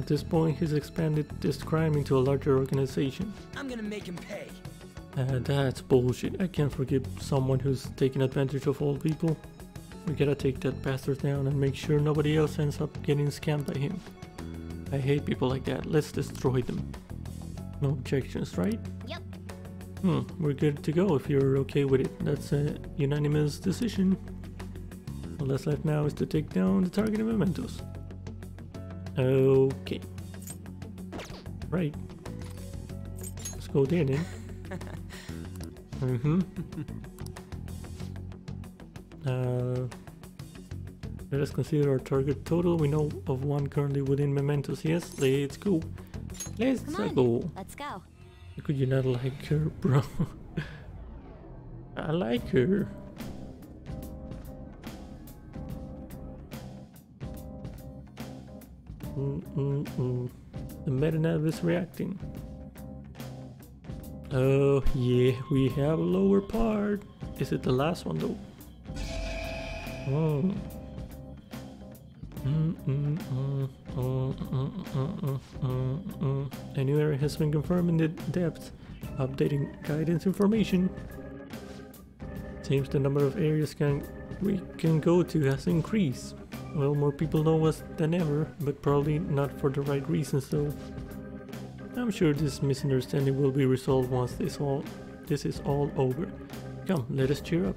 At this point, he's expanded this crime into a larger organization. I'm gonna make him pay. That's bullshit. I can't forgive someone who's taking advantage of old people. We gotta take that bastard down and make sure nobody else ends up getting scammed by him. I hate people like that. Let's destroy them. No objections, right? Yep. We're good to go if you're okay with it. That's a unanimous decision. All that's left now is to take down the target of Mementos. Okay. Right. Let's go there then. Let us consider our target total. We know of one currently within Mementos. Yes, let's go. Let's go. Let's go. Could you not like her, bro? I like her. The meta-nav is reacting. Oh yeah, we have a lower part. Is it the last one though? Oh. A new area has been confirmed in the depth. Updating guidance information. Seems the number of areas we can go to has increased. Well, more people know us than ever, but probably not for the right reasons though. I'm sure this misunderstanding will be resolved once this is all over. Come, let us cheer up.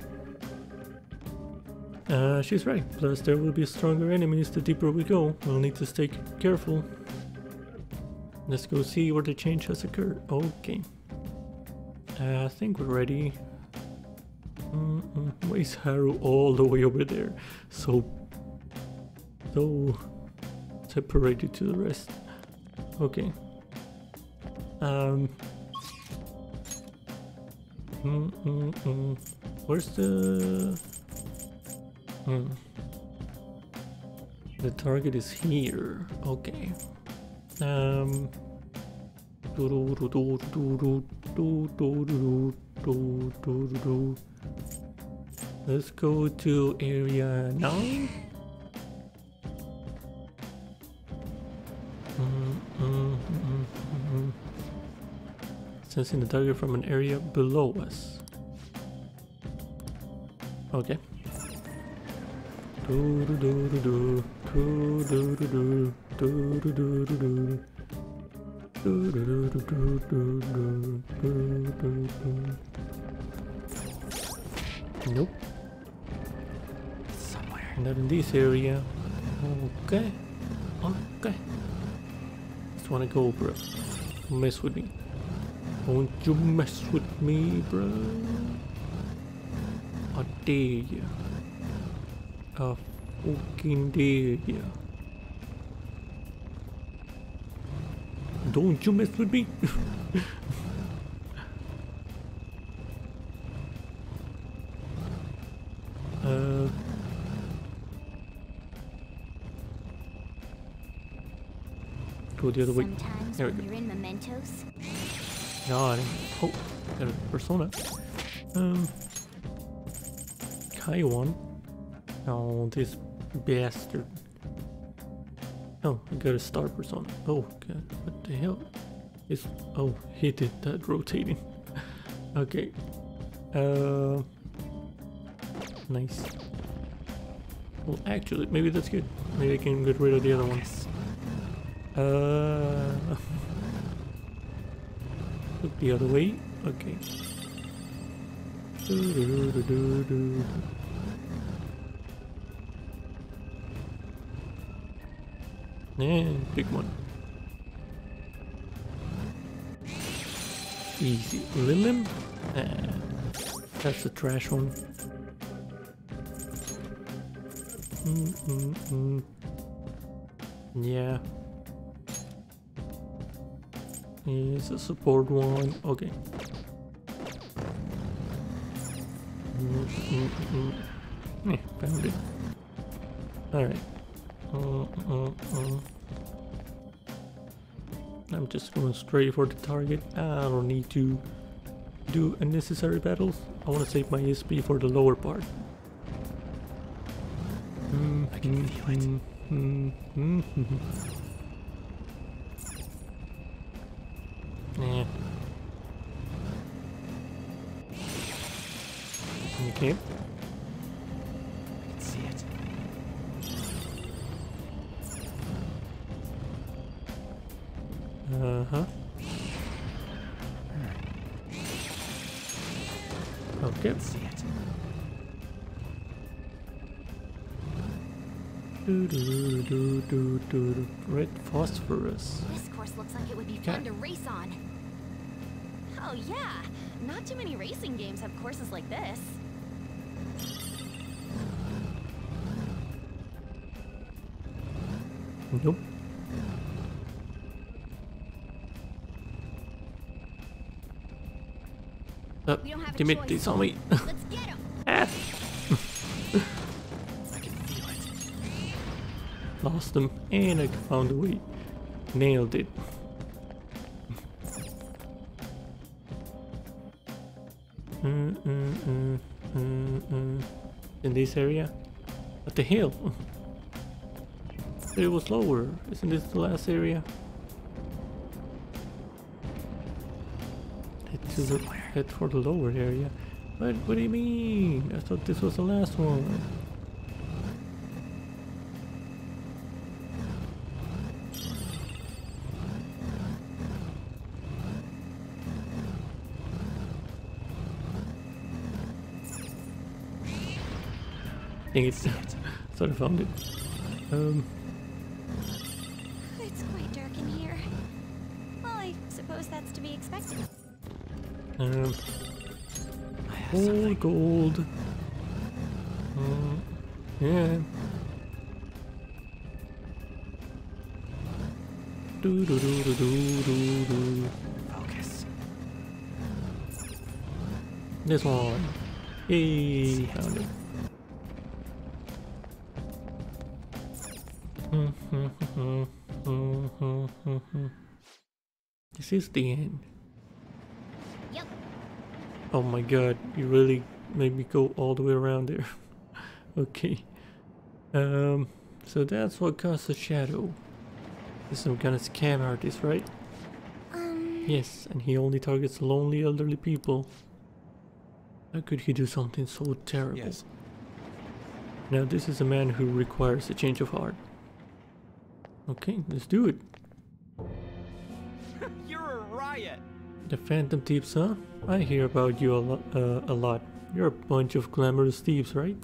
She's right, plus there will be stronger enemies the deeper we go. We'll need to stay careful. Let's go see where the change has occurred. Okay. I think we're ready. Why is Haru all the way over there? So separated to the rest. Okay. Where's the... The target is here. Okay. Let's go to area 9. Sensing the target from an area below us. Okay. Nope. Somewhere. Not in this area. Okay. Okay. Just wanna go, bro. Don't mess with me. Don't you mess with me, bro. I dare you. A fucking dear, yeah. Don't you mess with me. Go the other way. There we go. Mementos. God. Oh, there's Persona. Kaiwan. Oh, this bastard. Oh, I got a star Persona. Oh, God, what the hell? It's... Oh, he did that rotating. Okay. Nice. Well, actually, maybe that's good. Maybe I can get rid of the other one. Look the other way. Okay. Yeah, big one. Easy. Lilim? That's the trash one. Yeah. It's a support one. Okay. Yeah, found it. Alright. I'm just going straight for the target. I don't need to do unnecessary battles. I want to save my ESP for the lower part. I can feel it. Yeah. Okay. I can see it. Uh-huh. Okay. Do-do-do-do-do-do. Red phosphorus. This course looks like it would be fun to race on. Oh yeah, not too many racing games have courses like this. Nope. Damn it, they saw me. Let's get him. Ah. I can feel it. Lost them and I found a way. Nailed it. In this area? What the hell? It was lower. Isn't this the last area? Head for the lower area. What do you mean? I thought this was the last one. I think it's I thought I found it. It's quite dark in here. Well, I suppose that's to be expected. All gold. Yeah. Do do do do do do. Focus. This one. Yay! Found it. This is the end. Yep. Oh my god, you really made me go all the way around there. Okay. So that's what caused the shadow. This is some kind of scam artist, right? Yes, and he only targets lonely elderly people. How could he do something so terrible? Yes. Now this is a man who requires a change of heart. Okay, let's do it. You're a riot. The Phantom Thieves, huh? I hear about you a lot. You're a bunch of glamorous thieves, right?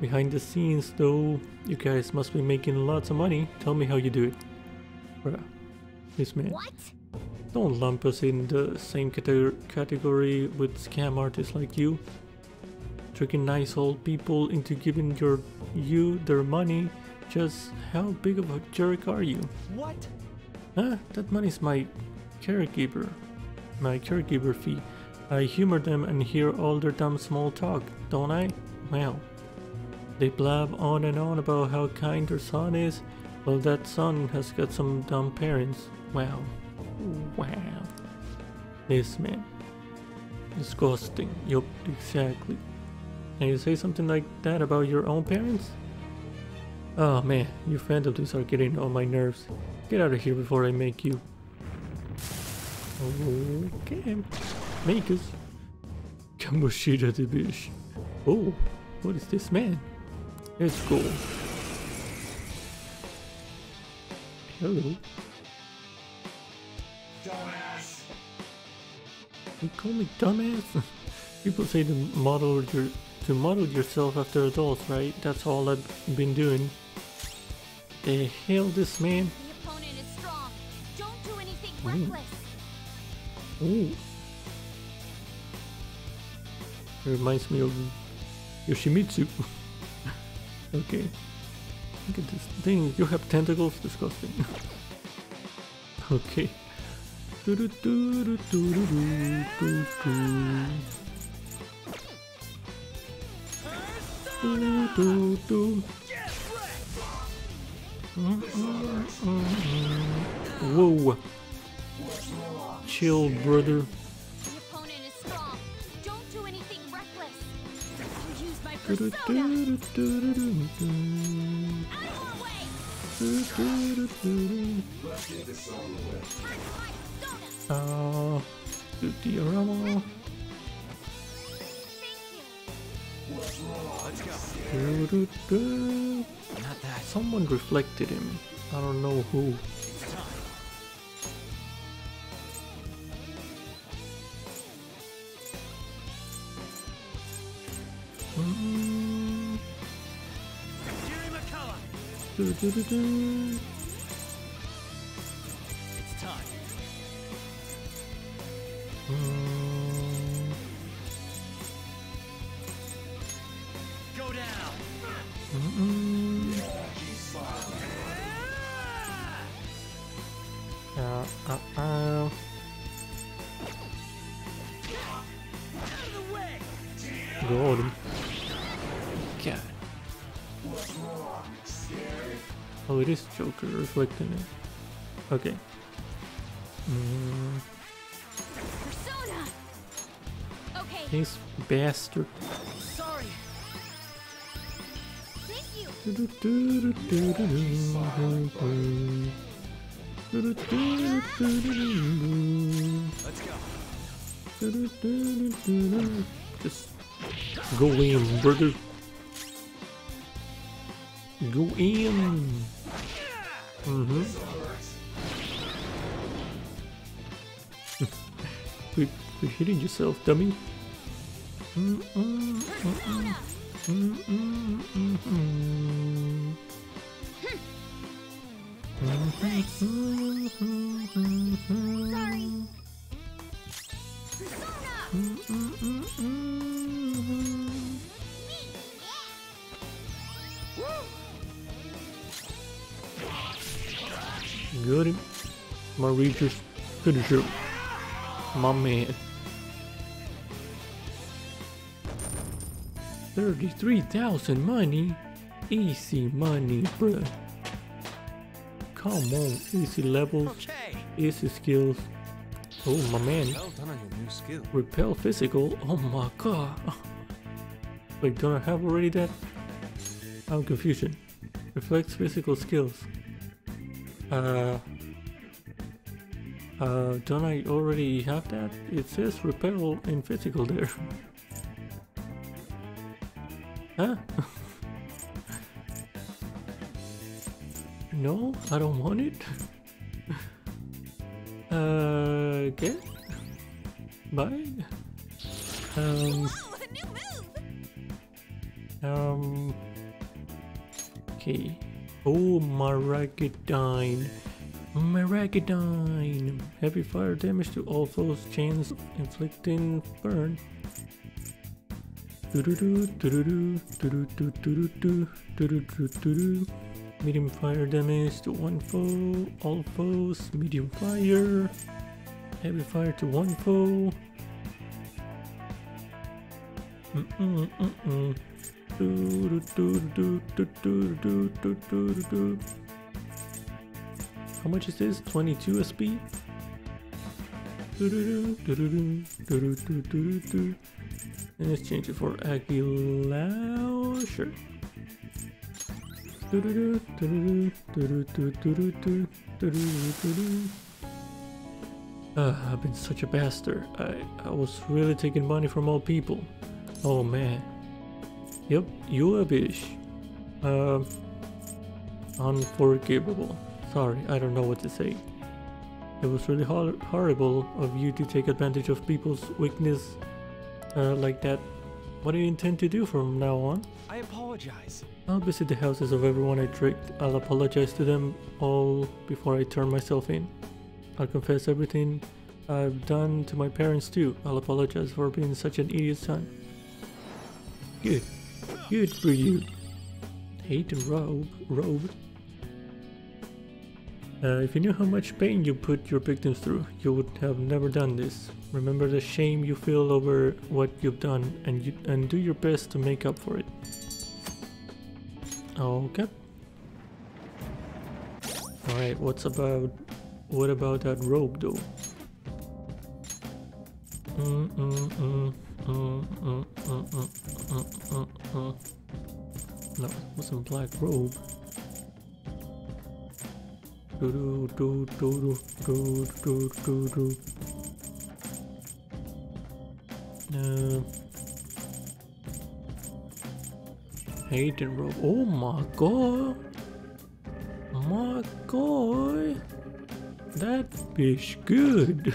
Behind the scenes, though, you guys must be making lots of money. Tell me how you do it. Bruh, this man. What? Don't lump us in the same category with scam artists like you. Tricking nice old people into giving you their money. Just how big of a jerk are you? What? Huh? That money's my caregiver fee. I humor them and hear all their dumb small talk, don't I? Well, they blab on and on about how kind their son is. Well, that son has got some dumb parents. Wow. Wow. This man. Disgusting. Yup, exactly. And you say something like that about your own parents? Oh man, you Phantom Thieves are getting on my nerves. Get out of here before I make you. Okay. Make us. Kamoshida the bitch. Oh, what is this man? Let's go. Hello. Dumbass. You call me dumbass? People say to model yourself after adults, right? That's all I've been doing. The hell, this man. The opponent is strong. Don't do anything reckless. Ooh. It reminds me of Yoshimitsu. Okay. Look at this thing. You have tentacles? Disgusting. Okay. Whoa. Chill, brother. The opponent is strong. Don't do anything reckless. You use my persona. Out of our way. Let's get this on the way. Diorama. Thank you. Let's go. Not that. Someone reflected him. I don't know who. Do. It's time. Go down. Go him. God. What's wrong, scary? Oh, it is Joker reflecting it. Okay. Persona. Okay. This bastard. Sorry. Thank you. Let's go. Just go in, brother. Go in. You're hitting yourself, dummy. Sorry. Got him. My reacher's finisher. My man. 33,000 money. Easy money, bruh. Come on, easy levels, okay. Easy skills. Oh my man. Well done on your new skill. Repel physical. Oh my god. Wait, don't I have already that? I'm confusion. Reflects physical skills. Don't I already have that? It says repel in physical there. Huh? No, I don't want it. Get? Bye? Whoa, a new move. Okay. Oh, Maragadine. Maragadine. Heavy fire damage to all foes, chains inflicting burn. Medium fire damage to one foe, all foes, medium fire. Heavy fire to one foe. How much is this? 22 SP? And let's change it for Aguilau. Sure. I've been such a bastard. I was really taking money from all people. Oh man. Yep, you a bitch. Unforgivable. Sorry, I don't know what to say. It was really horrible of you to take advantage of people's weakness like that. What do you intend to do from now on? I apologize. I'll visit the houses of everyone I tricked. I'll apologize to them all before I turn myself in. I'll confess everything I've done to my parents too. I'll apologize for being such an idiot son. Good. Good for you. Hate and robe. If you knew how much pain you put your victims through, you would have never done this. Remember the shame you feel over what you've done and do your best to make up for it. Okay. Alright, what about that robe though? No, it wasn't black robe. Hate and robe. Oh my god! My god! That fish good!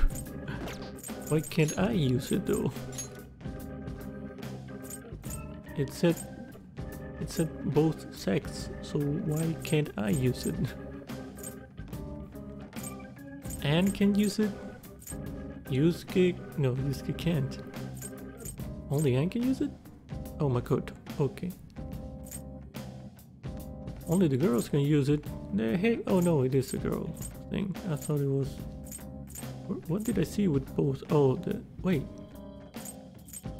Why can't I use it though? It said It's at both sects, so why can't I use it? Anne can use it? Yusuke... no, Yusuke can't. Only Anne can use it? Oh, Makoto. Okay. Only the girls can use it. Hey, oh no, it is a girl thing. I thought it was... what did I see with both? Oh, the... wait.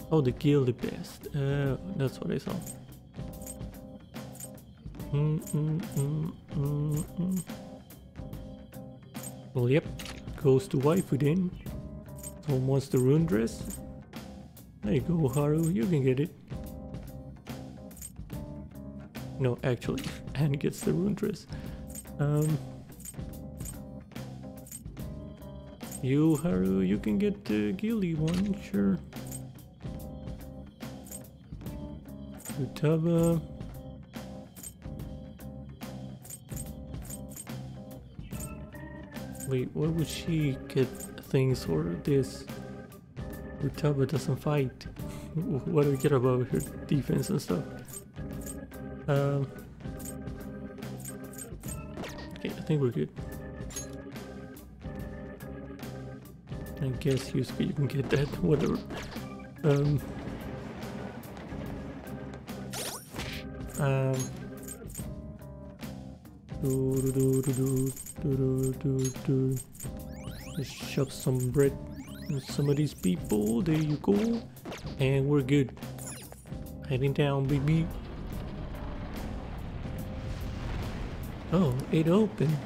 Oh, the guilty best. That's what I saw. Well, yep. Goes to waifu then. Someone wants the rune dress. There you go, Haru. You can get it. No, actually, Anne gets the rune dress. You, Haru, you can get the Gilly one, sure. Futaba. Wait, why would she get things for this? Futaba doesn't fight. What do we get about her defense and stuff? Okay, I think we're good. I guess Yusuke, you can get that, whatever. Let's shove some bread in some of these people, there you go. And we're good. Heading down, baby. Oh, it opened.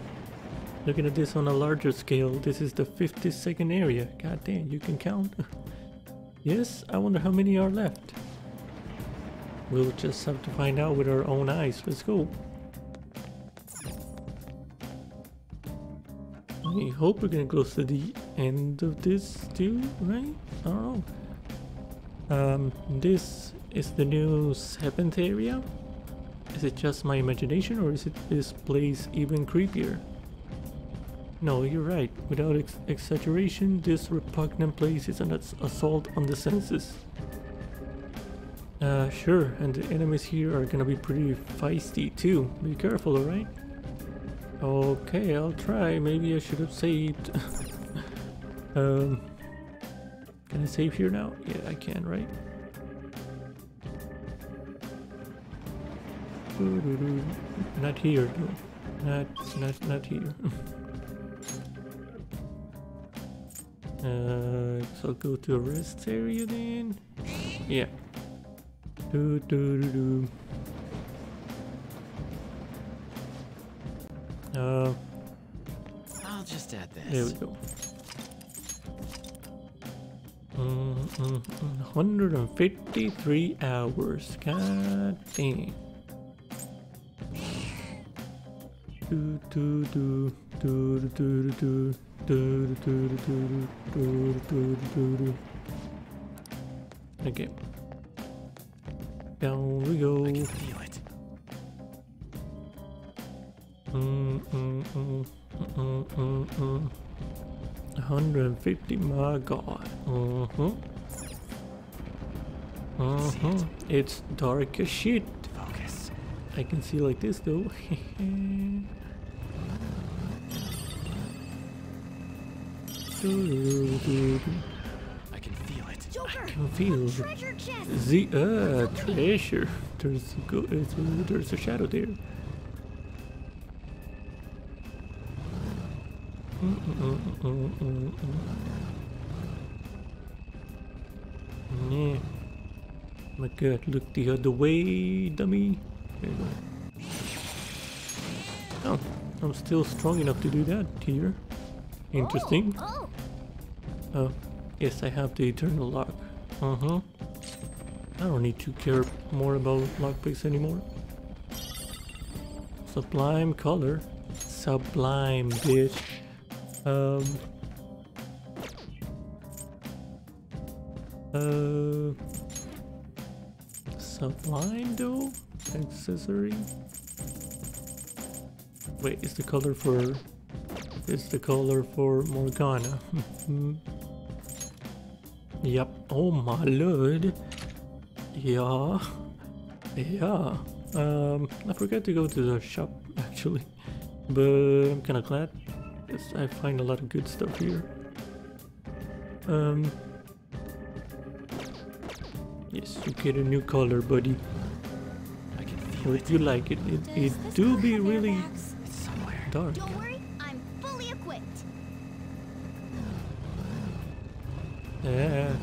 Looking at this on a larger scale, this is the 52nd area. God damn, you can count. Yes, I wonder how many are left. We'll just have to find out with our own eyes. Let's go. I hope we're gonna go to the end of this too, right? I don't know. This is the new 7th area. Is it just my imagination or is it this place even creepier? No, you're right. Without exaggeration, this repugnant place is an assault on the senses. Sure, and the enemies here are gonna be pretty feisty too. Be careful, alright? Okay, I'll try. Maybe I should have saved. Can I save here now? Yeah, I can, right? Not here, though. Not here. So I'll go to a rest area then. Yeah. I'll just add this. There we go. 153 hours. God dang. Okay. Down we go. I can feel it. Mm, mm, mm, mm, mm, mm. 150, my god. Uh-huh. Uh-huh. It's dark as shit. Focus. I can see like this though. I can feel it. Joker, I can feel treasure chest. The treasure. There's a shadow there. Yeah. My god, look the other way, dummy. There you go. Oh, I'm still strong enough to do that here. Interesting. Oh, oh. Yes, I have the eternal lock. Uh-huh. I don't need to care more about lockpicks anymore. Sublime color. Sublime, bitch. Sublime, though? Accessory? Wait, is the color for... it's the color for Morgana. Yep. Oh my lord. Yeah. Yeah. I forgot to go to the shop actually, but I'm kind of glad because I find a lot of good stuff here. Yes, you get a new color, buddy. I can feel it. You like it. It do be really dark. Don't worry, I'm fully equipped. Yeah.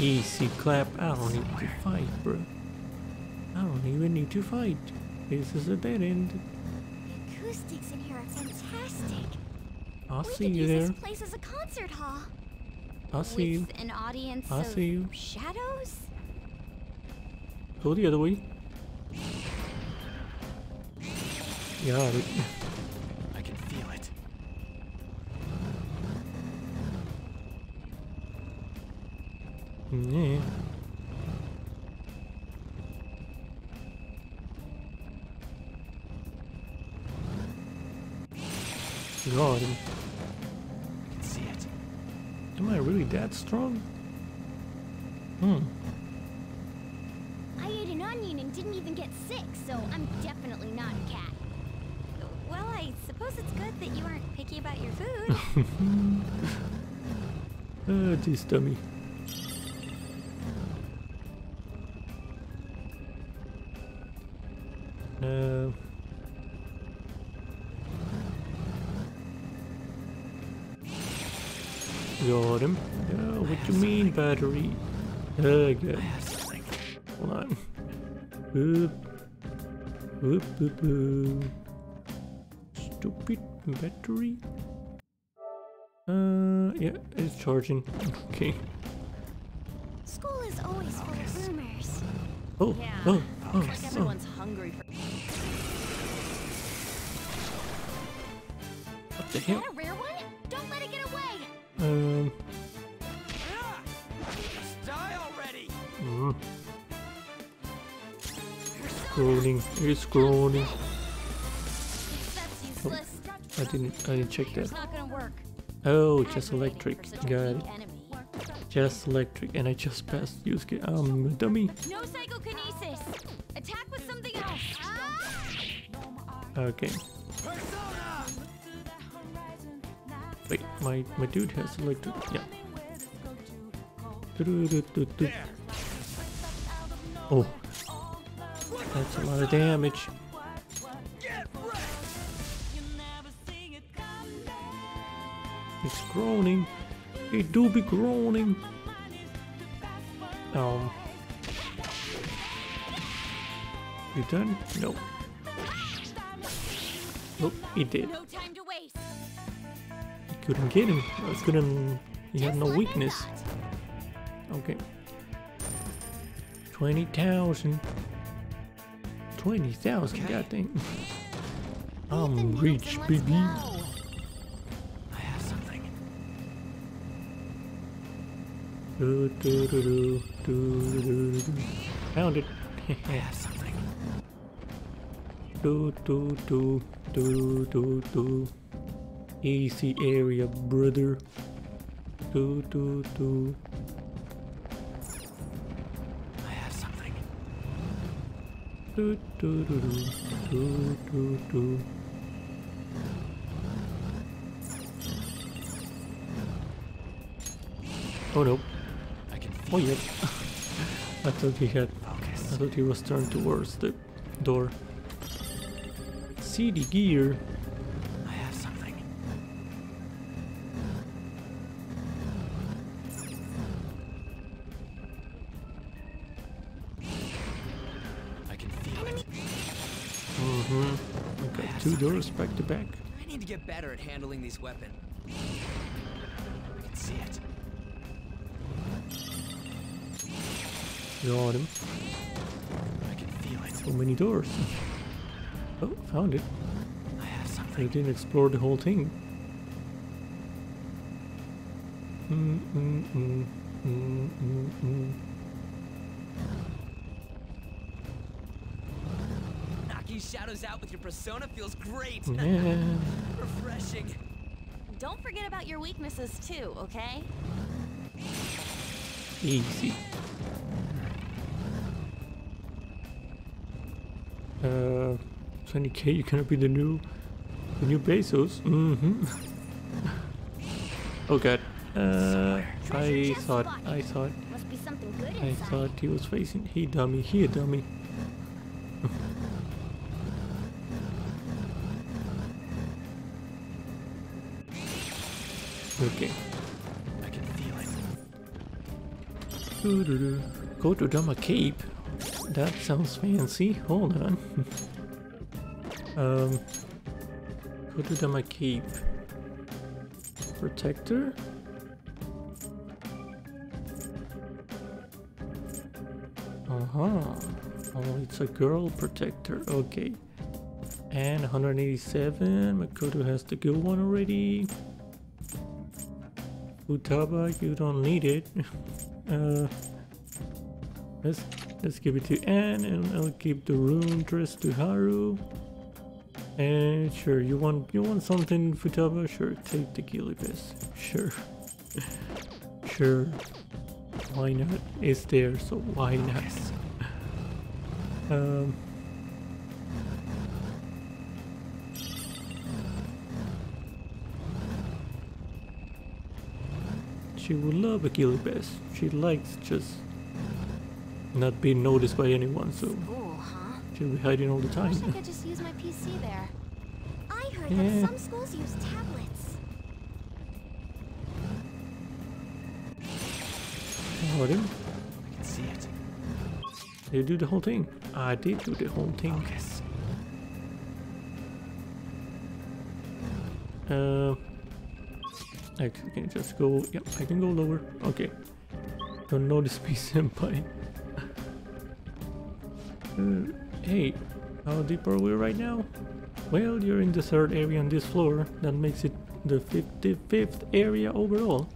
Easy clap. I don't need to fight, bro. I don't even need to fight. This is a dead end. The acoustics in here are fantastic. I'll see you there. This place is a concert hall. I'll see you. An audience I'll see you. Shadows? Go the other way. Yeah. I can feel it. Yeah. Got him. I can see it. Am I really that strong? I ate an onion and didn't even get sick, so I'm definitely not a cat. Well, I suppose it's good that you aren't picky about your food. Oh, geez, dummy. Got him. Oh, what do you mean, battery? Good. Hold on. Oop. Oop, oop, oop. Stupid battery. Yeah, it's charging. Okay. School is always full of rumors. Oh, yeah. Everyone's hungry for. What the hell? It's groaning. Oh, I didn't check that. Oh, just electric. Got it. Just electric, and I just passed Yusuke. I'm a dummy. No psychokinesis. Attack with something else. Okay. Wait, my dude has electric. Yeah. Oh. That's a lot of damage. It's groaning. It do be groaning. You done? No. Nope, it did. You couldn't get him. He had no weakness. Okay. 20,000. 20,000, okay. Goddamn. I'm rich, baby. I have something. Found it. I have something. Easy area, brother. Oh no. I can feel it. I thought he had focus. I thought he was turned towards the door. CD gear. I have something. Two doors back to back. I need to get better at handling these weapons. I can see it. Got him. I can feel it. So many doors. Oh, found it. I have something. I didn't explore the whole thing. Shadows out with your persona feels great. Yeah. Refreshing. Don't forget about your weaknesses too, okay? easy. $20K, you cannot be the new Bezos. Mm-hmm. Oh god. I thought he was facing. He a dummy. Okay. I can feel it. Doo -doo -doo. Go to Dama Cape. That sounds fancy. Hold on. Go to Dama Cape. Protector. Oh, it's a girl protector. Okay. And 187. Makoto has the good one already. Futaba, you don't need it. Let's give it to Anne, and I'll give the room dress to Haru. And sure, you want something, Futaba? Sure, take the Gilibus. Sure. Sure. Why not? It's there, so why not? She would love a Gilibus. She likes just not being noticed by anyone, so she'll be hiding all the time. I could just use my PC there. I heard that some schools use tablets. I can see it. You do the whole thing. I did do the whole thing. Focus. I can just go. Yep, I can go lower. Okay. Don't notice me, senpai. Hey, how deep are we right now? Well, you're in the third area on this floor. That makes it the 55th area overall.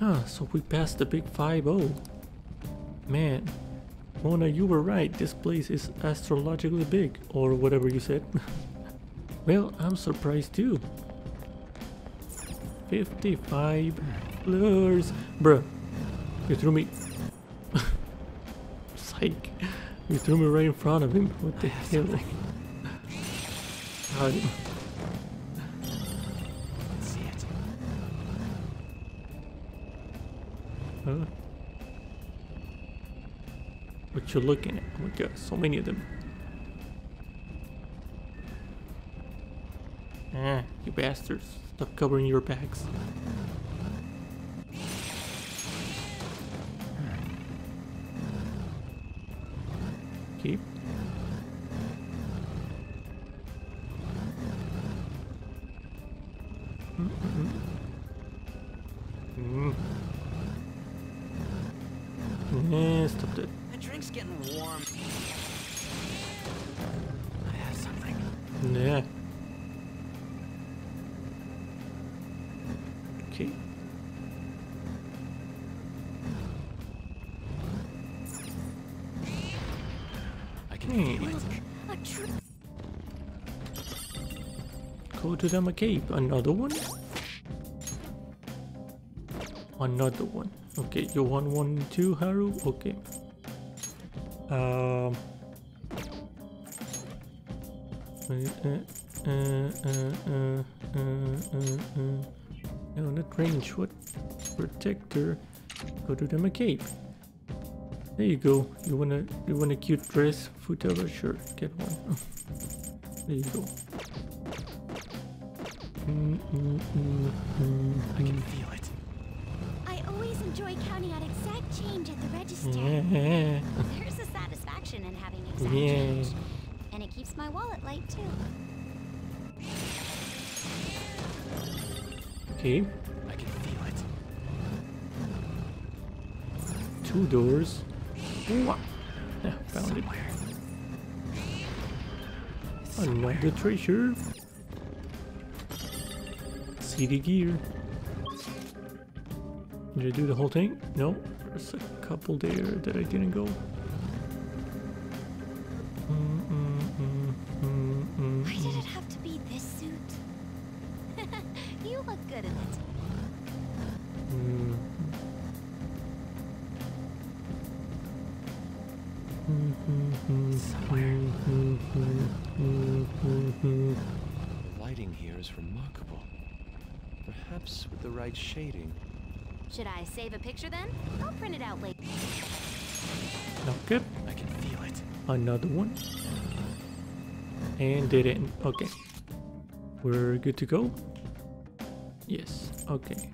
Ah, so we passed the big 5-0. Man, Mona, you were right. This place is astrologically big, or whatever you said. Well, I'm surprised too. 55 floors. Bruh, you threw me. Psych. You threw me right in front of him. What the hell? God. See it. Huh? What you looking at? Oh my god, so many of them. Ah, you bastards. Stop covering your backs. Keep. Stop that. The drink's getting warm. I have something. Nah. Okay. Go to the cape. Another one? Another one. Okay, you want one too, Haru? Okay. No, not range. What? Protector. Go to the cape. There you go. You want a cute dress, Futaba? Sure, get one. There you go. I can feel it. I always enjoy counting out exact change at the register. Yeah. There's a satisfaction in having exact change, and it keeps my wallet light too. Okay, I can feel it. Two doors. Wow. Yeah, found somewhere. It. Another treasure. CD gear. Did I do the whole thing? No. There's a couple there that I didn't go. Why did it have to be this suit? You look good in it. somewhere. The lighting here is remarkable. Perhaps with the right shading. Should I save a picture then? I'll print it out later. Not good. I can feel it. Another one. And did it. Okay. We're good to go. Yes. Okay.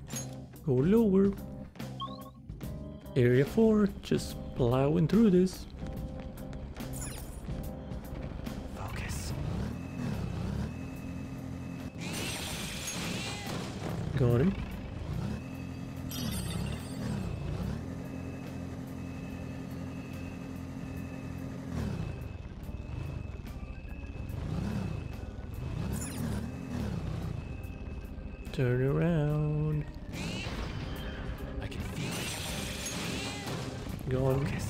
Go lower. Area 4. Just plowing through this. Focus. Got him. Turn around. I can feel it. Go on. Focus.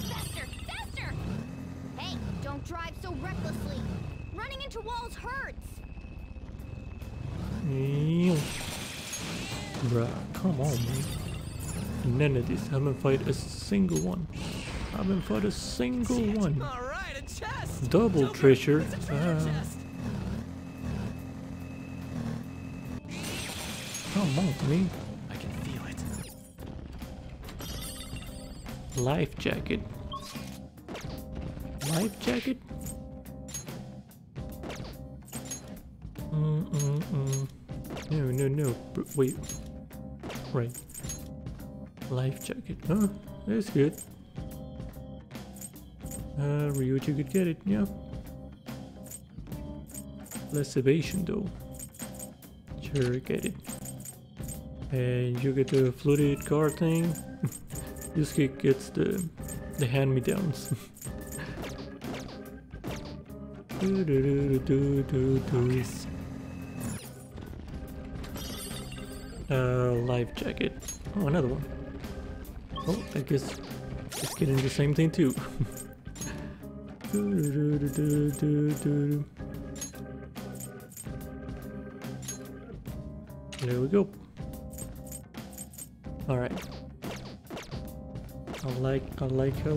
Faster, faster! Hey, don't drive so recklessly. Running into walls hurts. Bruh, come on, man. None of this. I haven't fought a single one. I haven't fought a single one. Double treasure. Come on, me. I can feel it. Life jacket. Life jacket. No. Wait. Right. Life jacket. Huh? That's good. Ryuji could get it, yeah. Less evasion though. Sure, get it. And you get the flooded car thing. Yusuke gets the hand-me-downs. Life jacket. Oh, another one. Oh, I guess it's getting the same thing too. There we go. Alright. I like how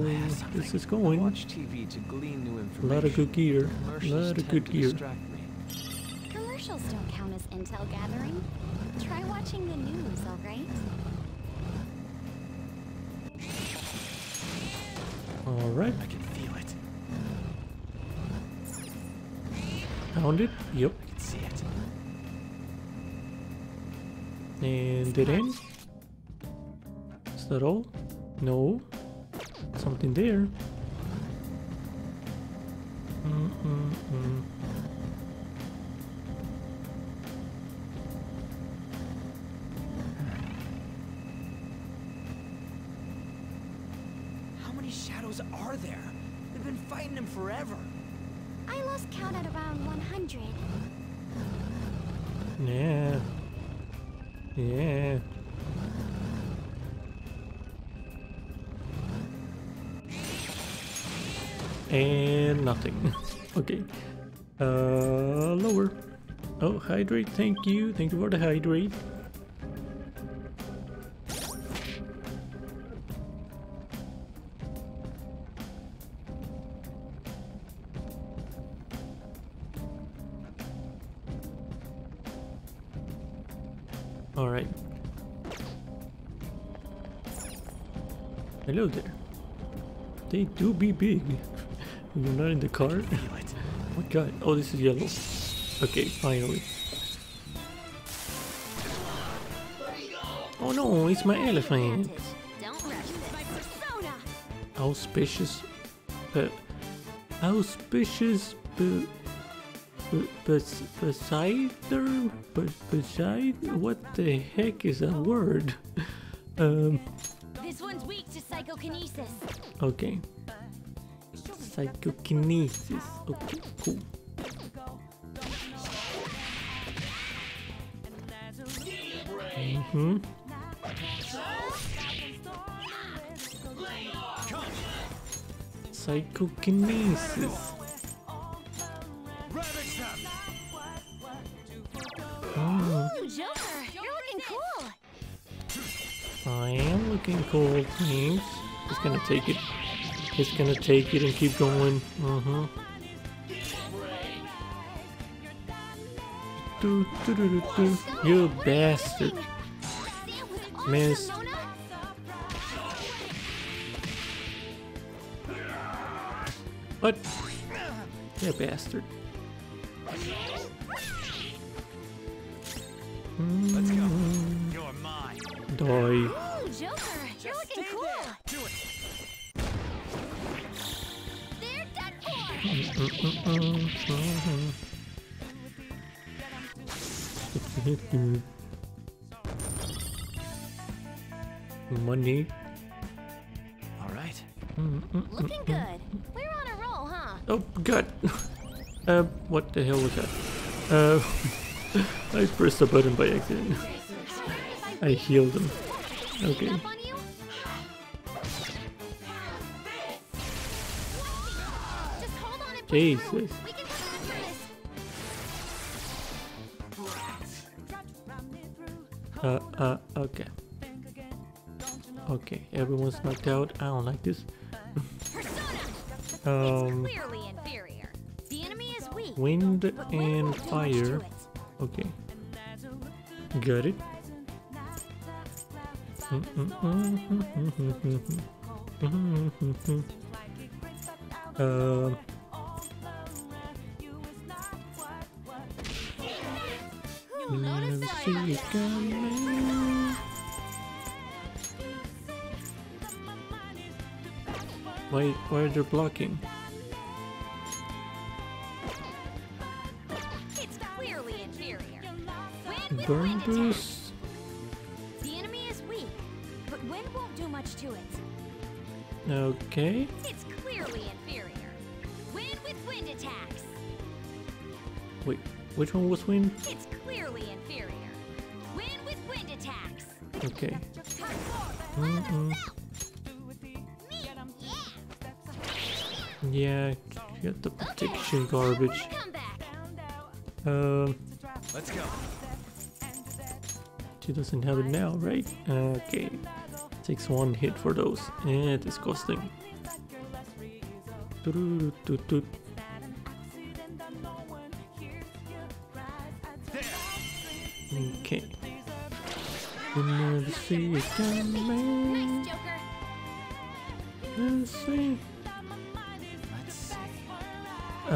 this is going. Watch TV to glean new information. A lot of good gear. Commercials don't count as intel gathering. Try watching the news, alright? Alright. I can feel it. Found it? Yep. I can see it. And did it end? Is that all? No. Something there. How many shadows are there? They've been fighting him forever. I lost count at around 100. Yeah. Yeah. And nothing. Okay. Lower. Oh, hydrate. Thank you. Thank you for the hydrate. Alright. Hello there. They do be big. You're not in the car? Oh my god. Oh, this is yellow. Okay, finally. Oh no, it's my elephant. Auspicious. Auspicious. Beside what the heck is that word? This one's weak to psychokinesis. Okay. Psychokinesis. Okay, cool. Psychokinesis. Joker, you're looking cool. I am looking cold, thanks. He's gonna take it. He's gonna take it and keep going. Uh-huh. Do, do, do, do, do. You bastard. Missed. What? You bastard. Let's go. You're mine. Die. Oh, Joker, you're looking cool. Do it. They're done for. Money. All right. Looking good. We're on a roll, huh? Oh, good. What the hell was that? I pressed a button by accident. I healed him. Okay. Jesus. Okay. Okay, everyone's knocked out. I don't like this. Wind and fire. Okay. Got it. Never see it coming. Why are they blocking? Burn boost. The enemy is weak, but wind won't do much to it. Okay. It's clearly inferior. Wind with wind attacks. Wait, which one was wind? It's clearly inferior. Wind with wind attacks. Okay. Yeah, get the protection garbage. Let's go. She doesn't have it now, right? Okay. Takes one hit for those. Eh, disgusting. Okay. You never see it coming. Let's see. I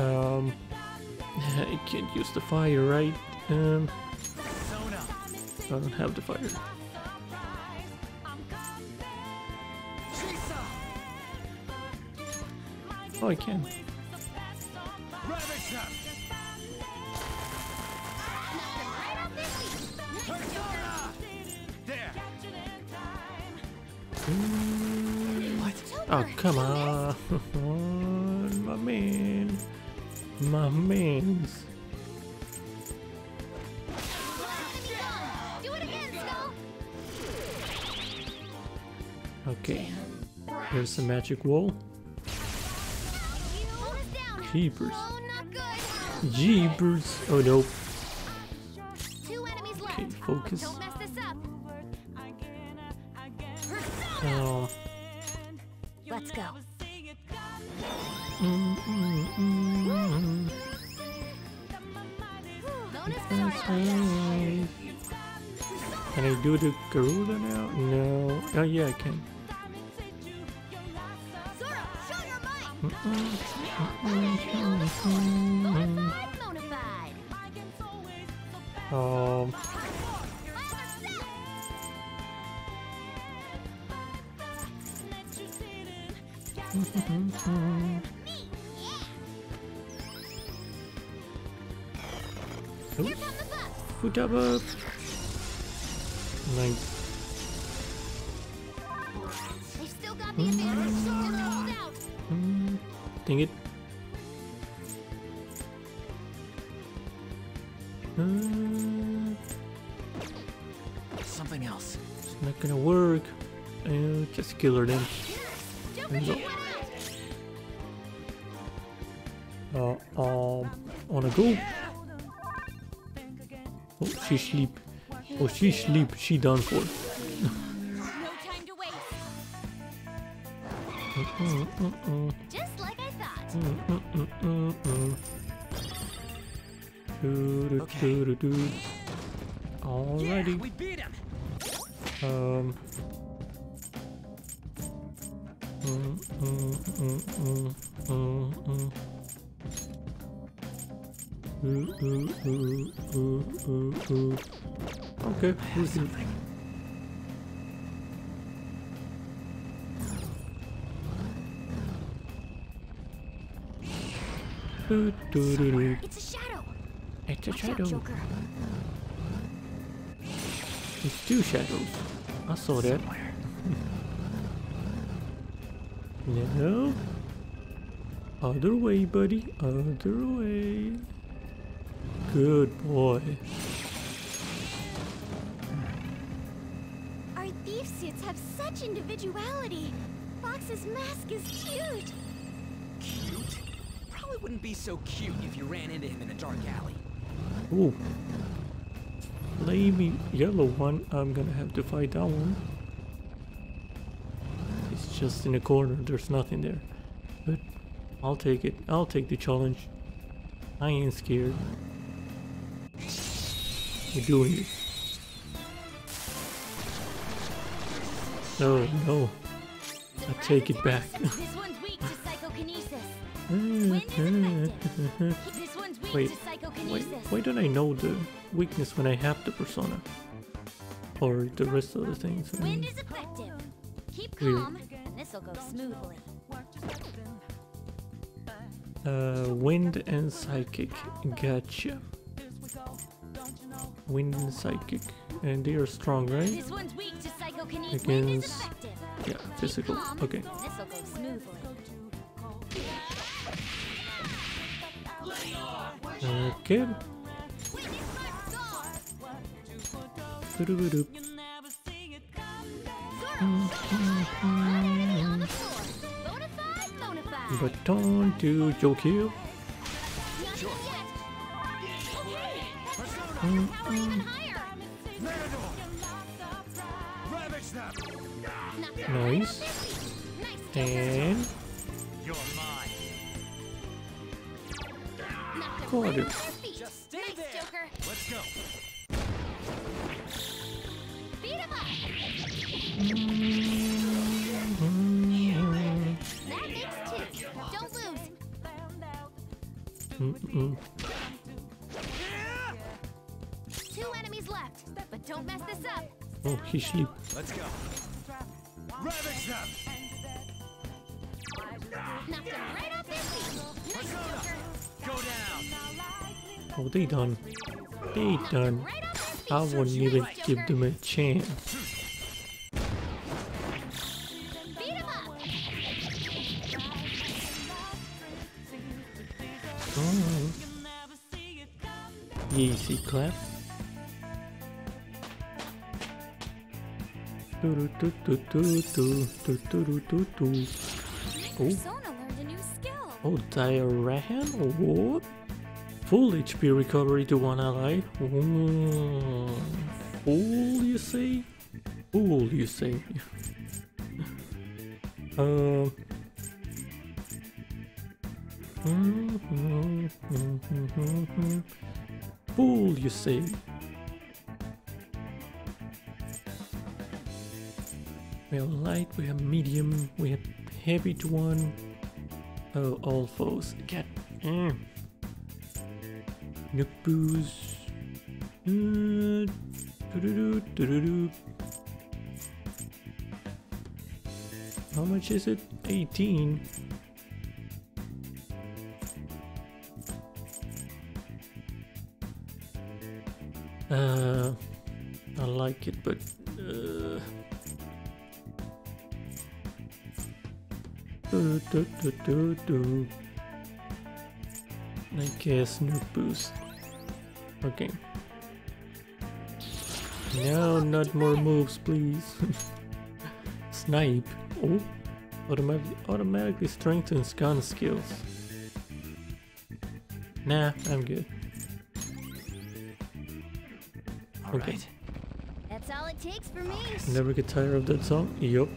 can't use the fire, right? I don't have the fire. Oh, I can. What? Oh, come on, my man, my man's. Okay, here's the magic wall. Jeepers. Jeepers. Oh no. Okay, focus. Oh. Let's go. Can I do the Garuda now? No. Oh yeah, I can. Futaba. Nice. They've still got the advantage. Dang it. Something else. It's not gonna work. Just kill her then. Wanna go? Oh, she sleep. She done for. No time to wait. Just like I thought. Okay. Alrighty. Yeah, we beat him. Okay, who's something? It's a shadow. It's a shadow. Joker. It's two shadows. I saw that. No. Other way, buddy. Other way. Good boy. Our thief suits have such individuality. Fox's mask is cute. Cute? Probably wouldn't be so cute if you ran into him in a dark alley. Ooh. Flamey yellow one. I'm gonna have to fight that one. It's just in a corner. There's nothing there. But I'll take it. I'll take the challenge. I ain't scared. We're doing it. No, no. I take it back. This one's weak to psychokinesis. This one's weak to psychokinesis. Why don't I know the weakness when I have the persona? Or the rest of the things. Wind is effective. Keep calm. This'll go smoothly. Wind and psychic. Gotcha. Wind and psychic. And they are strong, right? This one's weak to psychokinesis. Against... yeah, physical. Okay. This'll go smoothly. Okay. Baton to Joker. Nice. And got it. Just stay there. Joker. Let's go. Beat him up. That makes two. Don't lose. Two enemies left, but don't mess this up. Oh, he sleep. Let's go. Ravage them. Knocked him right off his feet. Nice, Joker. Go down. Oh, they done. They done. I wouldn't even give them a chance. Beat him up. Oh. Easy clap. Oh. Oh, diorama. Oh. Full HP recovery to one ally. Oh. Fool, you say? Fool, you say? Fool, you say? We have light, we have medium, we have heavy to one. Oh, all foes. Get. Nippoos. How much is it? 18. I like it, but I guess no boost. Okay. No, not more moves, please. Snipe. Oh, automatically strengthens gun skills. Nah, I'm good. Okay. That's all it takes for me. Never get tired of that song. Yup.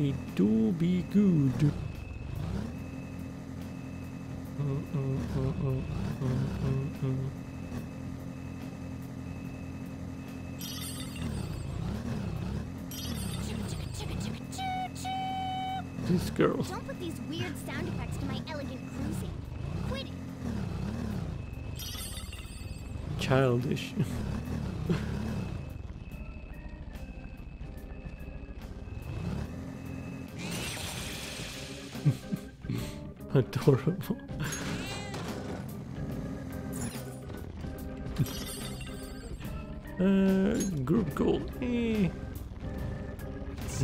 It do be good. This girl. Don't put these weird sound effects to my elegant cruising. Quit it. Childish. Adorable. Group goal. Eh.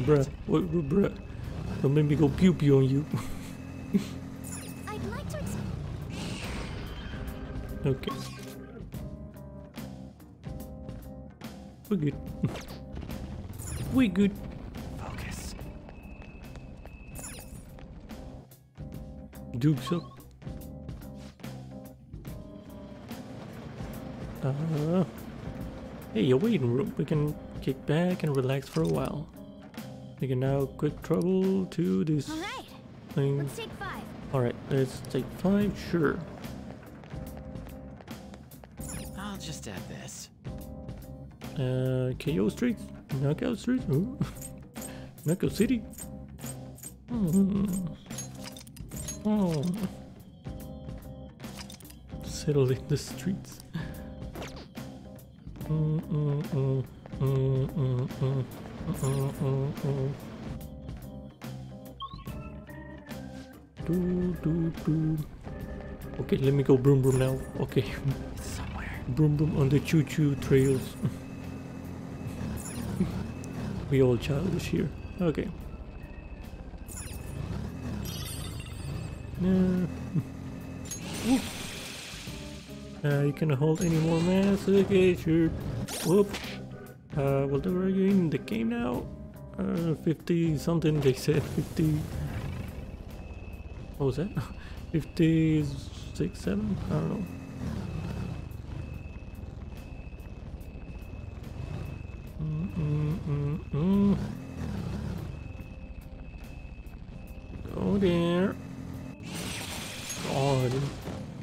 Bruh. What group, bruh? Don't make me go pew pew on you. I'd like to. Okay. We're good. We're good. Focus. Dukes up. Hey, you're waiting room. We can kick back and relax for a while. We can now quick travel to this thing. Let's take 5. Alright, let's take 5, sure. I'll just add this. KO Street? Knockout Street? Ooh. Knockout City? Mm. Oh. Settle in the streets. Okay, let me go broom broom now. Okay, it's somewhere. Broom broom on the choo-choo trails. We all childish here. Okay. You can hold any more mass. Okay, sure. Whoop. Well, they were in the game now. 50 something, they said 50. What was that? 56, 7? I don't know. Go there. God.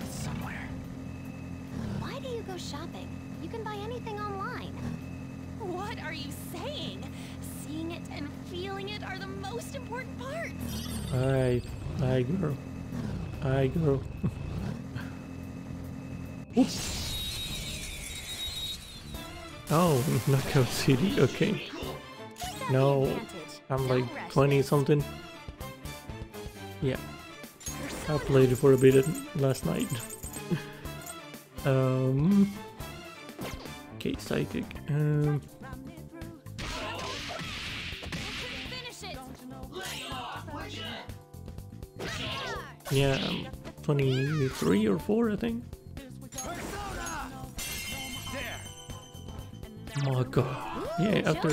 Somewhere. Why do you go shopping? You can buy anything online. What are you saying? Seeing it and feeling it are the most important parts. Aye girl. Oops. Oh, Knockout City, okay. No, I'm like 20 something. Yeah. I played it for a bit last night. Okay, psychic. Yeah, I'm 23 or 4, I think. Oh my god. Yeah, after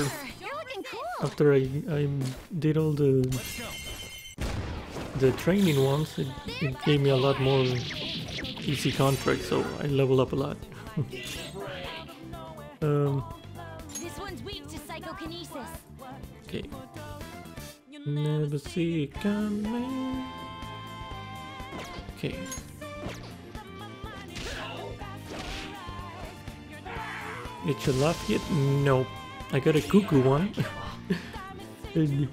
I did all the training ones, it gave me a lot more easy contracts, so I leveled up a lot. This one's weak to psychokinesis. Okay. Never see it coming. Okay. Did you laugh yet? No. I got a cuckoo one. a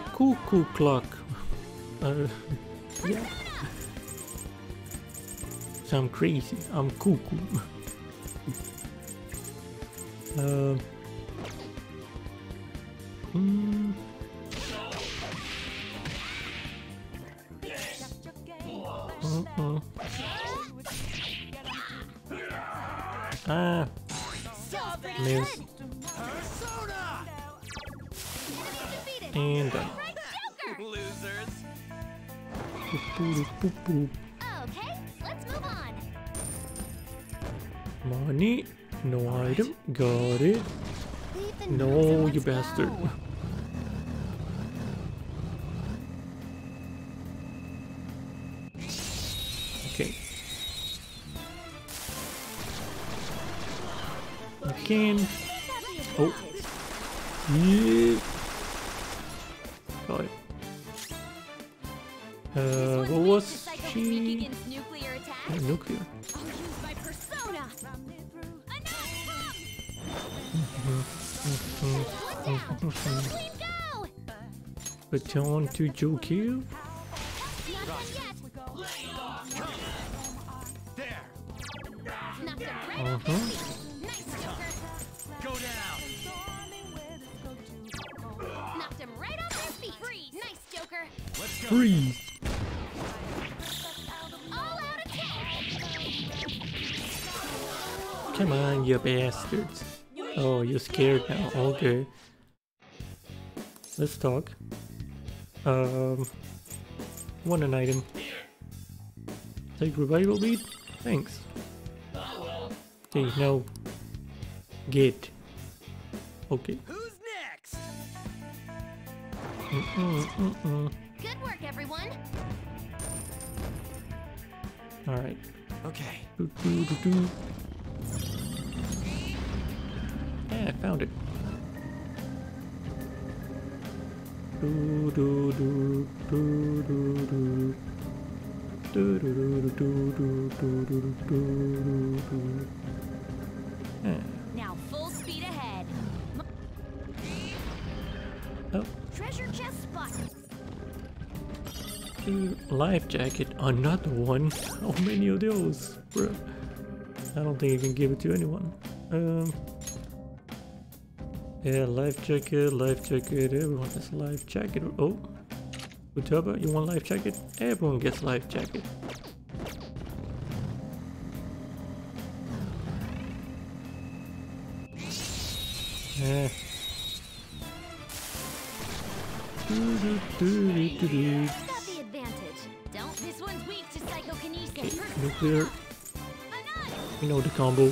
cuckoo clock. Yeah. So I'm crazy. I'm cuckoo. Ah, miss. And done. Losers. Okay, let's move on. Money, no item, got it. No, you bastard. Okay. Again. Oh. Yeah. What was she? Nuclear? Return to Joker? Freeze! Come on, you bastards. Oh, you're scared now. Okay. Let's talk. Want an item. Take revival bead? Thanks. Hey, no. Get. Okay. Who's next? Good work, everyone. All right. Okay. Yeah, I found it. Now full speed ahead. Oh. Treasure chest spotted. Life jacket, another one. How many of those, bro? I don't think you can give it to anyone. Yeah, life jacket, everyone has life jacket. Oh, Futaba, you want life jacket? Everyone gets life jacket. Eh. Nuclear. You know the combo.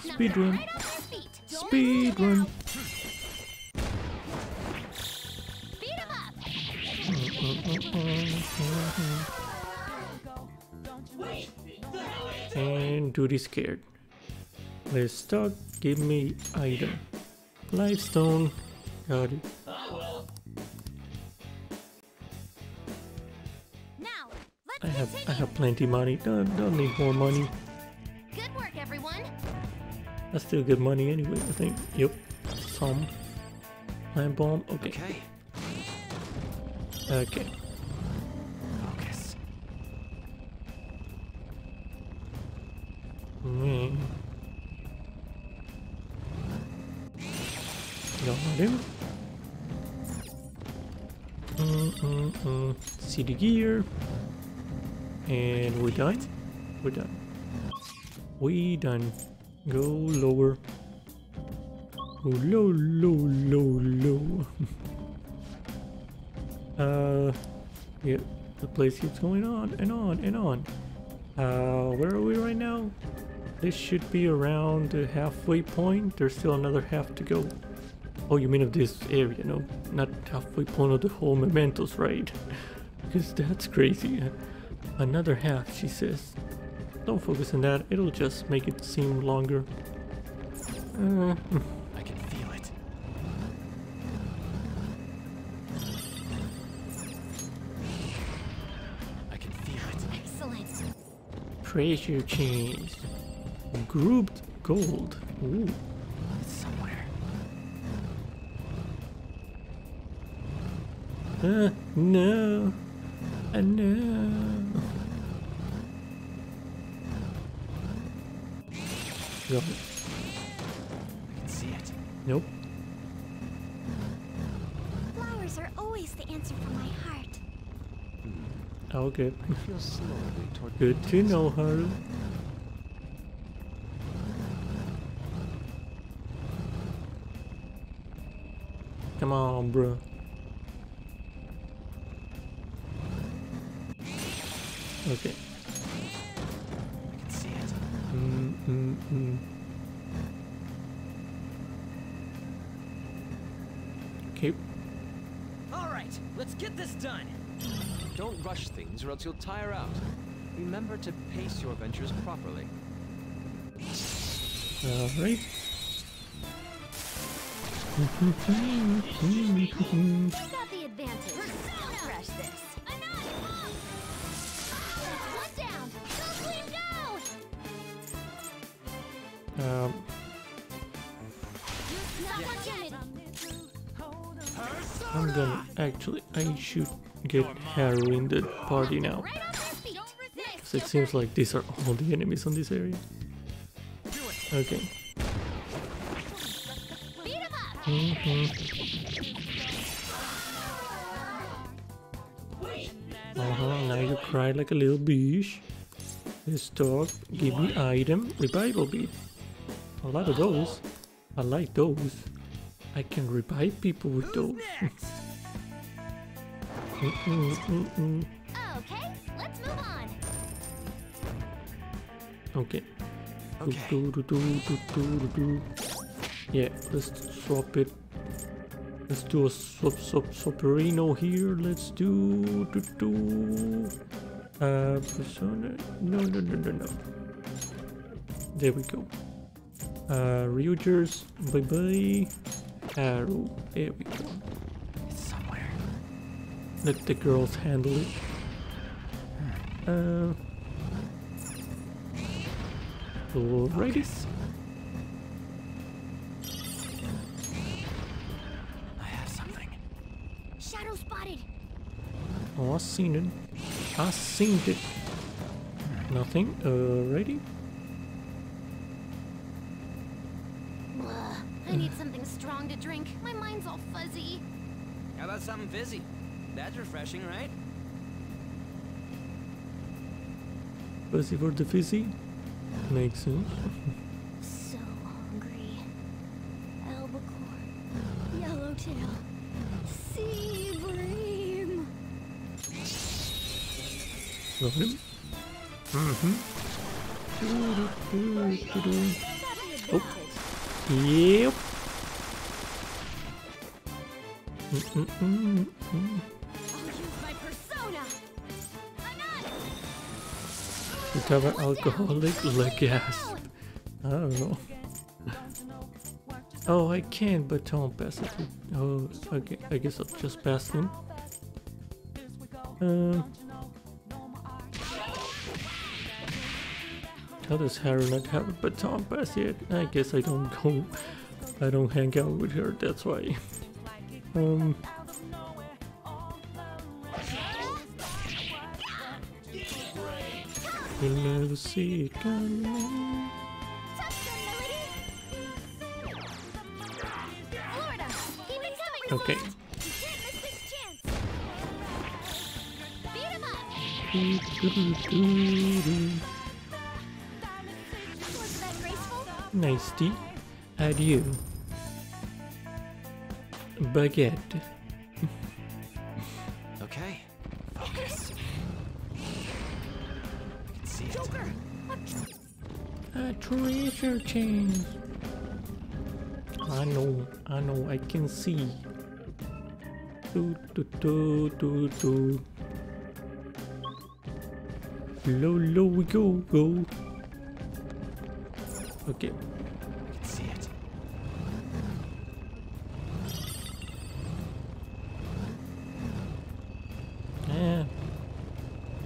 Speedrun. Speedrun. And duty scared. Let's start. Give me item. Lifestone. Got it. I have plenty money. Don't need more money. Good work, everyone. That's still good money anyway, I think. Yep. Some. Lamp bomb. Okay. Okay. Focus. Got him. See the gear. And we're done? We're done. We done. Go lower. Go low, low, low, low. Yeah, the place keeps going on and on and on. Where are we right now? This should be around the halfway point. There's still another half to go. Oh, you mean of this area, no? Not halfway point of the whole Mementos, right? Because that's crazy. Another half, she says. Don't focus on that, it'll just make it seem longer. I can feel it. I can feel it. Excellent. Treasure chest. Grouped gold. Ooh. It's somewhere. No. No. Go. I can see it. Nope. Flowers are always the answer for my heart. Oh, good. Good to know, Haru. Come on, bro. Okay. I can see it. Okay. All right, let's get this done. Don't rush things, or else you'll tire out. Remember to pace your ventures properly. Alright. I'm gonna actually, I should get Haru in the party now. Because it seems like these are all the enemies on this area. Okay. Now you cry like a little bitch. This dog, give me item, revival beat. A lot of those. I like those. I can revive people with those. Okay, let's move on. Okay. Yeah, let's swap it. Let's do a swapperino here. Let's do Persona. No. There we go. Ryujers, bye bye. Haru, there we go. It's somewhere. Let the girls handle it. Alrighty. I have something. Shadow spotted. Oh, I seen it. Nothing. Alrighty. I need something strong to drink. My mind's all fuzzy. How about something fizzy? That's refreshing, right? Fuzzy for the fizzy? Makes sense. So hungry. Albacore. Yellowtail. Sea bream. Love him? Oh. Yep. Futaba alcoholic leg gasp. I don't know. Oh, I can, but don't pass it. Oh, okay. I guess I'll just pass him. How does Haru not have a baton pass yet? I guess I don't hang out with her, that's why. You'll never see it coming. Okay. Nice tea. Adieu. Baguette. Okay. Focus. I can see it. Joker. A treasure chain. I know. I can see. Low, we go. Okay. I can see it.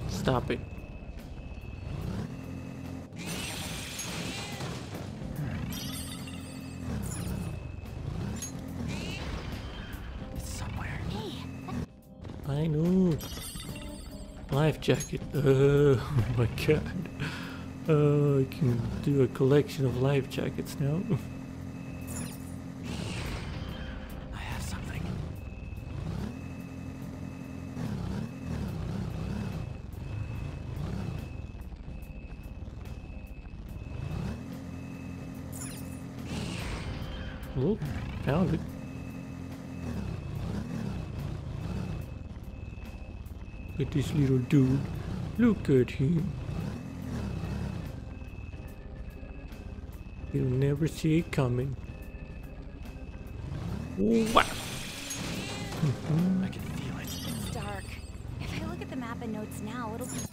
Stop it. It's somewhere. Hey. I know. Life jacket. Oh my god. I can do a collection of life jackets now. I have something. Oh, found it. Look at this little dude. Look at him. You'll never see it coming. Wow. I can feel it. It's dark. If I look at the map and notes now, it'll be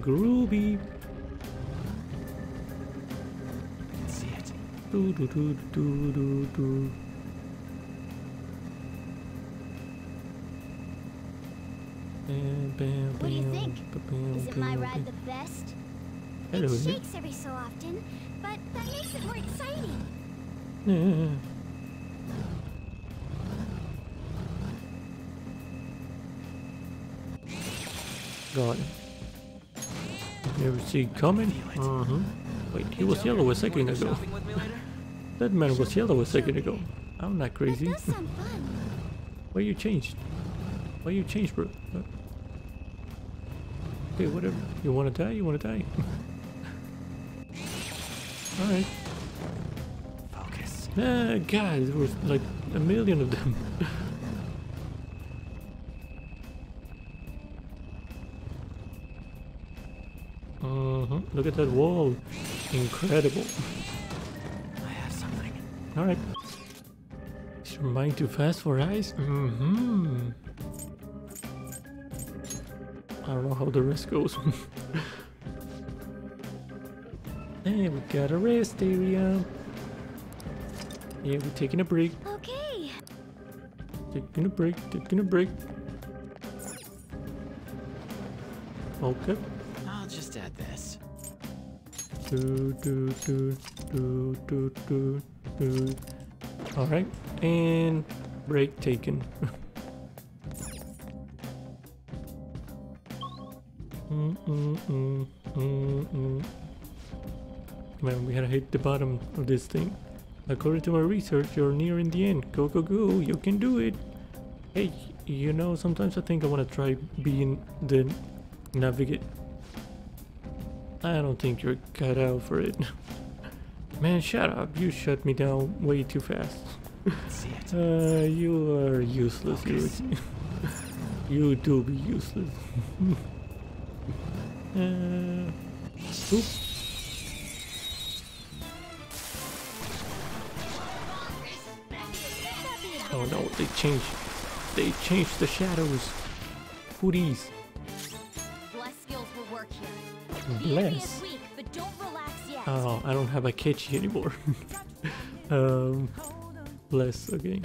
groovy. Do do do do do do. What do you think? Isn't my ride the best? It shakes every so often, but that makes it more exciting. Yeah. God. Never see coming? Uh-huh. Wait, he was yellow a second ago. That man was yellow a second ago. I'm not crazy. Why you changed? Why you changed, bro? Okay, whatever. You wanna die? You wanna die? Alright. Focus. Ah, guys, there was like a million of them. Look at that wall. Incredible. I have something. Alright. Is your mind too fast for eyes? Mm-hmm. I don't know how the rest goes. Hey, we got a rest area. Yeah, we're taking a break. Okay. Taking a break, taking a break. Okay. I'll just add this. Do, do, do, do, do, do, do. Alright, and break taken. Man, we gotta hit the bottom of this thing. According to my research, you're nearing the end. Go, go, go, you can do it. Hey, you know, sometimes I think I want to try being the navigate. I don't think you're cut out for it. Man, shut up. You shut me down way too fast. You are useless, dude. You do be useless. Oop. Oh no, they changed. They changed the shadows. Hoodies. Bless skills will work here. Bless. Weak, but don't relax yet. Oh, I don't have a Akechi anymore. Bless. Okay.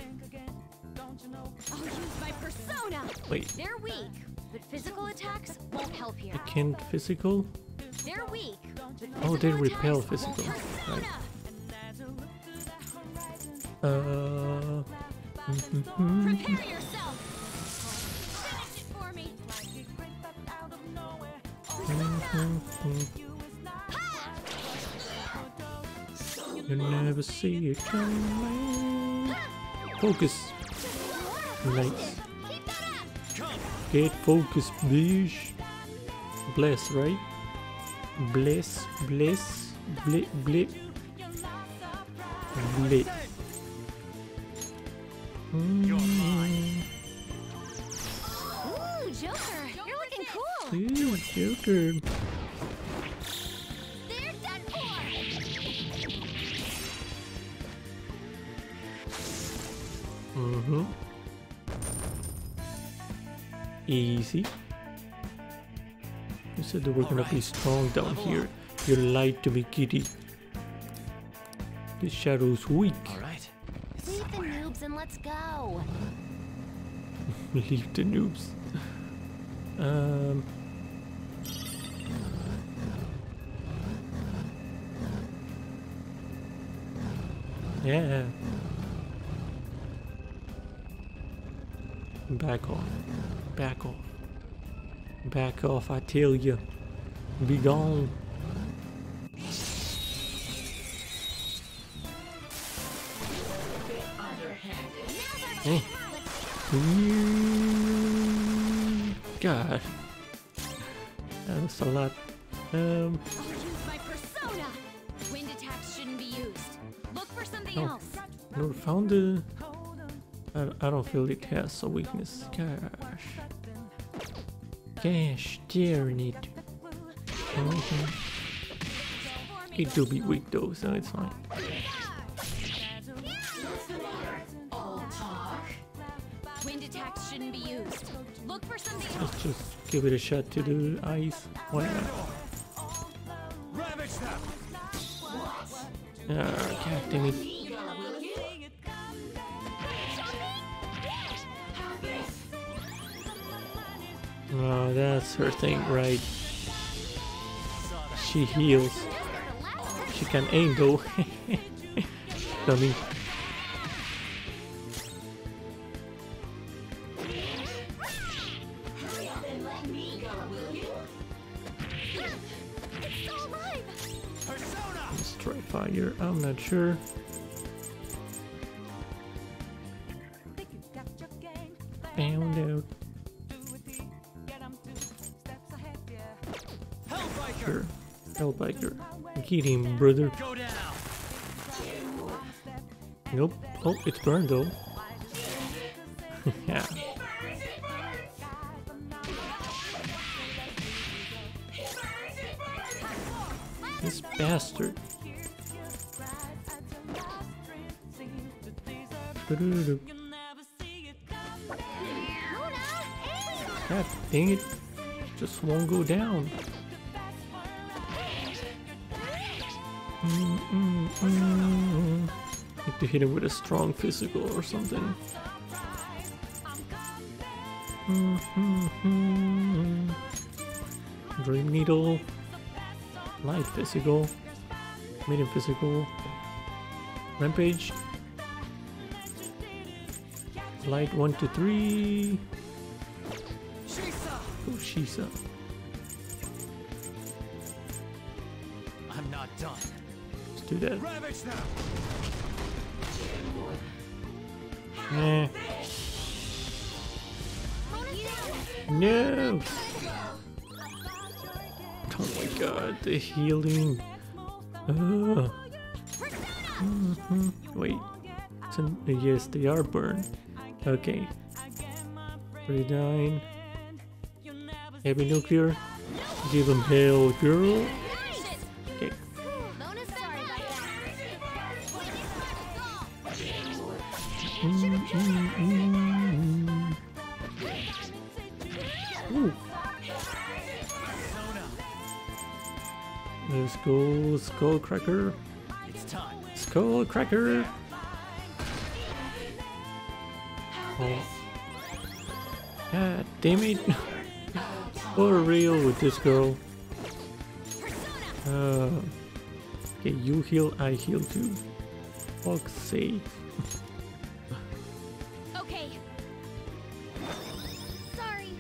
I'll use my persona. Wait. They're weak, but physical attacks won't help here. I can't physical. They're weak. Oh, they repel physical. Right. Prepare yourself. Finish it for me. You never see it coming. Focus. Nice. Get focused, bitch. Bless, right? Bliss, bliss, blip, blip, blip. You're mine. Ooh, Joker, you're looking cool. Ooh, Joker. They're done for. Mm-hmm. Easy. You said they were gonna be strong down here. You lied to me, kitty. The shadow's weak. Alright. Leave the noobs and let's go. Leave the noobs. Yeah. Back off. Back off. Back off, I tell you. Be gone. Eh. God. That's a lot. I'll use my persona. Wind attacks shouldn't be used. Look for something else. No, found the... I don't feel it has a weakness. Gosh. Gosh darn it. Mm-hmm. It do be weak though, so it's fine. Wind attacks shouldn't be used. Look for something else. Let's just give it a shot to the ice. Why not? Ravage them. What? Oh, God damn it. Oh, that's her thing, right? She heals. She can aim though. Dummy. I'm not sure. Found out. Sure. Hellbiker. Get him, brother. Nope. Oh, it's burned though. Yeah. This bastard. God dang it, just won't go down. Need to hit him with a strong physical or something. Dream needle, light physical, medium physical, rampage. Light 1, 2, 3. Shisa. Oh, Shisa. I'm not done. Let's do that. Nah. No. Oh my God, the healing. Wait. Yes, they are burned. Okay. Redine. Heavy nuclear. Give him hell, girl. Okay. Let's go, Skullcracker. Skullcracker. God damn it. For real with this girl. Okay, you heal, I heal too. Fuck's sake. Okay. Sorry.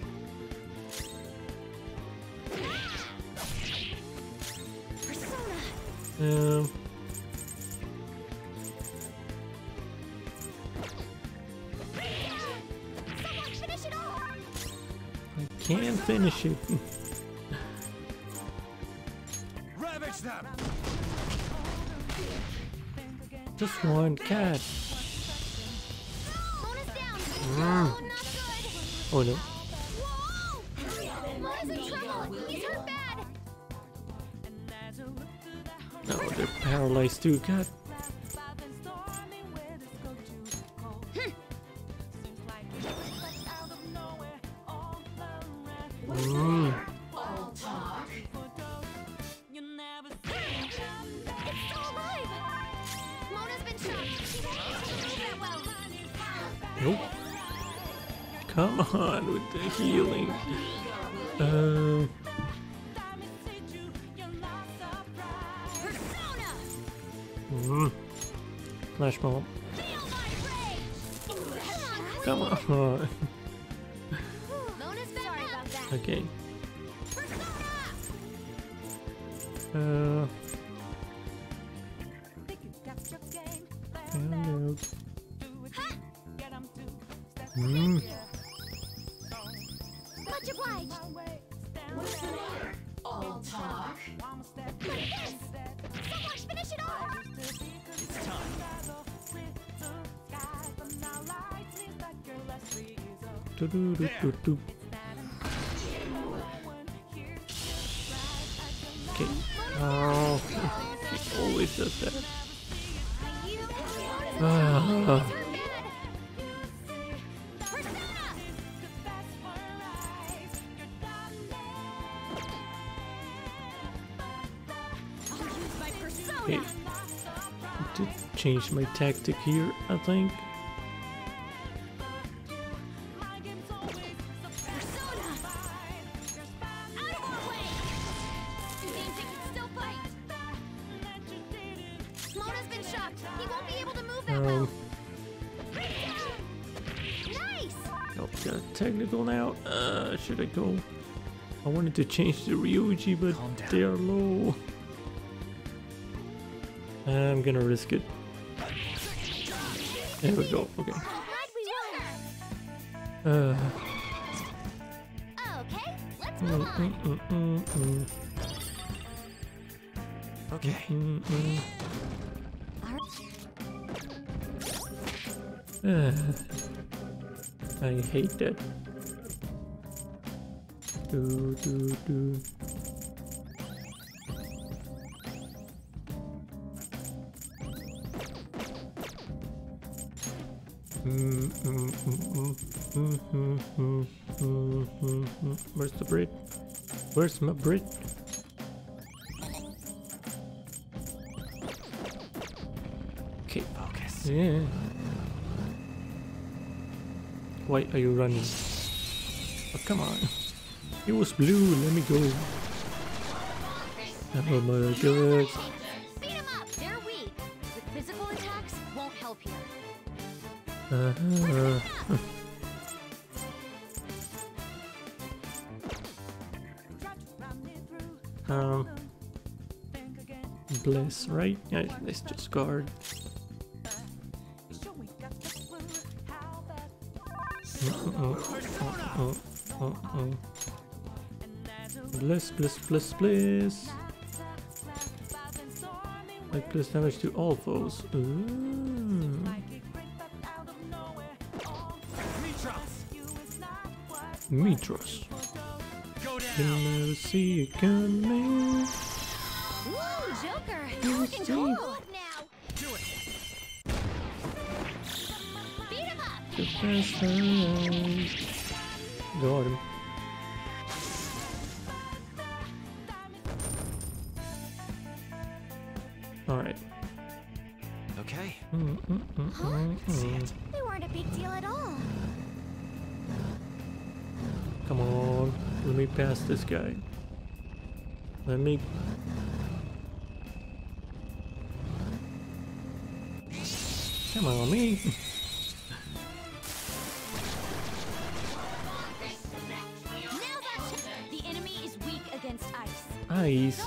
Persona. Can't finish it. Ravage them. Just one cat. No. Oh no. No, they're paralyzed too, cat. Healing. Flash bomb. Come on. Okay. Doop. Okay. Oh, he always does that. Hey. to change my tactic here, I think. Now, should I go? I wanted to change the Ryuji, but they are low. I'm gonna risk it. There we go. Okay. I hate that. Where's the bread? Where's my bread? Okay, focus. Yeah. Why are you running? Oh, come on. It was blue, let me go. Oh my god. Beat him up. They're weak. With physical attacks won't help you. Bless, right? Yeah, let's just guard. Bless, bless, bless, bless. Like bless damage to all foes. Ooh. Metros. You never see it coming. Whoa, Joker, you're looking cool. Do it. Beat him up. The best time. Got him. Alright. Okay. They weren't a big deal at all. Come on. Let me pass this guy. Let me... Come on, me. Ice.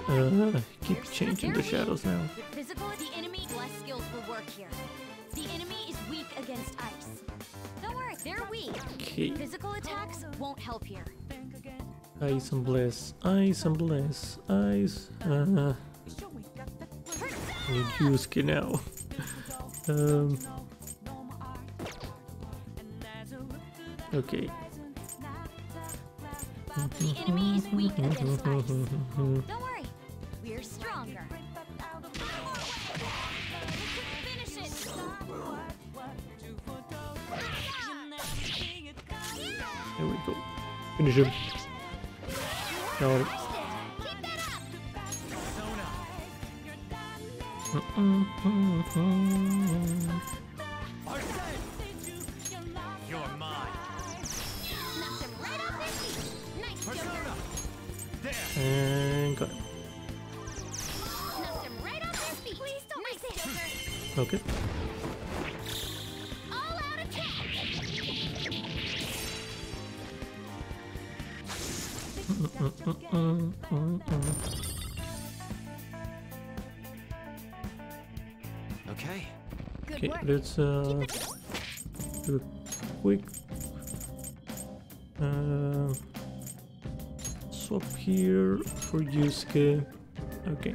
Keep changing the shadows now. With physical, the enemy less skills will work here. The enemy is weak against ice. Don't worry, they're weak. Okay. Physical attacks won't help here. Ice and bless. Ice and bless. Ice. I need Yusuke now. Okay. The enemy is weak against ice. Don't worry, we're stronger. Finish it. There we go. Finish him. Got it. You're mine. And got him. Okay. All out attack. Okay. Okay, let's do a quick swap here for Yusuke. Okay.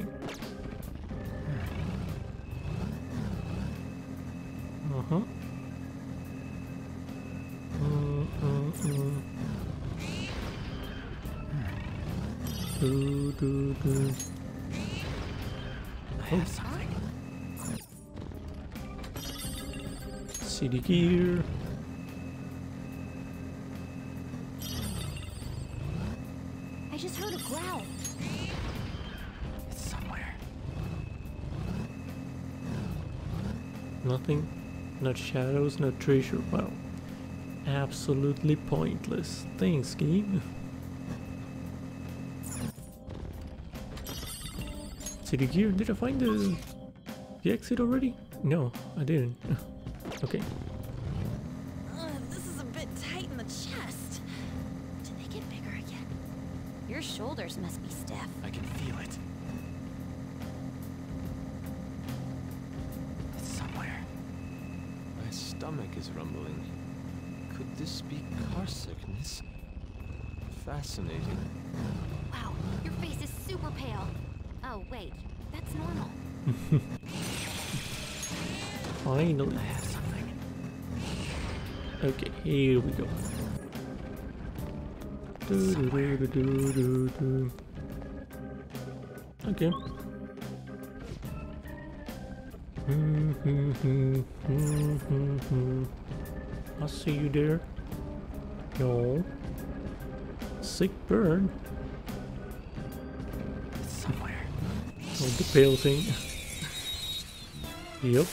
I have something. CD gear. I just heard a growl. It's somewhere. Nothing, not shadows, not treasure. Well, absolutely pointless. Thanks, game. City gear, did I find the exit already? No, I didn't. Okay. This is a bit tight in the chest. Did they get bigger again? Your shoulders must be stiff. I can feel it. It's somewhere. My stomach is rumbling. Could this be car sickness? Fascinating. Wow, your face is super pale. Oh wait, that's normal. Finally. I have something. Okay, here we go. Okay. I'll see you there. No. Sick burn. Oh, the pale thing. Yep.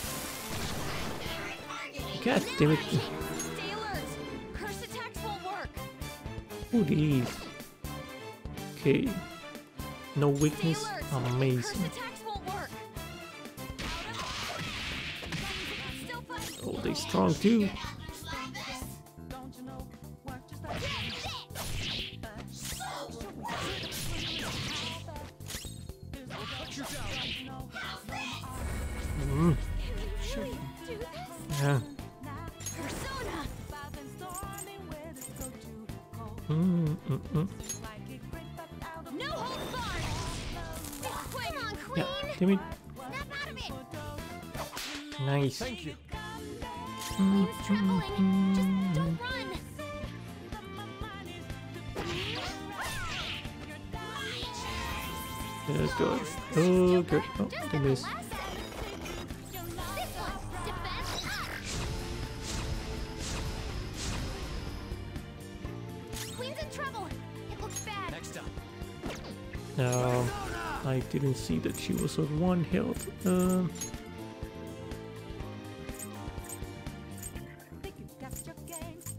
God damn it. Stay alert. Curse attacks won't work. Oh, these. Okay. No weakness. Amazing. Oh, they strong too. Didn't see that she was on one health.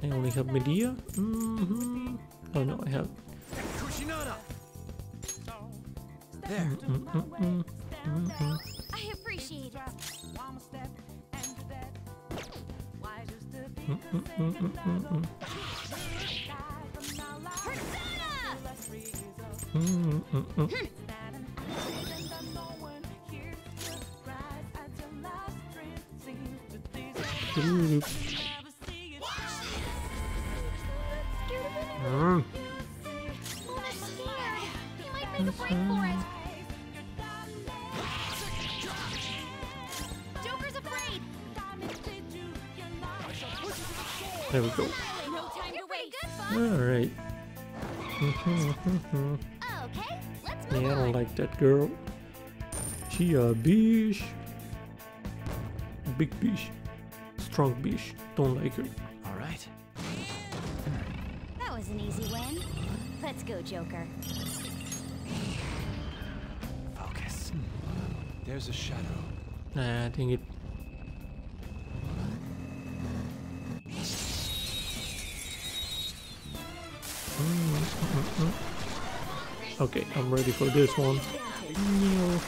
I only have Medea. Oh no, I have. There. I appreciate it. There we go. Alright. Yeah, I don't like that girl. She a bitch. Big bitch. Strong bitch. Don't like her. Alright. That was an easy win. Let's go, Joker. Focus. There's a shadow. Ah, dang it. Okay, I'm ready for this one. No.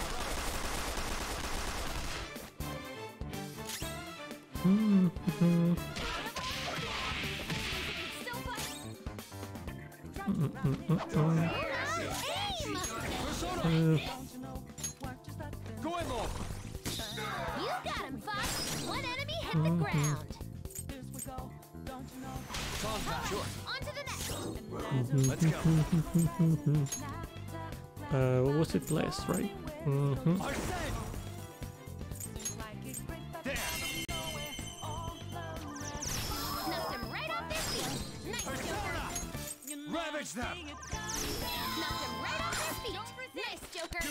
What was it last, right? Ravage them! Nice, Joker!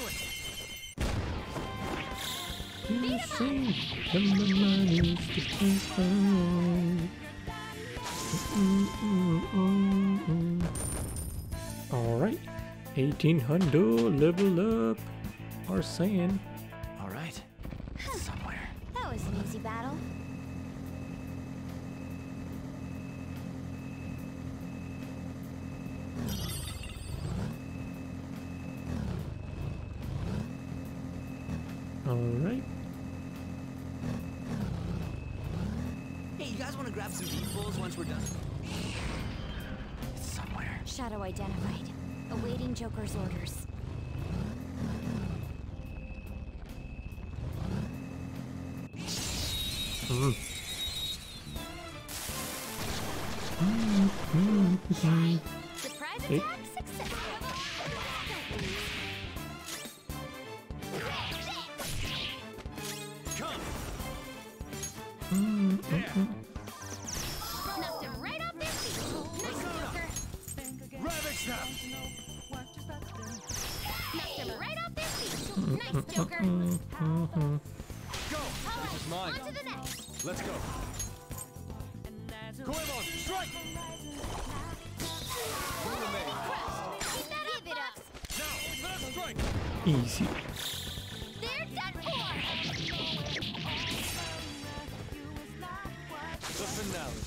You see, the money is alright. 1800 level up. Arsene. Alright. Somewhere. That That was an easy battle. All right. Hey, you guys want to grab some deep bowls once we're done? It's somewhere. Shadow identified. Awaiting Joker's orders. Surprise attack success. Come. Knocked him right off their feet. Nice Joker. Ravage them. Knocked him right off their feet. Nice Joker. Go. This is mine. On to the next. Let's go. Go on, strike! Easy. They're done for. The finale.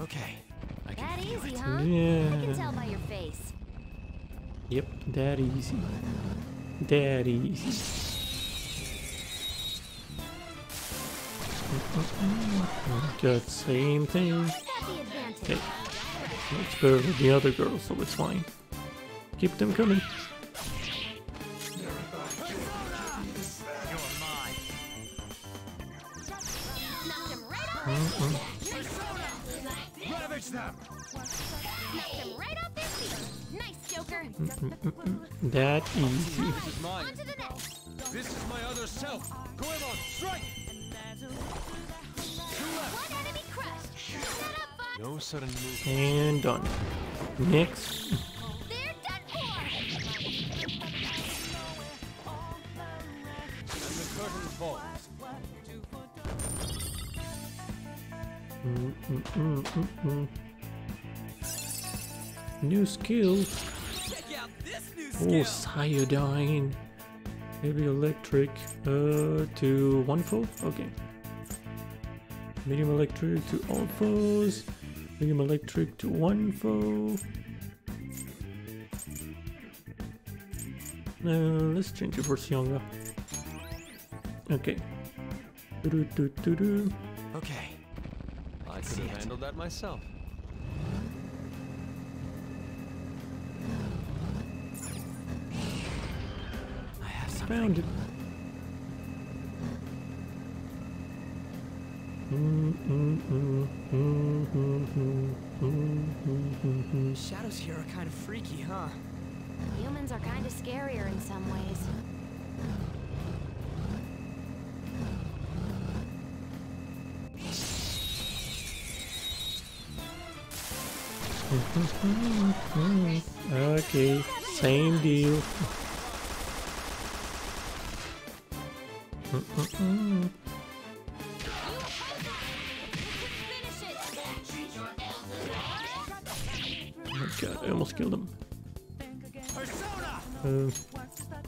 Okay. That easy, huh? Yeah. I can tell by your face. Yep, that easy. That easy. Got same thing. Okay. Let's go with the other girls, so it's fine. Keep them coming. That easy. This is my other self. Go on, strike. One enemy crushed. No sudden movement. And done. Next. They're done for. And the curtain falls. New skill. Oh, Cyodine. Heavy electric to one foe? Okay. Medium electric to all foes. Medium electric to one foe. Let's change it for Sionga. Okay. Okay. I could have handled that myself. Found it. Shadows here are kind of freaky, huh? Humans are kind of scarier in some ways. Okay, same deal. Oh god, I almost killed him.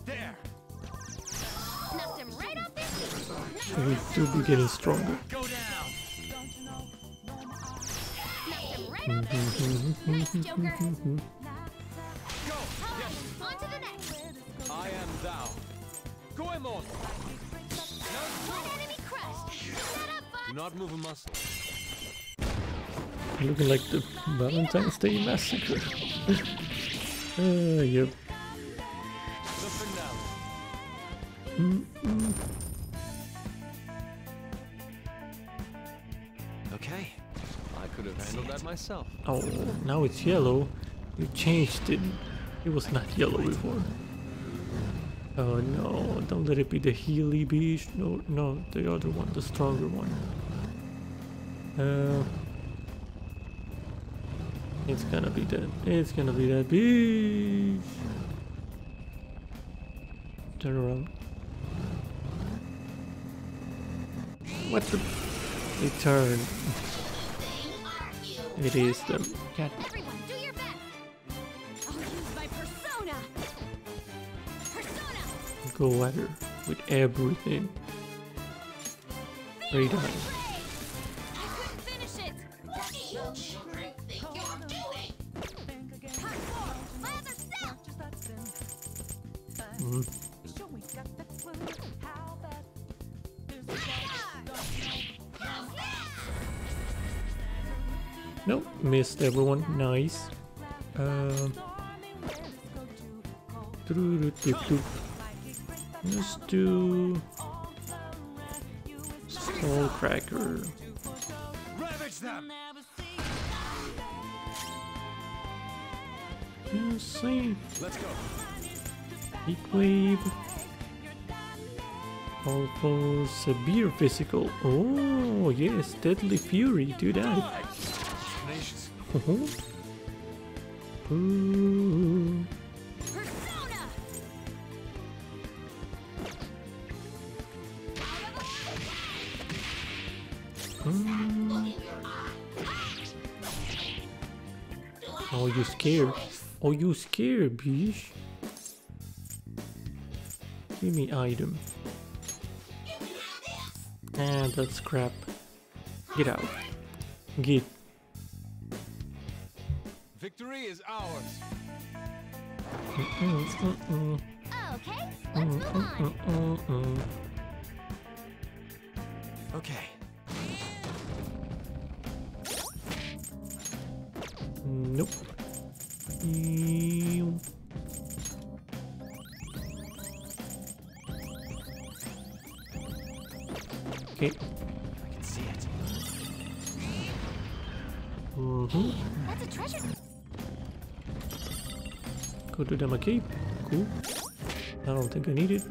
There. We do be getting stronger. I am thou. Goemon. One enemy crushed. Do not move a muscle. Looking like the Valentine's Day massacre. Yep. Okay, I could have handled that myself. Oh, now it's yellow. You changed it. It was not yellow before. Oh no, don't let it be the Healy Beach. No, no, the other one, the stronger one. It's gonna be that. It's gonna be that beach. Turn around. What the? They turn. It is them. God. Everyone, do your best. I'll use my persona. go at her with everything. Are you done? Nope, missed everyone. Nice. Let's do Skullcracker. Let's see. Let's go. Heat wave. Also severe physical. Oh yes, deadly fury. Do that. Ooh. Oh, you scared? Oh, you scared, bitch? Give me item. Ah, that's crap. Get out. Get. Victory is ours. Okay, let's move on. Okay. Nope. Okay. I can see it. That's a treasure. Go to the McCabe. Cool. I don't think I need it.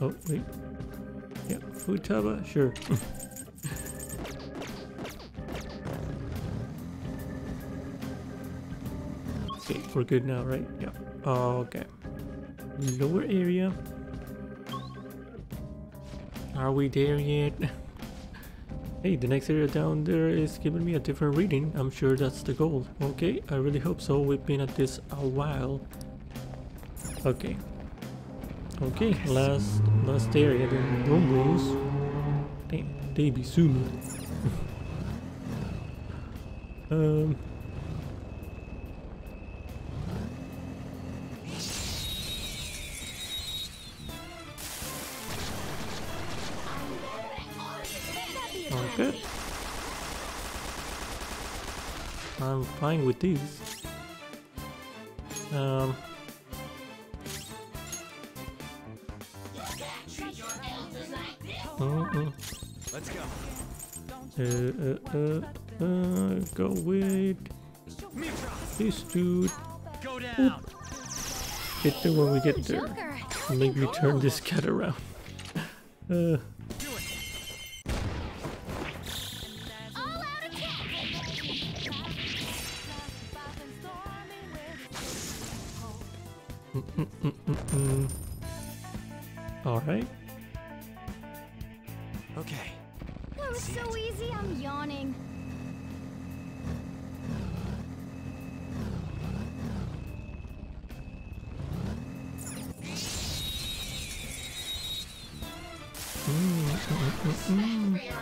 Oh, wait. Yeah, Futaba? Sure. Okay, we're good now, right? Yeah. Okay. Lower area. Are we there yet? Hey, the next area down there is giving me a different reading. I'm sure that's the goal. Okay, I really hope so. We've been at this a while. Okay. Okay, last area, then boom booms. Damn, they be soon. Okay. I'm fine with these. Let's go. Go with this dude. Oop. Get there when we get there. Maybe turn this cat around. All right. Okay. That was so easy, I'm yawning.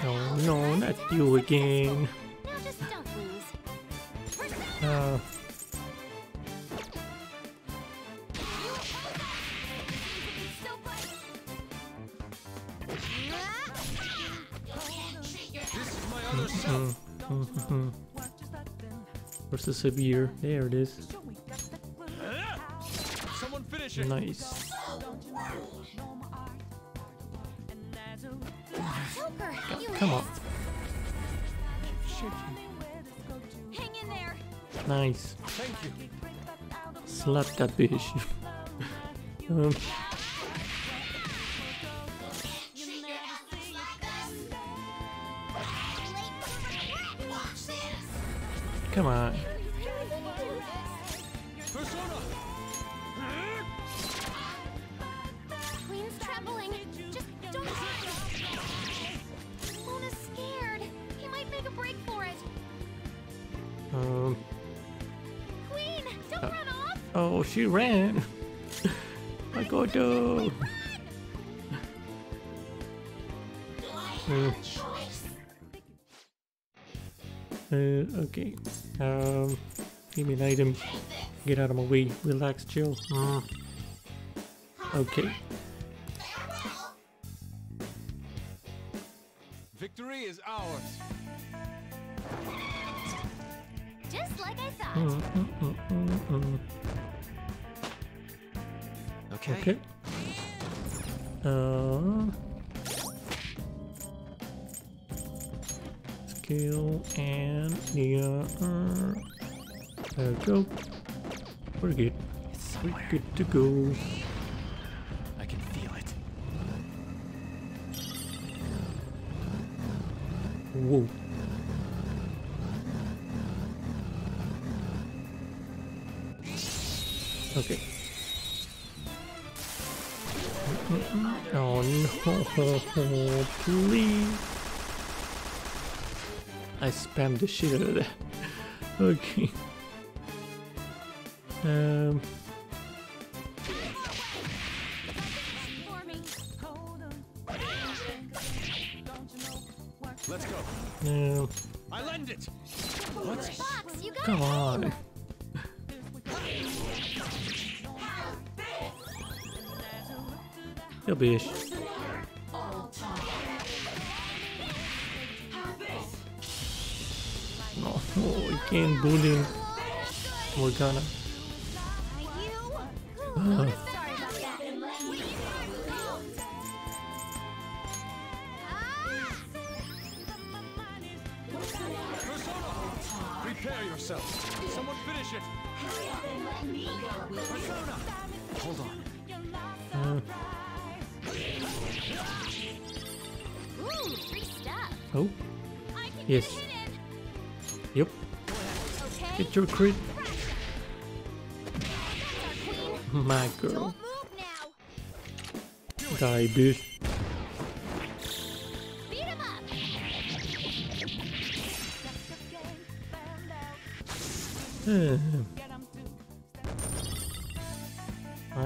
No, no, not you again. Now just don't lose. Where's the severe? There it is. Someone finish it. Nice. Come on. Hang in there. Nice. Thank you. Slap that bitch. Come on. Persona. Queen's trembling. Just don't attack. Moon is scared. He might make a break for it. Queen, don't run off. Oh, she ran. Makoto. Okay. Give me an item. Get out of my way. Relax, chill. Okay. Victory is ours. Just like I thought. Okay. Skill and the there we go. We're good. We're good to go. I can feel it. Whoa. Okay. Oh no, please. I spammed the shit out of that. Okay. Let's go. No. I lend it. What? Come on. You'll be ish. Oh, you can't bully Morgana. Prepare yourself. Someone finish it. Hurry up and let me go. Persona. Hold on. Ooh, free stuff. Oh. Yes. Yep. Okay. Get your crit. My girl. Die, bitch. Beat him up. I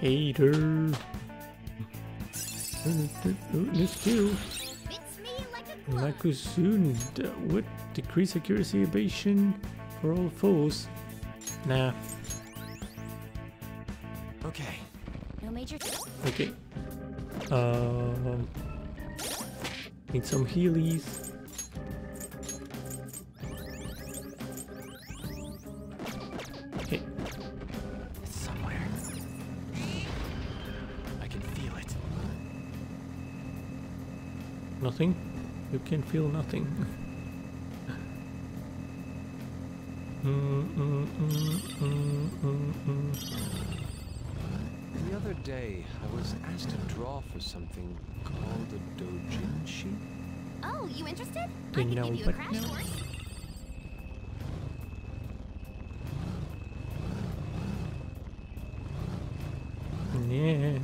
hate her. Let's kill. Nakusun, what? Decrease accuracy evasion for all foes. Nah. Okay. No major. Okay. Need some healies. Okay. It's somewhere. I can feel it. Nothing? You can feel nothing. The other day, I was asked to draw for something called a doujinshi. Oh, you interested? I can give you a crash course. Yeah.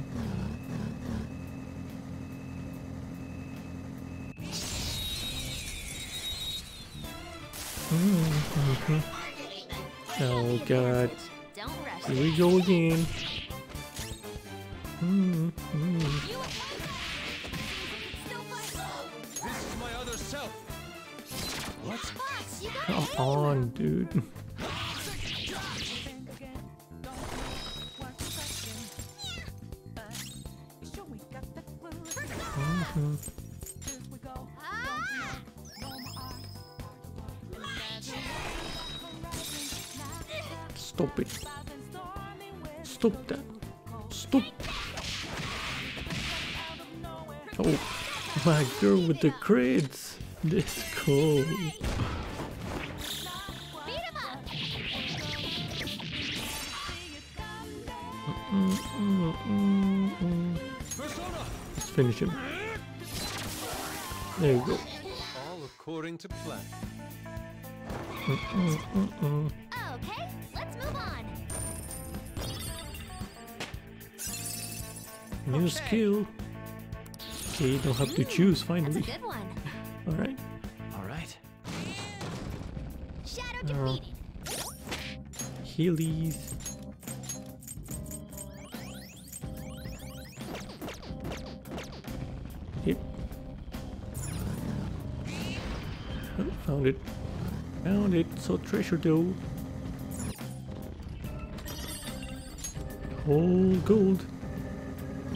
Oh god. Here we go again. This is my other self. What? Come on, dude. Stop it. Stop that. Stop. Oh, my girl with the crits. Let's go. Let's finish him. There you go. All according to plan. Okay. New skill. Okay, you don't have to choose finally. Alright. Shadow Healies. Yep. Oh, found it. Found it. So treasure though. All gold.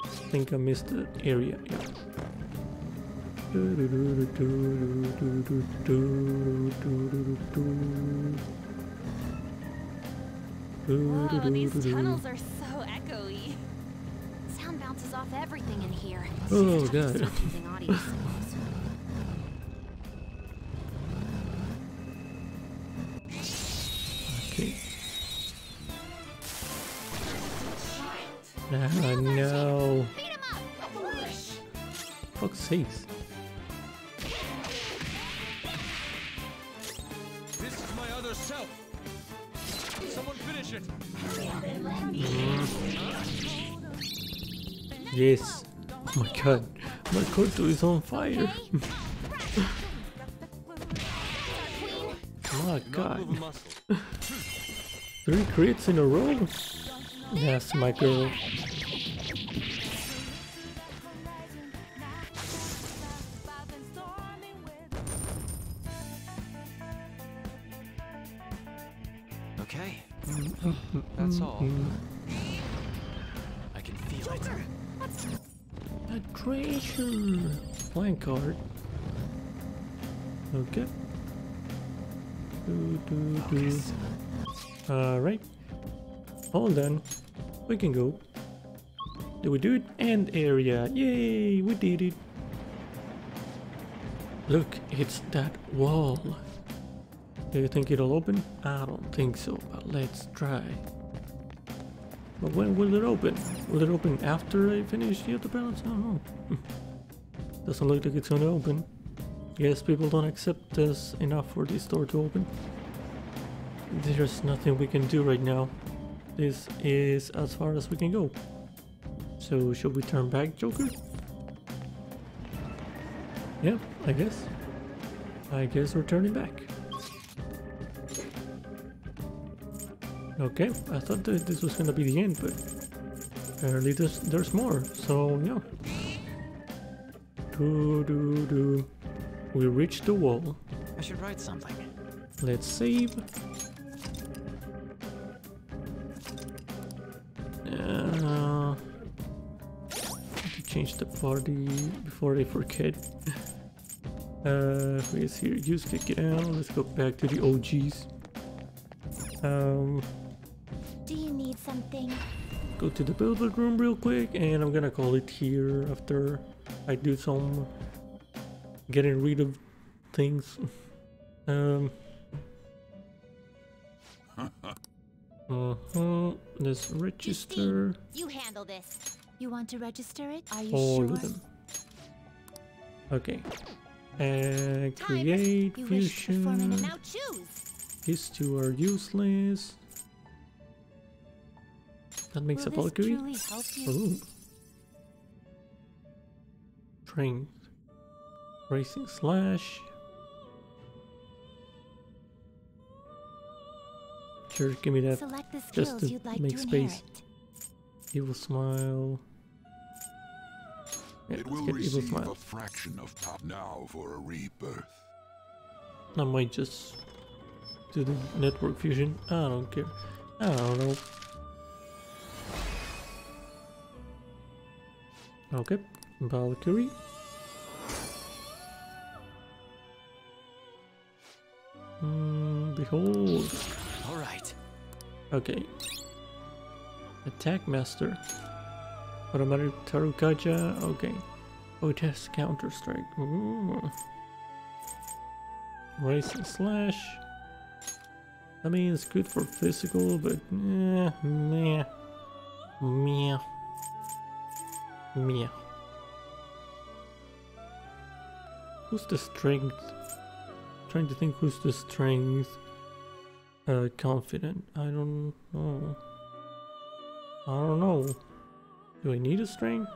I think I missed the area. Yeah. Whoa, these tunnels are so echoey. Sound bounces off everything in here. Oh god. Okay. Ah no. Fuck's sake. Yes. Oh my god. Makoto is on fire. My god. 3 crits in a row? Yes, my girl. Okay. That's all. I can feel it. A treasure! Playing card. Okay. Alright. All done. We can go. Did we do it? End area. Yay! We did it. Look, it's that wall. Do you think it'll open? I don't think so, but let's try. But when will it open? Will it open after I finish the other balance? I don't know. Doesn't look like it's gonna open. Guess people don't accept us enough for this door to open. There's nothing we can do right now. This is as far as we can go. So should we turn back, Joker? Yeah, I guess. I guess we're turning back. Okay, I thought that this was gonna be the end, but apparently there's more, so yeah. We reached the wall. I should write something. Let's save. To change the party before they forget. Who is here? Yusuke, get out. Let's go back to the OGs. Do you need something? Go to the billboard room real quick, and I'm gonna call it here after I do some getting rid of things. Let's register. You handle this. You want to register it? Are you sure? All of them. Okay. Create fusion. Now choose. These two are useless. That makes a Valkyrie. Oh. Strength. Racing slash. Sure, give me that. Just to make space. Evil smile. Yeah, it will receive a fraction of pop now for a rebirth. I might just to the network fusion. I don't care. I don't know. Okay, Valkyrie. Behold. All right. Okay. Attack master. Automatic Tarukaja. Okay. Otis counter strike. Race and slash. I mean, it's good for physical, but meh. Who's the strength? I'm trying to think who's the strength. Confident. I don't know. Do I need a strength?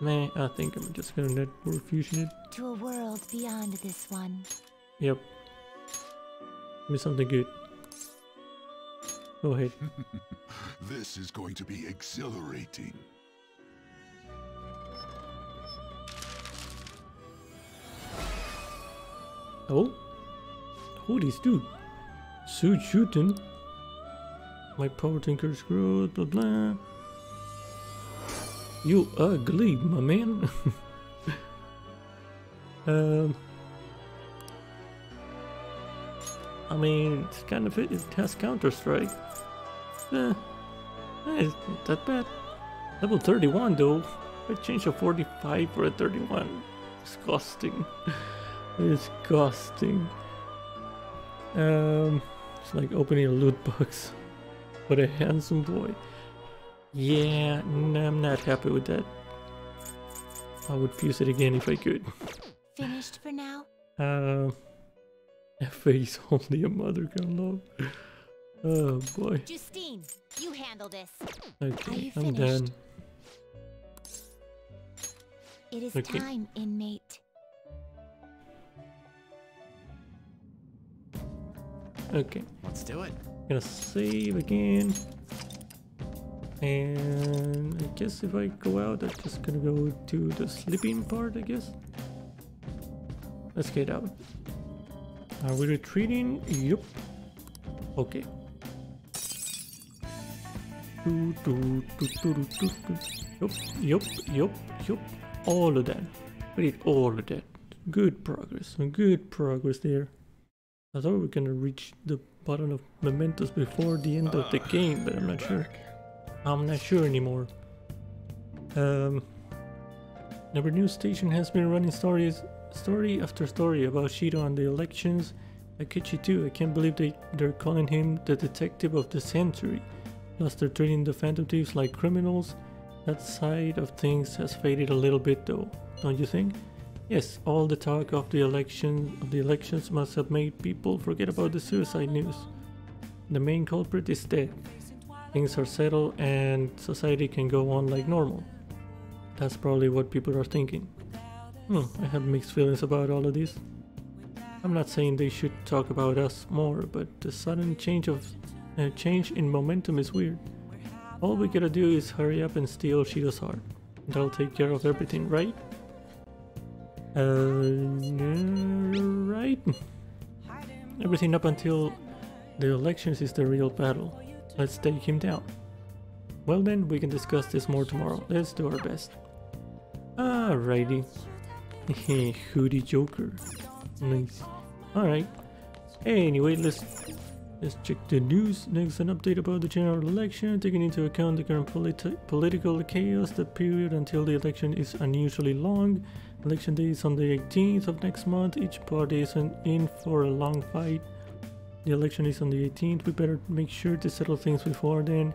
Meh, I think I'm just gonna network fusion it. To a world beyond this one. Yep. Give me something good. Go ahead. This is going to be exhilarating. Oh? Who these two? Suit shooting. My power to encourage growth, blah blah. You ugly, my man. I mean, it's kind of it. It has Counter-Strike. Eh, it's not that bad. Level 31 though. I changed a 45 for a 31. Disgusting. Disgusting. It's like opening a loot box. What a handsome boy. Yeah, no, I'm not happy with that. I would fuse it again if I could. Finished for now. FA's only a mother can love. Oh boy. Justine, you handle this. Okay, I'm done. It is okay. Time, inmate. Okay. Let's do it. I'm gonna save again. And I guess if I go out, I'm just gonna go to the sleeping part, I guess. Let's get out. Are we retreating? Yup. Okay. Yup, yup, yup, yup. All of that. We did all of that. Good progress. Good progress there. I thought we were gonna reach the bottom of Mementos before the end of the game, but I'm not sure. I'm not sure anymore. Never News Station has been running story after story about Shido and the elections. Akechi too. I can't believe they're calling him the detective of the century. Plus they're treating the Phantom Thieves like criminals. That side of things has faded a little bit though, don't you think? Yes, all the talk of the elections must have made people forget about the suicide news. The main culprit is dead. Things are settled and society can go on like normal. That's probably what people are thinking. I have mixed feelings about all of this. I'm not saying they should talk about us more, but the sudden change in momentum is weird. All we gotta do is hurry up and steal Shido's heart. That'll take care of everything, right? Right. Everything up until the elections is the real battle. Let's take him down. Well then, we can discuss this more tomorrow. Let's do our best. Alrighty. Hey, hoodie Joker. Nice. Alright. Anyway, let's check the news. Next, an update about the general election, taking into account the current political chaos. The period until the election is unusually long. Election day is on the 18th of next month. Each party isn't in for a long fight. The election is on the 18th. We better make sure to settle things before then.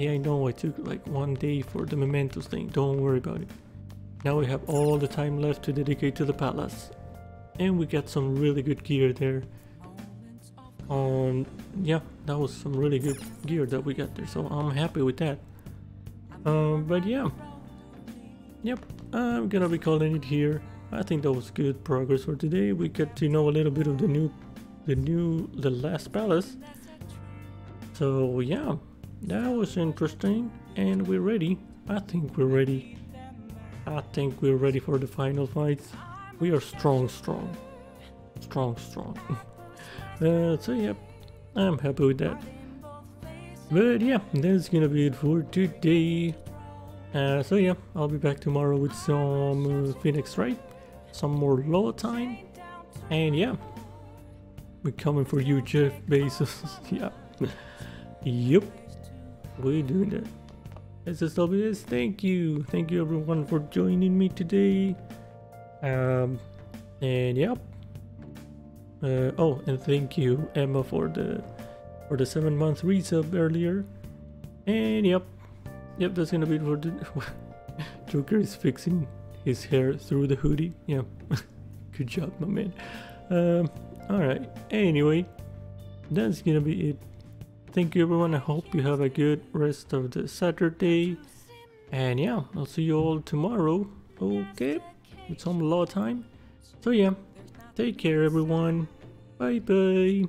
Yeah, I know I took like 1 day for the Mementos thing. Don't worry about it. Now we have all the time left to dedicate to the palace. And we got some really good gear there. Yeah, that was some really good gear that we got there. So I'm happy with that. But yeah. Yep. I'm gonna be calling it here. I think that was good progress for today. We got to know a little bit of the last palace. So yeah, that was interesting, and we're ready. I think we're ready. I think we're ready for the final fights. We are strong. So yeah, I'm happy with that. But yeah, that's gonna be it for today. So yeah, I'll be back tomorrow with some Phoenix Wright, some more low time, and yeah, we're coming for you, Jeff Bezos. Yeah, yep, we're doing that. That's just all it is. Thank you everyone for joining me today. And yep. Oh, and thank you Emma for the 7-month resub earlier. And yep. Yep, that's gonna be it for the... Joker is fixing his hair through the hoodie. Yeah, good job, my man. Alright, anyway, that's gonna be it. Thank you, everyone. I hope you have a good rest of the Saturday. And yeah, I'll see you all tomorrow. Okay, it's some law time. So yeah, take care, everyone. Bye-bye.